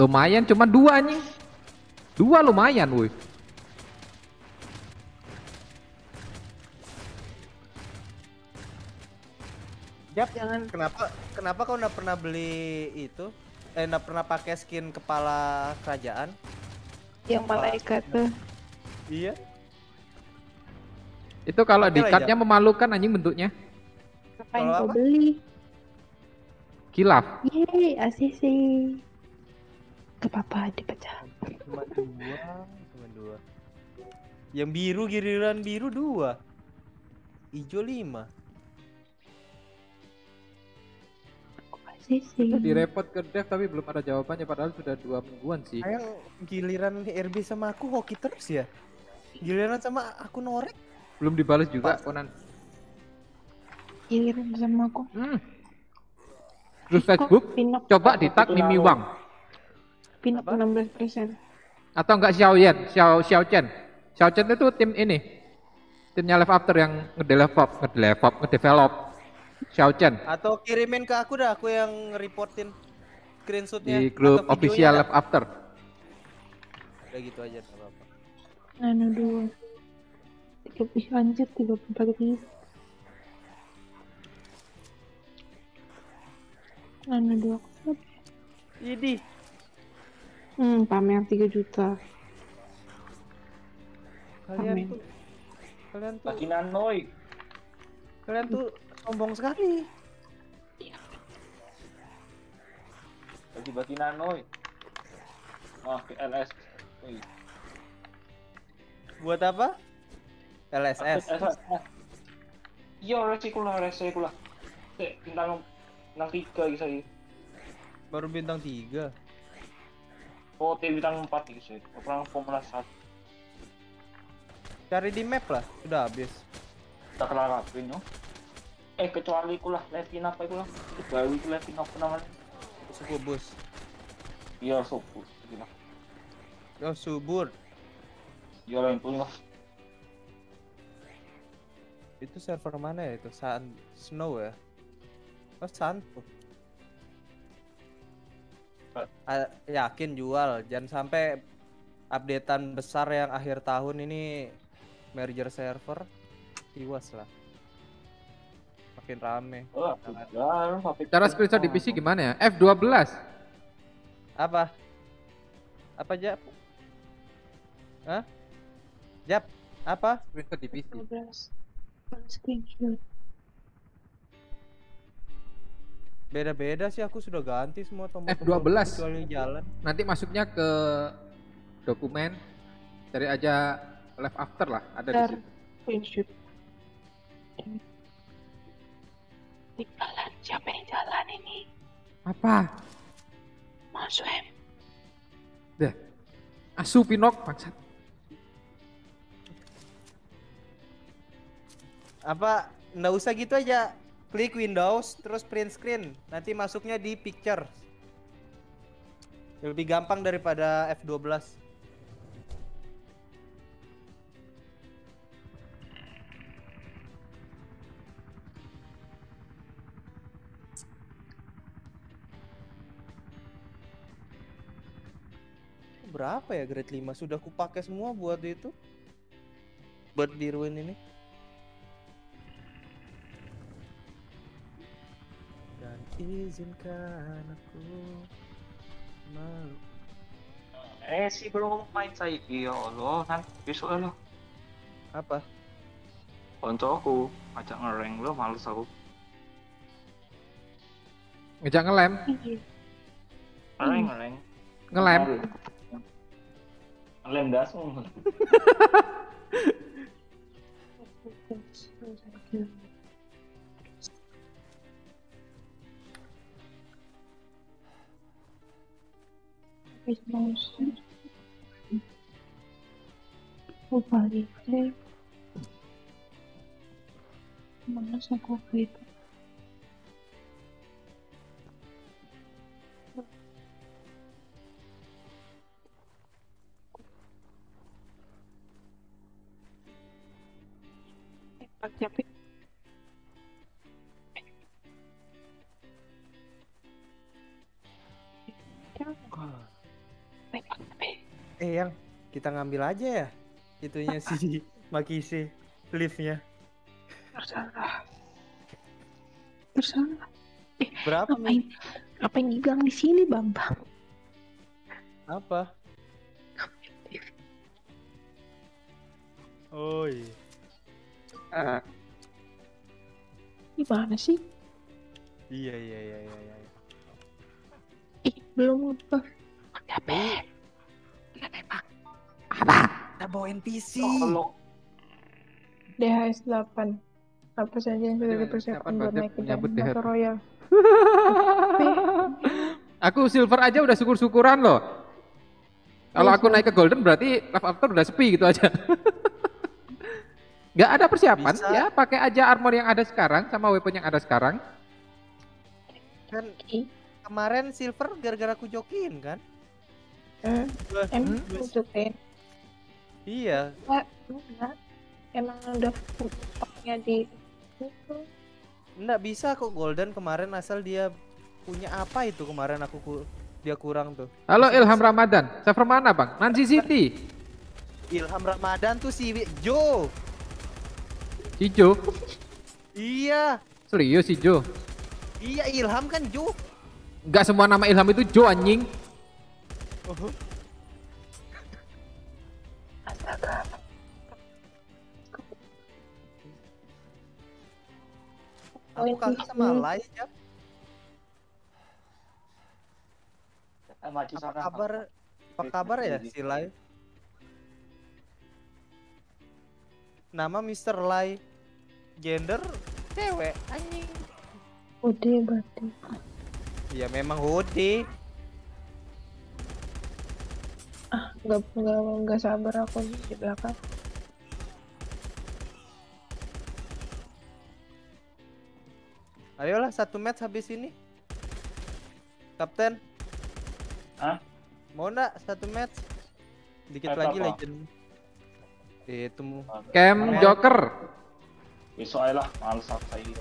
Lumayan cuma dua nih. Dua lumayan woi. Yap, jangan. Kenapa kenapa kau enggak pernah beli itu? Eh enggak pernah pakai skin kepala kerajaan? Yang malaikat tuh. Iya. Itu kalau di-cutnya memalukan anjing bentuknya. Ngapain kau beli? Kilap. Yeay, A C C. Gak apa-apa, dipecah. Cuma dua, cuma dua. Yang biru, giliran biru dua. Hijau lima. Sisi. Kita direpot ke dev tapi belum ada jawabannya padahal sudah dua mingguan sih. Ayang giliran R B sama aku hoki terus ya. Giliran sama aku norek. Belum dibalas juga Pas. Konan. Giliran sama aku. Hmm. Terus eh, Facebook coba di tag Mimi Wang. Pinup enam belas persen. Atau enggak Xiao Yan, Xiao Xiao Chen. Xiao Chen itu tim ini. Timnya LifeAfter yang ngedevelop, ngedevelop, ngedevelop. Xiao Chen. Atau kirimin ke aku dah, aku yang reportin screenshotnya di grup official LifeAfter. Udah gitu aja enggak apa-apa. Anu dua. Lebih lanjut tiga puluh empat detik. Anu dua. Idi. Hmm, pamer tiga juta. Kalian pamer. Tuh Kalian tuh Lagi nanoi. Kalian tuh sombong sekali. Bagi-bagi nanoi. Oh, L S. Wih. Buat apa? L S S. Yo, resikulah, resikulah. Bintang bintang tiga lagi saya. Baru bintang tiga. Oh, T V bintang empat gitu sih. Perang Formula satu. Cari di map lah, sudah habis. Tak kelar rapin, no? Eh kecuali kulah Levin apa ikulah? Baru itu Levin apa namanya? Subur. Iya subur. Yo subur. Yo lain punya. Itu server mana ya itu? Sun Snow ya? Oh Sun. Yakin jual, jangan sampai updatean besar yang akhir tahun ini merger server tiwas lah. Makin rame. Oh, cara screenshot di P C gimana ya? F dua belas. Apa? Apa Jap? Hah? Jap, apa? Screenshot di P C. Beda-beda sih, aku sudah ganti semua tombol F dua belas. Jalan. Nanti masuknya ke dokumen. Cari aja LifeAfter lah, ada Ter di situ. Tinggalan siapa yang jalan ini? Apa? Mas Wem. Deh. Asu Pinok maksud. Apa? Nggak usah gitu aja. Klik Windows terus print screen. Nanti masuknya di picture. Lebih gampang daripada F dua belas. Berapa ya grade lima? Sudah kupakai semua buat itu, buat di ruin ini. Dan izinkan aku malu. Eh si belum main saya, ya Allah, nanti besok lo. Apa? Untuk aku ajak ngereng lo, males aku. Ngajak ngelem? Ngeleng ngeleng. Ngelem. Lem dasung. Mana aku itu? Eh yang kita ngambil aja ya itunya si Makise liftnya. Bersalah. Bersalah. Eh, berapa? Ngapain, ngapain ngigang di sini Bambang? Apa? Oi. Ah. Gimana sih? Iya iya iya iya iya. Ih, belum apa. Udah ber. Udah tembak. Apa? Udah bawa N P C. Tolong. D H S delapan. Apa saja yang sudah dipersiapkan buat naik motor royal. Aku silver aja udah syukur-syukuran loh. Kalau aku naik ke golden berarti LifeAfter udah sepi gitu aja. Gak ada persiapan. Bisa. Ya, pakai aja armor yang ada sekarang sama weapon yang ada sekarang. Kan kemarin silver gara-gara aku jokin kan? Eh, emang aku jokin. Iya. Enggak, enggak. Emang udah stoknya di itu. Enggak bisa kok golden kemarin asal dia punya apa itu kemarin aku ku... dia kurang tuh. Halo Ilham Ramadan, server mana Bang? Nancy City. Ilham Ramadan tuh si Jo. Si Jo? Iya. Serius si Jo? Iya Ilham kan Jo. Enggak semua nama Ilham itu Jo anjing. Oh. Astaga. Aku kangen sama Lai ya. Apa kabar? Apa kabar ya si Lai? Nama Mister Lai, gender cewek anjing. Hode berarti. Iya memang hode. Ah nggak nggak nggak sabar aku di belakang. Ayolah satu match habis ini, Kapten. Hah? Mau nak satu match? Dikit Mata lagi apa? Legend. Itu mu. Camp Joker. Besok aja lah, males apa ini.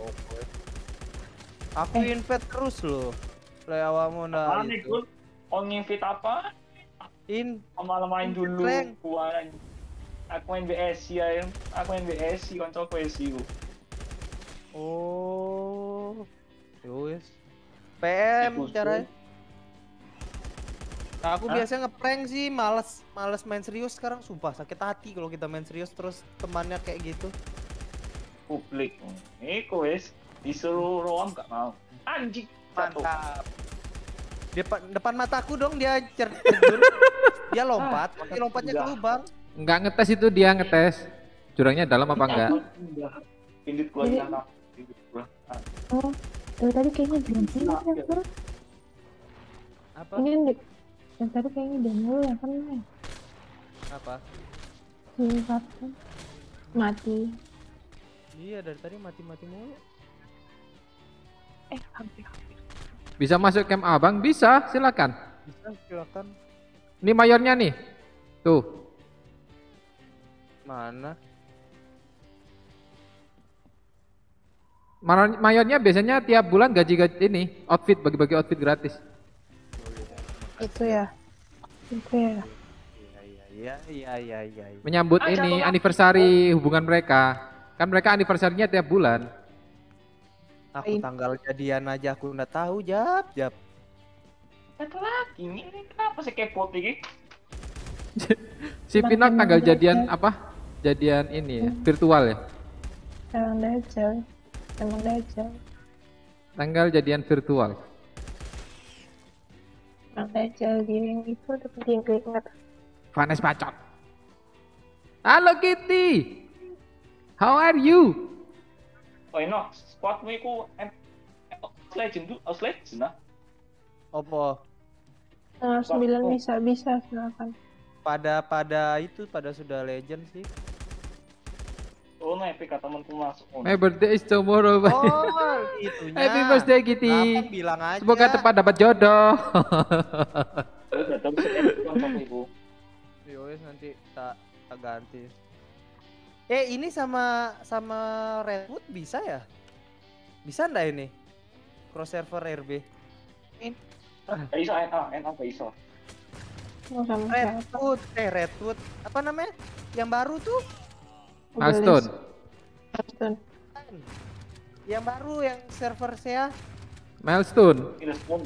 Aku eh. invite terus loh. Play awamu nah. Mana itu? Oh invite apa? In. Malam main dulu. Buat. Aku main B S ya. Aku main B S sih, kontrol P S U. Oh. Yowes. P M caranya. Nah, aku Hah? biasanya ngeprank sih, males, males main serius sekarang, sumpah sakit hati kalau kita main serius terus temannya kayak gitu. Publik, ini kuis disuruh roam gak mau. Anjing, mantap. Depan, depan mataku dong dia cer cerdur, dia lompat, tapi lompatnya ke lubang. Enggak ngetes itu dia ngetes, jurangnya dalam apa enggak? Indit gua nyala, indit gua. Oh, dari tadi kayaknya belum sih ya bro. Apa? Yang tadi kayaknya Daniel yang kena. Apa? Sifat mati. Iya dari tadi mati-mati mulu. Eh hampir-hampir. Bisa masuk camp abang? Bisa, silakan. Bisa, silakan. Ini mayornya nih. Tuh. Mana? Mayornya biasanya tiap bulan gaji-gaji ini outfit, bagi-bagi outfit gratis. Itu ya, itu ya. Iya iya iya iya. Ya. Menyambut ah, ini anniversary oh. hubungan mereka, kan mereka anniversary-nya tiap bulan. Aku tanggal jadian aja aku nggak tahu jap jap. Satu lagi ini kenapa sih kepo ini? Si Pinok tanggal jadian apa? Jadian ini ya, virtual ya? Emang dajal, emang dajal. Tanggal jadian virtual. Ada jauh yang itu tapi dia nggak ingat. Vanes pacot. Halo Kitty, how are you? Oh no, squadmu itu legend tuh, legend lah. Apa? Tanggal sembilan bisa bisa silakan. Pada pada itu pada sudah legend sih. Oh no, epic kata temanku masuk. My birthday is tomorrow. Oh, itunya. Happy birthday Kitty. Apa bilang aja. Semoga tepat dapat jodoh. Yowes nanti tak tak ganti. Eh ini sama sama Redwood bisa ya? Bisa ndak ini? Cross server R B. Bisa, bisa, bisa. Redwood, eh Redwood, apa namanya? Yang baru tuh? Aston. Aston. Yang baru yang server saya. Milestone.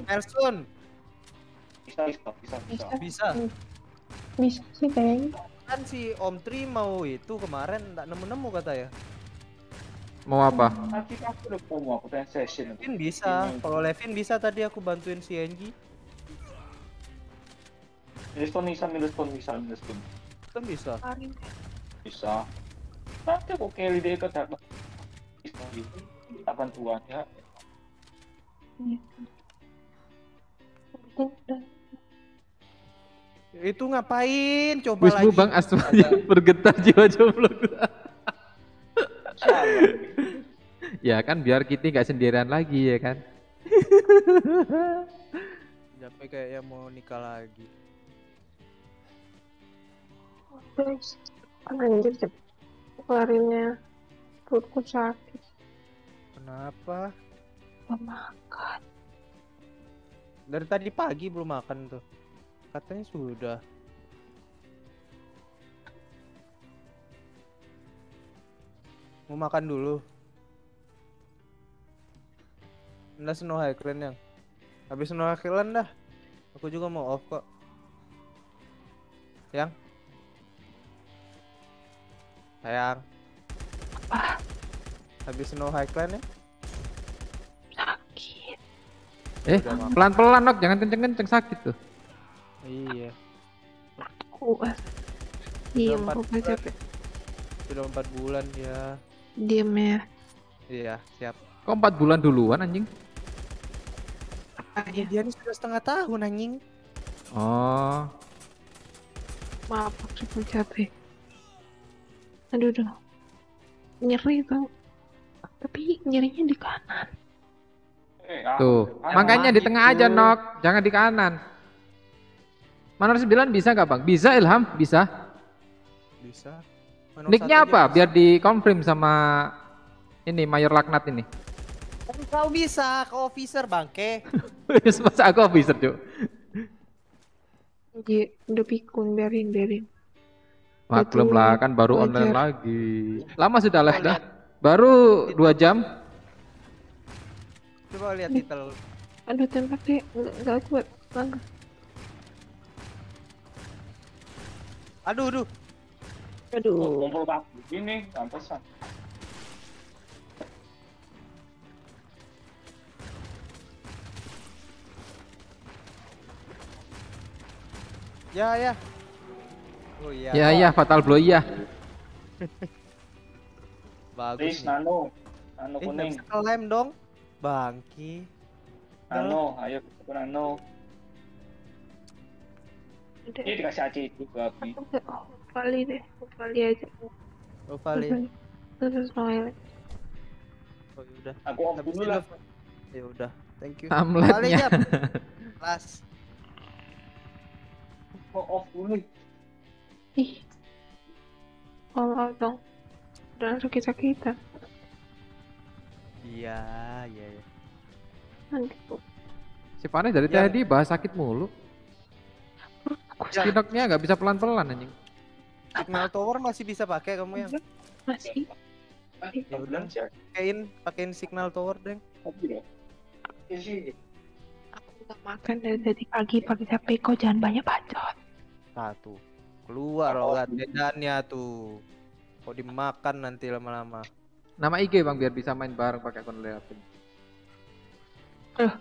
Milestone. Bisa, bisa, bisa, bisa. Bisa. Bisa sih kayaknya. Kan si Om Tri mau itu kemarin nggak nemu-nemu katanya. Mau apa? Levin bisa. Kalau Levin bisa tadi aku bantuin si Enji. Milestone bisa, Milestone bisa, Milestone. Milestone bisa. Bisa. Nanti aku carry dia ke dalam. Kita bantuan ya. Itu ngapain? Coba Wismu lagi. Wismu bang asmanya bergetar jiwa jomblo. Ya kan biar kita nggak sendirian lagi ya kan. Sampai kayaknya mau nikah lagi. Anjir cepet larinya, perutku sakit. Kenapa? Belum makan. Dari tadi pagi belum makan tuh. Katanya sudah. Mau makan dulu. Udah Snow Highland yang. Habis Snow Highland dah. Aku juga mau off kok. Yang. Sayang. Ah. Habis Snow Highland ya. Sakit. Eh, pelan-pelan nok, jangan kenceng-kenceng sakit tuh. Iya. Kuat. Iya, aku capek. Sudah empat bulan ya. Diam ya. Iya, siap. Kok empat bulan duluan anjing? Iya, dia ini sudah setengah tahun anjing. Oh. Maaf, aku capek. Aduh, aduh. Nyeri bang. Tapi nyerinya di kanan. Tuh, makanya di tengah aja Nok, jangan di kanan. Manor sembilan bisa nggak bang? Bisa Ilham, bisa. Bisa. Nicknya apa? Bisa. Biar di confirm sama ini Mayor Laknat ini. Kau bisa, kau officer bangke. Masa aku officer cuy. Iya, udah pikun biarin biarin. Maklum lah kan baru online lagi. Lama sudah live dah. Baru dua jam. Coba lihat titel. Aduh tembak deh, nggak kuat bang. Aduh, aduh, aduh, kumpul batu ini pantesan. Ya, ya, oh iya, ya, ya, fatal blow ya. Bagus, nano, nano kuning, eh, klaim dong, bangki, nano, ayo, nano. Ini dikasih aja itu babi. Ovali deh, ovali aja. Ovali. Terus noel. Oh yaudah. Aku off dulu lah. Ya udah, thank you. Ovali jam. Kelas. Kok off dulu? Ih. All out dong. Udah langsung kita-kita. Iya, iya, iya. Nanti kok. Si Pane dari tadi bahas sakit mulu. Kinoknya nggak bisa pelan-pelan anjing. Signal tower masih bisa pakai kamu yang? Masih. Ya udah, pakein, pakein signal tower deh. Aku nggak makan dari tadi pagi pagi capek kok jangan banyak bacot. Satu, keluar logat bedanya tuh. Kok dimakan nanti lama-lama. Nama I G bang biar bisa main bareng pakai akun Leapin. Eh,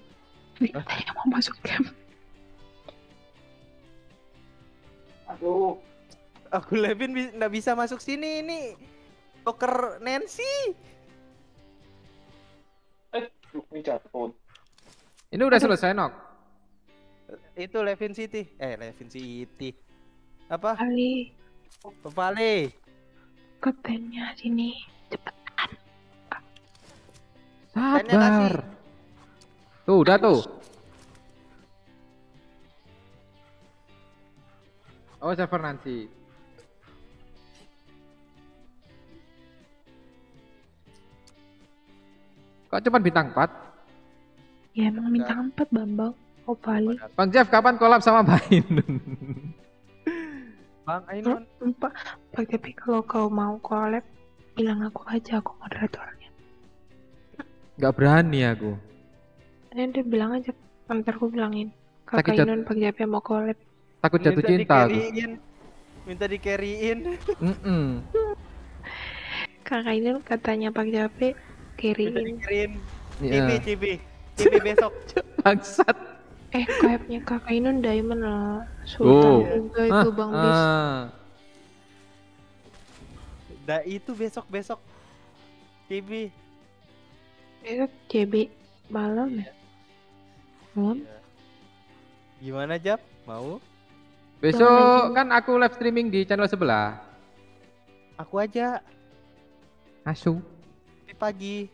saya mau masuk game. Aduh, aku Levin bi nggak bisa masuk sini ini toker Nancy. Eh, ini jatuh. Ini udah aduh. Selesai Nok. Itu Levin City, eh Levin City. Apa? Vali. Vali. Katanya sini cepetan. Sabar. Tuh udah tuh. Oh, server nanti. Kok cuma bintang empat? Ya emang bintang empat, Bambang. Oh, Bali. Bang Jeff, kapan kolab sama Mbak Ainun? Bang Ainun. Pak, Pak Jepi, kalau kau mau kolab, bilang aku aja, aku moderatornya. Gak berani aku. Ini dia bilang aja, ntar aku bilangin. Kakak jat... Ainun, Pak Jepi mau kolab. Takut jatuh minta cinta aku. Minta di-carryin. Mm -mm. Kakak Ainun katanya Pak Jepi, carryin. Cibi, cibi. Cibi besok. Bangsat. Eh, kayaknya Kakak Ainun Diamond lah, Sultan oh. juga ah, itu Bang Bis. Ah. Da itu besok besok, C B. Besok C B malam ya. Malam. Iya. Gimana Jap? Mau? Besok kan aku live streaming di channel sebelah. Aku aja. Asu. Di pagi.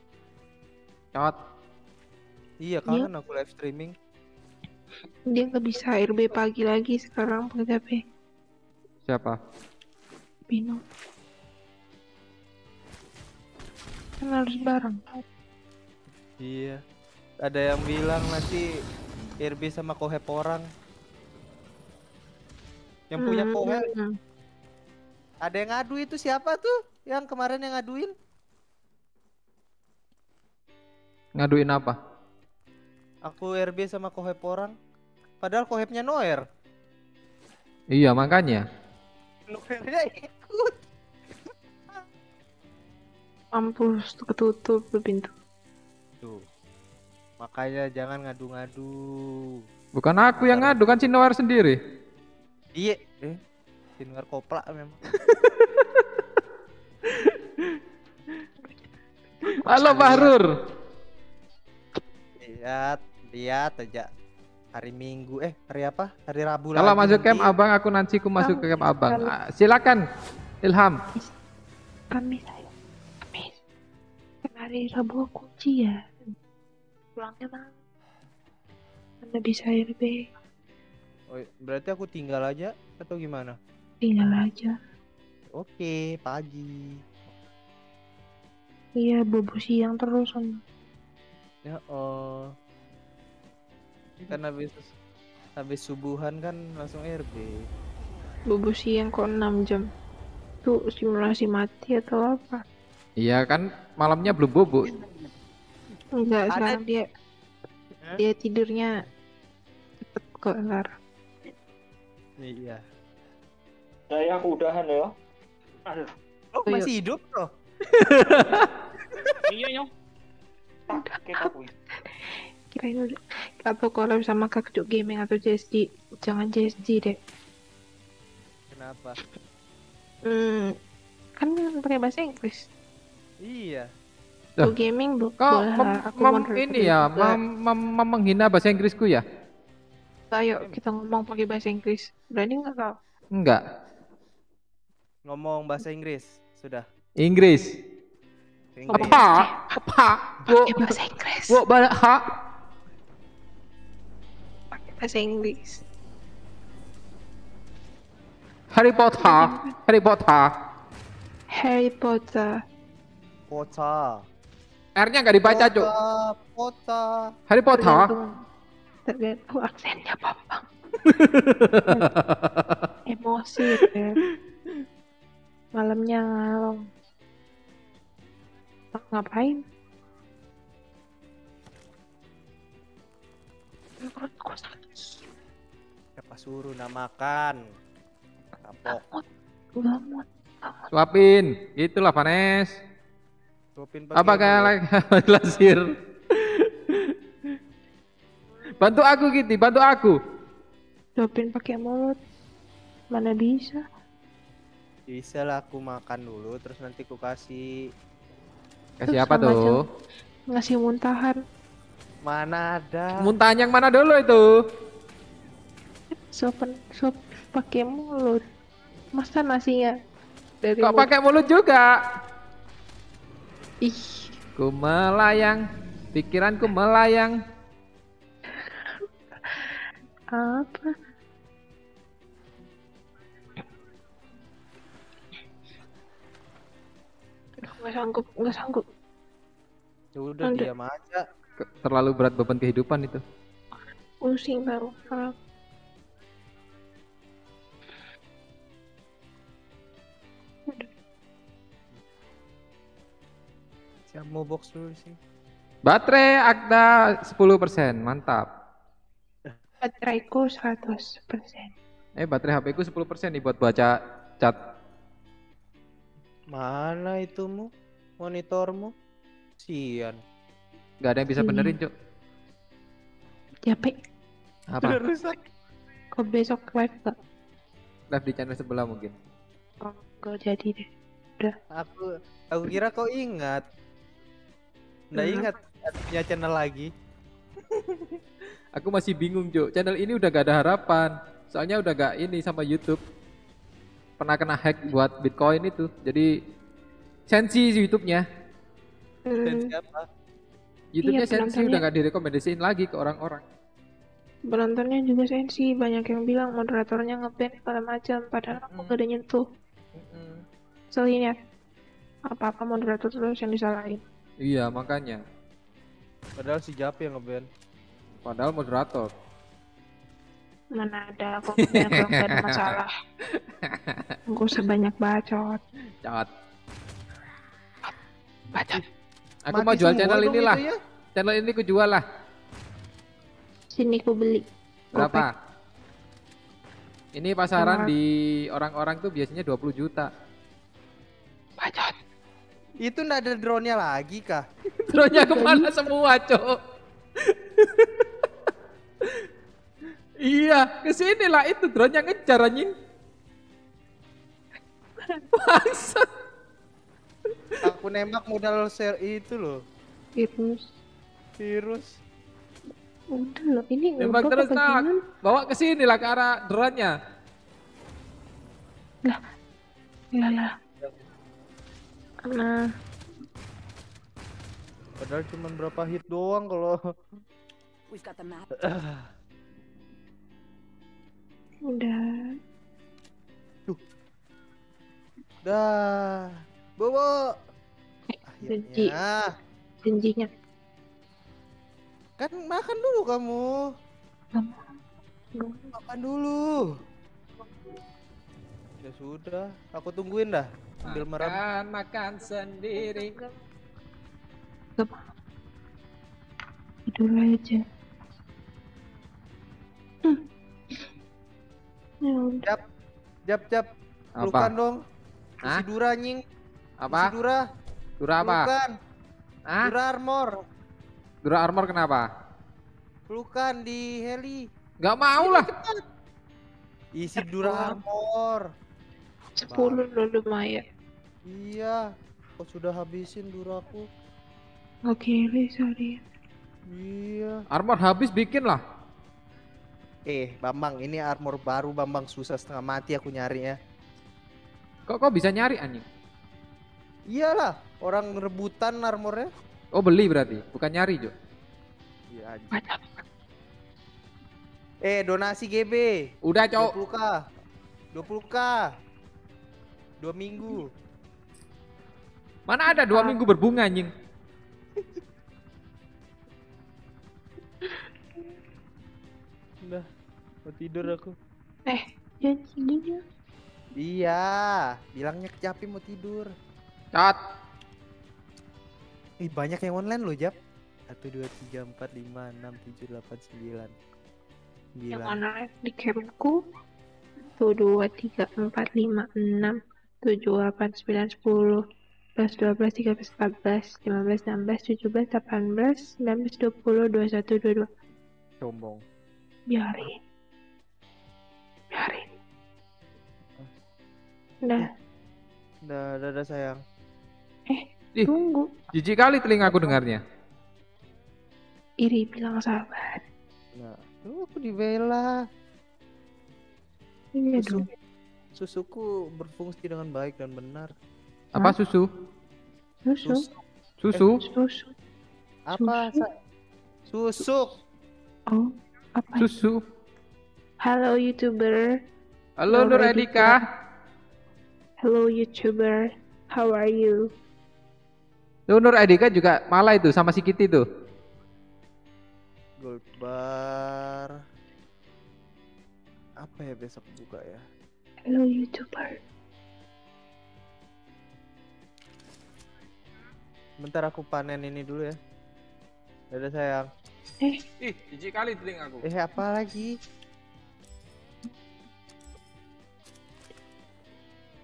Cot. Iya kangen ya. Aku live streaming. Dia nggak bisa R B pagi lagi sekarang pakai H P. Siapa? Bino. Kan harus bareng. Iya. Ada yang bilang nanti R B sama Kohep orang. Yang hmm, punya Kohep. Hmm. Ada yang ngadu itu siapa tuh? Yang kemarin yang ngaduin? Ngaduin apa? Aku R B sama Kohep orang. Padahal Kohepnya Noer. Iya makanya. Noernya ikut. Mampus ketutup pintu. Tuh. Makanya jangan ngadu-ngadu. Bukan aku yang ngadu kan si Noer sendiri. Iya. Eh. Si Noer koplak memang. Halo Bahrur. Lihat, lihat aja. Hari Minggu, eh hari apa? Hari Rabu. Kalau masuk camp abang, aku nanti aku masuk ke camp abang. Ah, silakan, Ilham. Kamis, ayo. Kamis. Hari Rabu aku ujian. Pulangnya malam. Anda bisa R B. Oh, berarti aku tinggal aja atau gimana? Tinggal aja. Oke, pagi. Iya, bobo siang terus. Ya oh. Karena habis habis subuhan kan langsung R B. Bobo siang kok enam jam. Tuh simulasi mati atau apa? Iya kan malamnya belum bobo. Enggak, sekarang dia huh? dia tidurnya cepet kok kelar. Iya. Saya aku udahan ya. Aduh. Oh, oh masih yuk. Hidup loh. Iya yo. Kita kuy. Kirain udah atau kolab sama Kak Cuk Gaming atau J S G. Jangan J S G deh. Kenapa? Hmm, kan pakai bahasa Inggris. Iya. Cuk Gaming bu. Kok ini ya mem menghina bahasa Inggrisku ya? Ayo kita ngomong pakai bahasa Inggris. Berani nggak kau? Enggak. Ngomong bahasa Inggris sudah. Inggris. Apa? Apa? Pakai bahasa Inggris. Bu, bahasa ha. Bahasa Inggris. Harry Potter, Harry Potter, Harry Potter, Potter. R-nya nggak dibaca cuk. Potter. Harry Potter. Tergantung aksennya Bambang. Emosi deh. Malamnya ngalong. Ngapain? Perutku sakit. Siapa suruh nak makan? Kapok. Lamut. Suapin. Itulah Vanes. Suapin. Apa kayak lasir? Bantu aku gitu, bantu aku. Suapin pakai mulut. Mana bisa? Bisa lah aku makan dulu, terus nanti aku kasih. Kasih apa tuh? Ngasih muntahan. Mana ada? Muntahnya yang mana dulu itu? Suap, suap pakai mulut. Masa nasinya dari kok pakai mulut juga? Ih, ku melayang, pikiranku melayang. Apa? Nggak sanggup, nggak sanggup. Udah diam aja. Terlalu berat beban kehidupan itu. pusing baru kerap. Siap mau box dulu sih. Baterai Agda sepuluh persen, mantap. Bateraiku seratus persen. Eh baterai H P ku sepuluh persen nih buat baca chat. Mana itumu? Monitormu? Sian. Gak ada yang bisa benerin, Cuk. Capek. Apa? Udah rusak. Kok besok live gak? Live di channel sebelah mungkin. Oh, gak jadi deh. Udah. Aku aku kira kau ingat. Nggak ingat punya channel lagi. Aku masih bingung, Cuk. Channel ini udah gak ada harapan. Soalnya udah gak ini sama YouTube. Pernah kena hack buat Bitcoin itu. Jadi sensi YouTube-nya. Sensi apa? YouTube-nya iya, sensi udah gak direkomendasiin lagi ke orang-orang. Penontonnya juga sensi, banyak yang bilang moderatornya nge-ban segala macam, padahal mm. aku gak ada nyentuh. Mm-mm. Selin ya, apa-apa moderator terus yang disalahin. Iya makanya. Padahal si Japi yang nge-ban. Padahal moderator. Mana ada, kok gak ada masalah. Gue sebanyak bacot. Bacot. Bacot. Aku mati mau jual channel inilah. Ya? Channel ini ku jual lah. Sini ku beli. Berapa? Kopek. Ini pasaran Tengah. Di orang-orang tuh biasanya dua puluh juta. Bacot. Itu nggak ada drone-nya lagi kah? Drone-nya kemana semua, Cok? Iya, kesini lah itu drone-nya ngejar anjing. Bangsat. Aku nembak modal share itu loh. Virus. Virus. Udah loh ini. Nembak terus nak. Bawa ke sini lah ke arah drone-nya. Lah. Lah lah. Nah. Padahal cuma berapa hit doang kalau. Udah. Duh. Dah. Bobo. Janji. Janjinya. Kan makan dulu kamu. Makan dulu. Ya sudah, aku tungguin dah. Sambil merem. Makan, makan sendiri. Tidur aja. Hmm. Jap, jap, jap. Pelukan dong. Hah? Tidur anjing. Apa? Dura. Dura apa? Pelukan. Hah? Dura armor. Dura armor kenapa? Pelukan di heli. Gak mau lah. Isi Dura armor. sepuluh loh lumayan. Iya. Kok sudah habisin duraku. Oke, okay, sorry. Iya. Armor habis bikin lah. Eh, Bambang ini armor baru Bambang, susah setengah mati aku nyarinya. Kok kok bisa nyari anjing? Iyalah, orang rebutan armornya. Oh beli berarti, bukan nyari Jo. Iya aja. Eh donasi G B. Udah Cok. dua puluh K. dua puluh K. Dua minggu. Mana ada dua ah. minggu berbunga anjing. Udah, mau tidur aku. Eh, janji dulu. Iya, bilangnya ke Japi mau tidur. Cut. Ih banyak yang online loh Jap. satu dua tiga empat lima enam tujuh delapan sembilan. Yang online di camku satu dua tiga empat lima enam tujuh delapan sembilan sepuluh sebelas dua belas tiga belas empat belas lima belas enam belas tujuh belas delapan belas sembilan belas dua puluh dua puluh satu dua puluh dua. Sombong. Biarin. Biarin. Udah. Udah, udah, udah sayang. Eh, Ih, tunggu. Jijik kali telinga aku dengarnya. Iri bilang sahabat. Nah, tuh aku dibela. Iya dong. Susuku berfungsi dengan baik dan benar. Apa Hah? susu? Susu. Susu. Eh, susu. Apa? Susu. Susuk. Oh, apa? Susu. Halo YouTuber. Halo Nuradika. Halo YouTuber. How are you? Tuh Nur Adika juga malah itu sama si Kitty tuh. Goldbar. apa ya besok buka ya? Hello YouTuber. Bentar aku panen ini dulu ya. Dadah sayang. Eh, ih, jijik kali teling aku. Eh, apa lagi?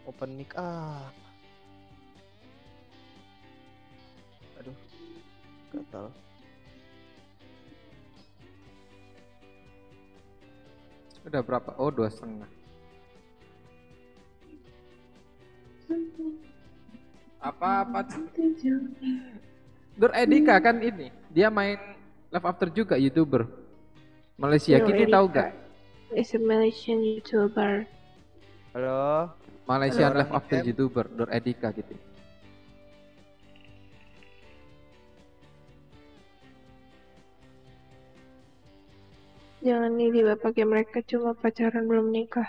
Open mic ah. Aduh. Gatal. Udah berapa? Oh, dua setengah. Apa-apa tuh? Dur Edika kan ini, dia main LifeAfter juga, YouTuber Malaysia. Kini tahu gak? Is a Malaysian YouTuber. Halo. Malaysian LifeAfter YouTuber, Dur Edika gitu. Jangan ini bapak kayak mereka cuma pacaran belum nikah.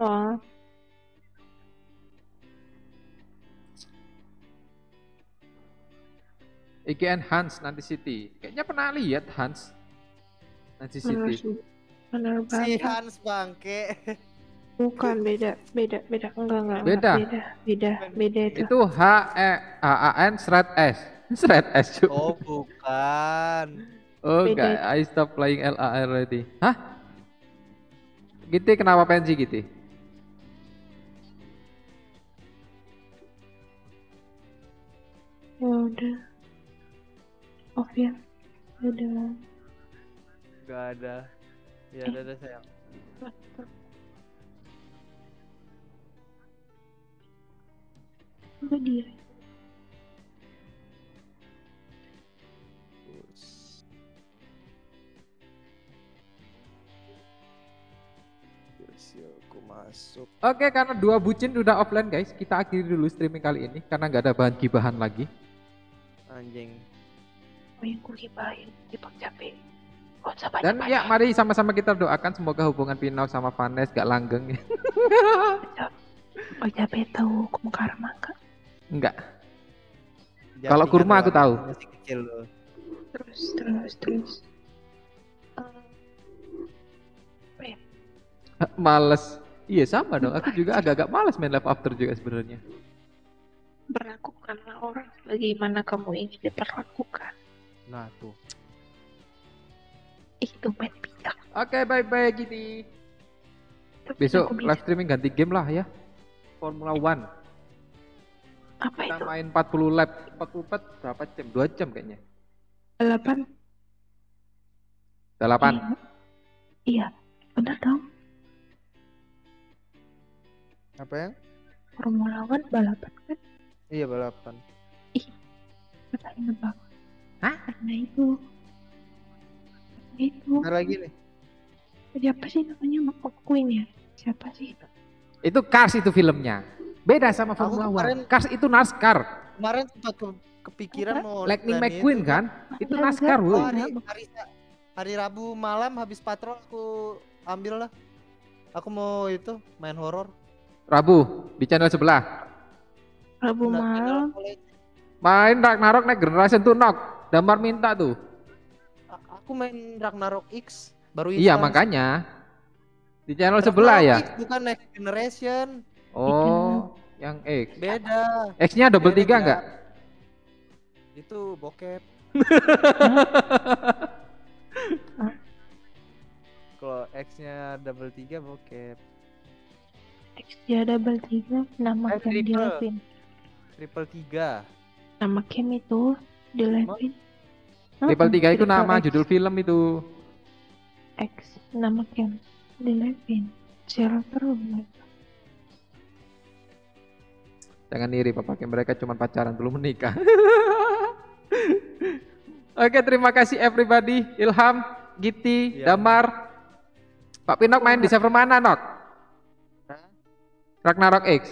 Oh. Ikn Hans Nancy City. Kayaknya pernah lihat Hans Nancy City. Benar banget. Si Hans bangke. Bukan beda, beda, beda enggak enggak. Beda. Beda, beda, beda itu. Itu H E A A N Shred S. Shred S. Oh, bukan. Oh enggak, I stop playing L A R already. Hah? Gitu kenapa pensi gitu? Ya udah. Off ya. Udah. Enggak ada. Ya udah eh. Sayang. Apa dia? Aku masuk. Oke, karena dua bucin udah offline guys, kita akhiri dulu streaming kali ini karena nggak ada bahan gibahan lagi. Anjing. Dan ya mari sama-sama kita doakan semoga hubungan Pinau sama Vanes gak langgeng. Ojabe tahu hukum karma gak? Enggak. Kalau kurma aku tahu. Masih kecil loh. Terus terus terus. Males, iya sama dong. Aku juga agak-agak males main LifeAfter juga sebenarnya. Berlakukanlah orang bagaimana kamu ingin diperlakukan. Nah tuh. Itu main bijak. Oke, bye-bye gini. Besok live streaming ganti game lah ya. Formula One. Apa itu? Kita main empat puluh lap, empat puluh empat berapa jam? dua jam kayaknya. delapan. delapan. Iya, benar dong. Apa yang? Formula One balapan kan? Iya balapan. Ih, kata inget banget. Hah? Karena itu. Karena itu. Ada lagi nih. Siapa sih namanya Mac Queen ya? Siapa sih? Itu Cars itu filmnya. Beda sama Formula One. Cars itu NASCAR. Kemarin sempat ke kepikiran mau. Lightning McQueen kan? Itu NASCAR loh. Hari, hari, hari Rabu malam habis patrol aku ambil lah. Aku mau itu main horor. Rabu di channel sebelah. Rabu malam. Main Ragnarok naik generasi tuh nok. Damar minta tuh. A aku main Ragnarok X baru. Iya makanya di channel Ragnarok sebelah X, ya. Bukan next generation. Oh, Bikin. Yang X. Beda. X-nya double beda tiga enggak? Itu bokep. Kalau X-nya double tiga bokep. Dia double tiga nama eh, Ken di Levin. Triple tiga. Nama Ken itu di Levin. Triple tiga itu nama X. Judul film itu. X nama Ken di Levin. Jalan terus. Jangan iri Bapak Ken, mereka cuma pacaran belum menikah. Oke terima kasih everybody. Ilham, Giti, ya. Damar. Pak Pinok main di server mana Nok? Ragnarok X.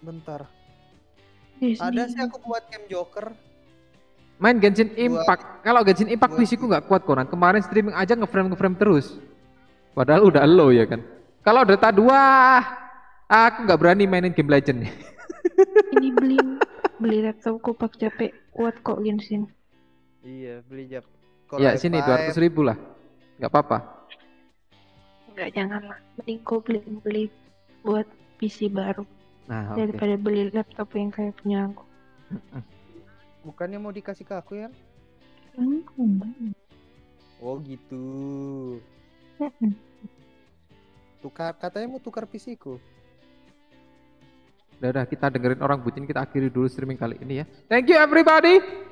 Bentar. Disney. Ada sih aku buat game Joker. Main Genshin Impact. Kalau Genshin Impact P C-ku nggak kuat konan. Kemarin streaming aja ngeframe ngeframe terus. Padahal udah low ya kan. Kalau Dota dua aku nggak berani mainin game Legend. Ini beli beli laptopku pak capek kuat kok Genshin. Iya beli jap. Ya sini dua ratus ribu lah. Nggak apa-apa? Nggak, jangan lah. Mending gue beli-beli buat P C baru. Nah, daripada okay. beli laptop yang kayak punya aku. Bukannya mau dikasih ke aku ya? Hmm. Oh gitu. Tukar, katanya mau tukar P C ku. Udah, udah, kita dengerin orang bucin, kita akhiri dulu streaming kali ini ya. Thank you everybody.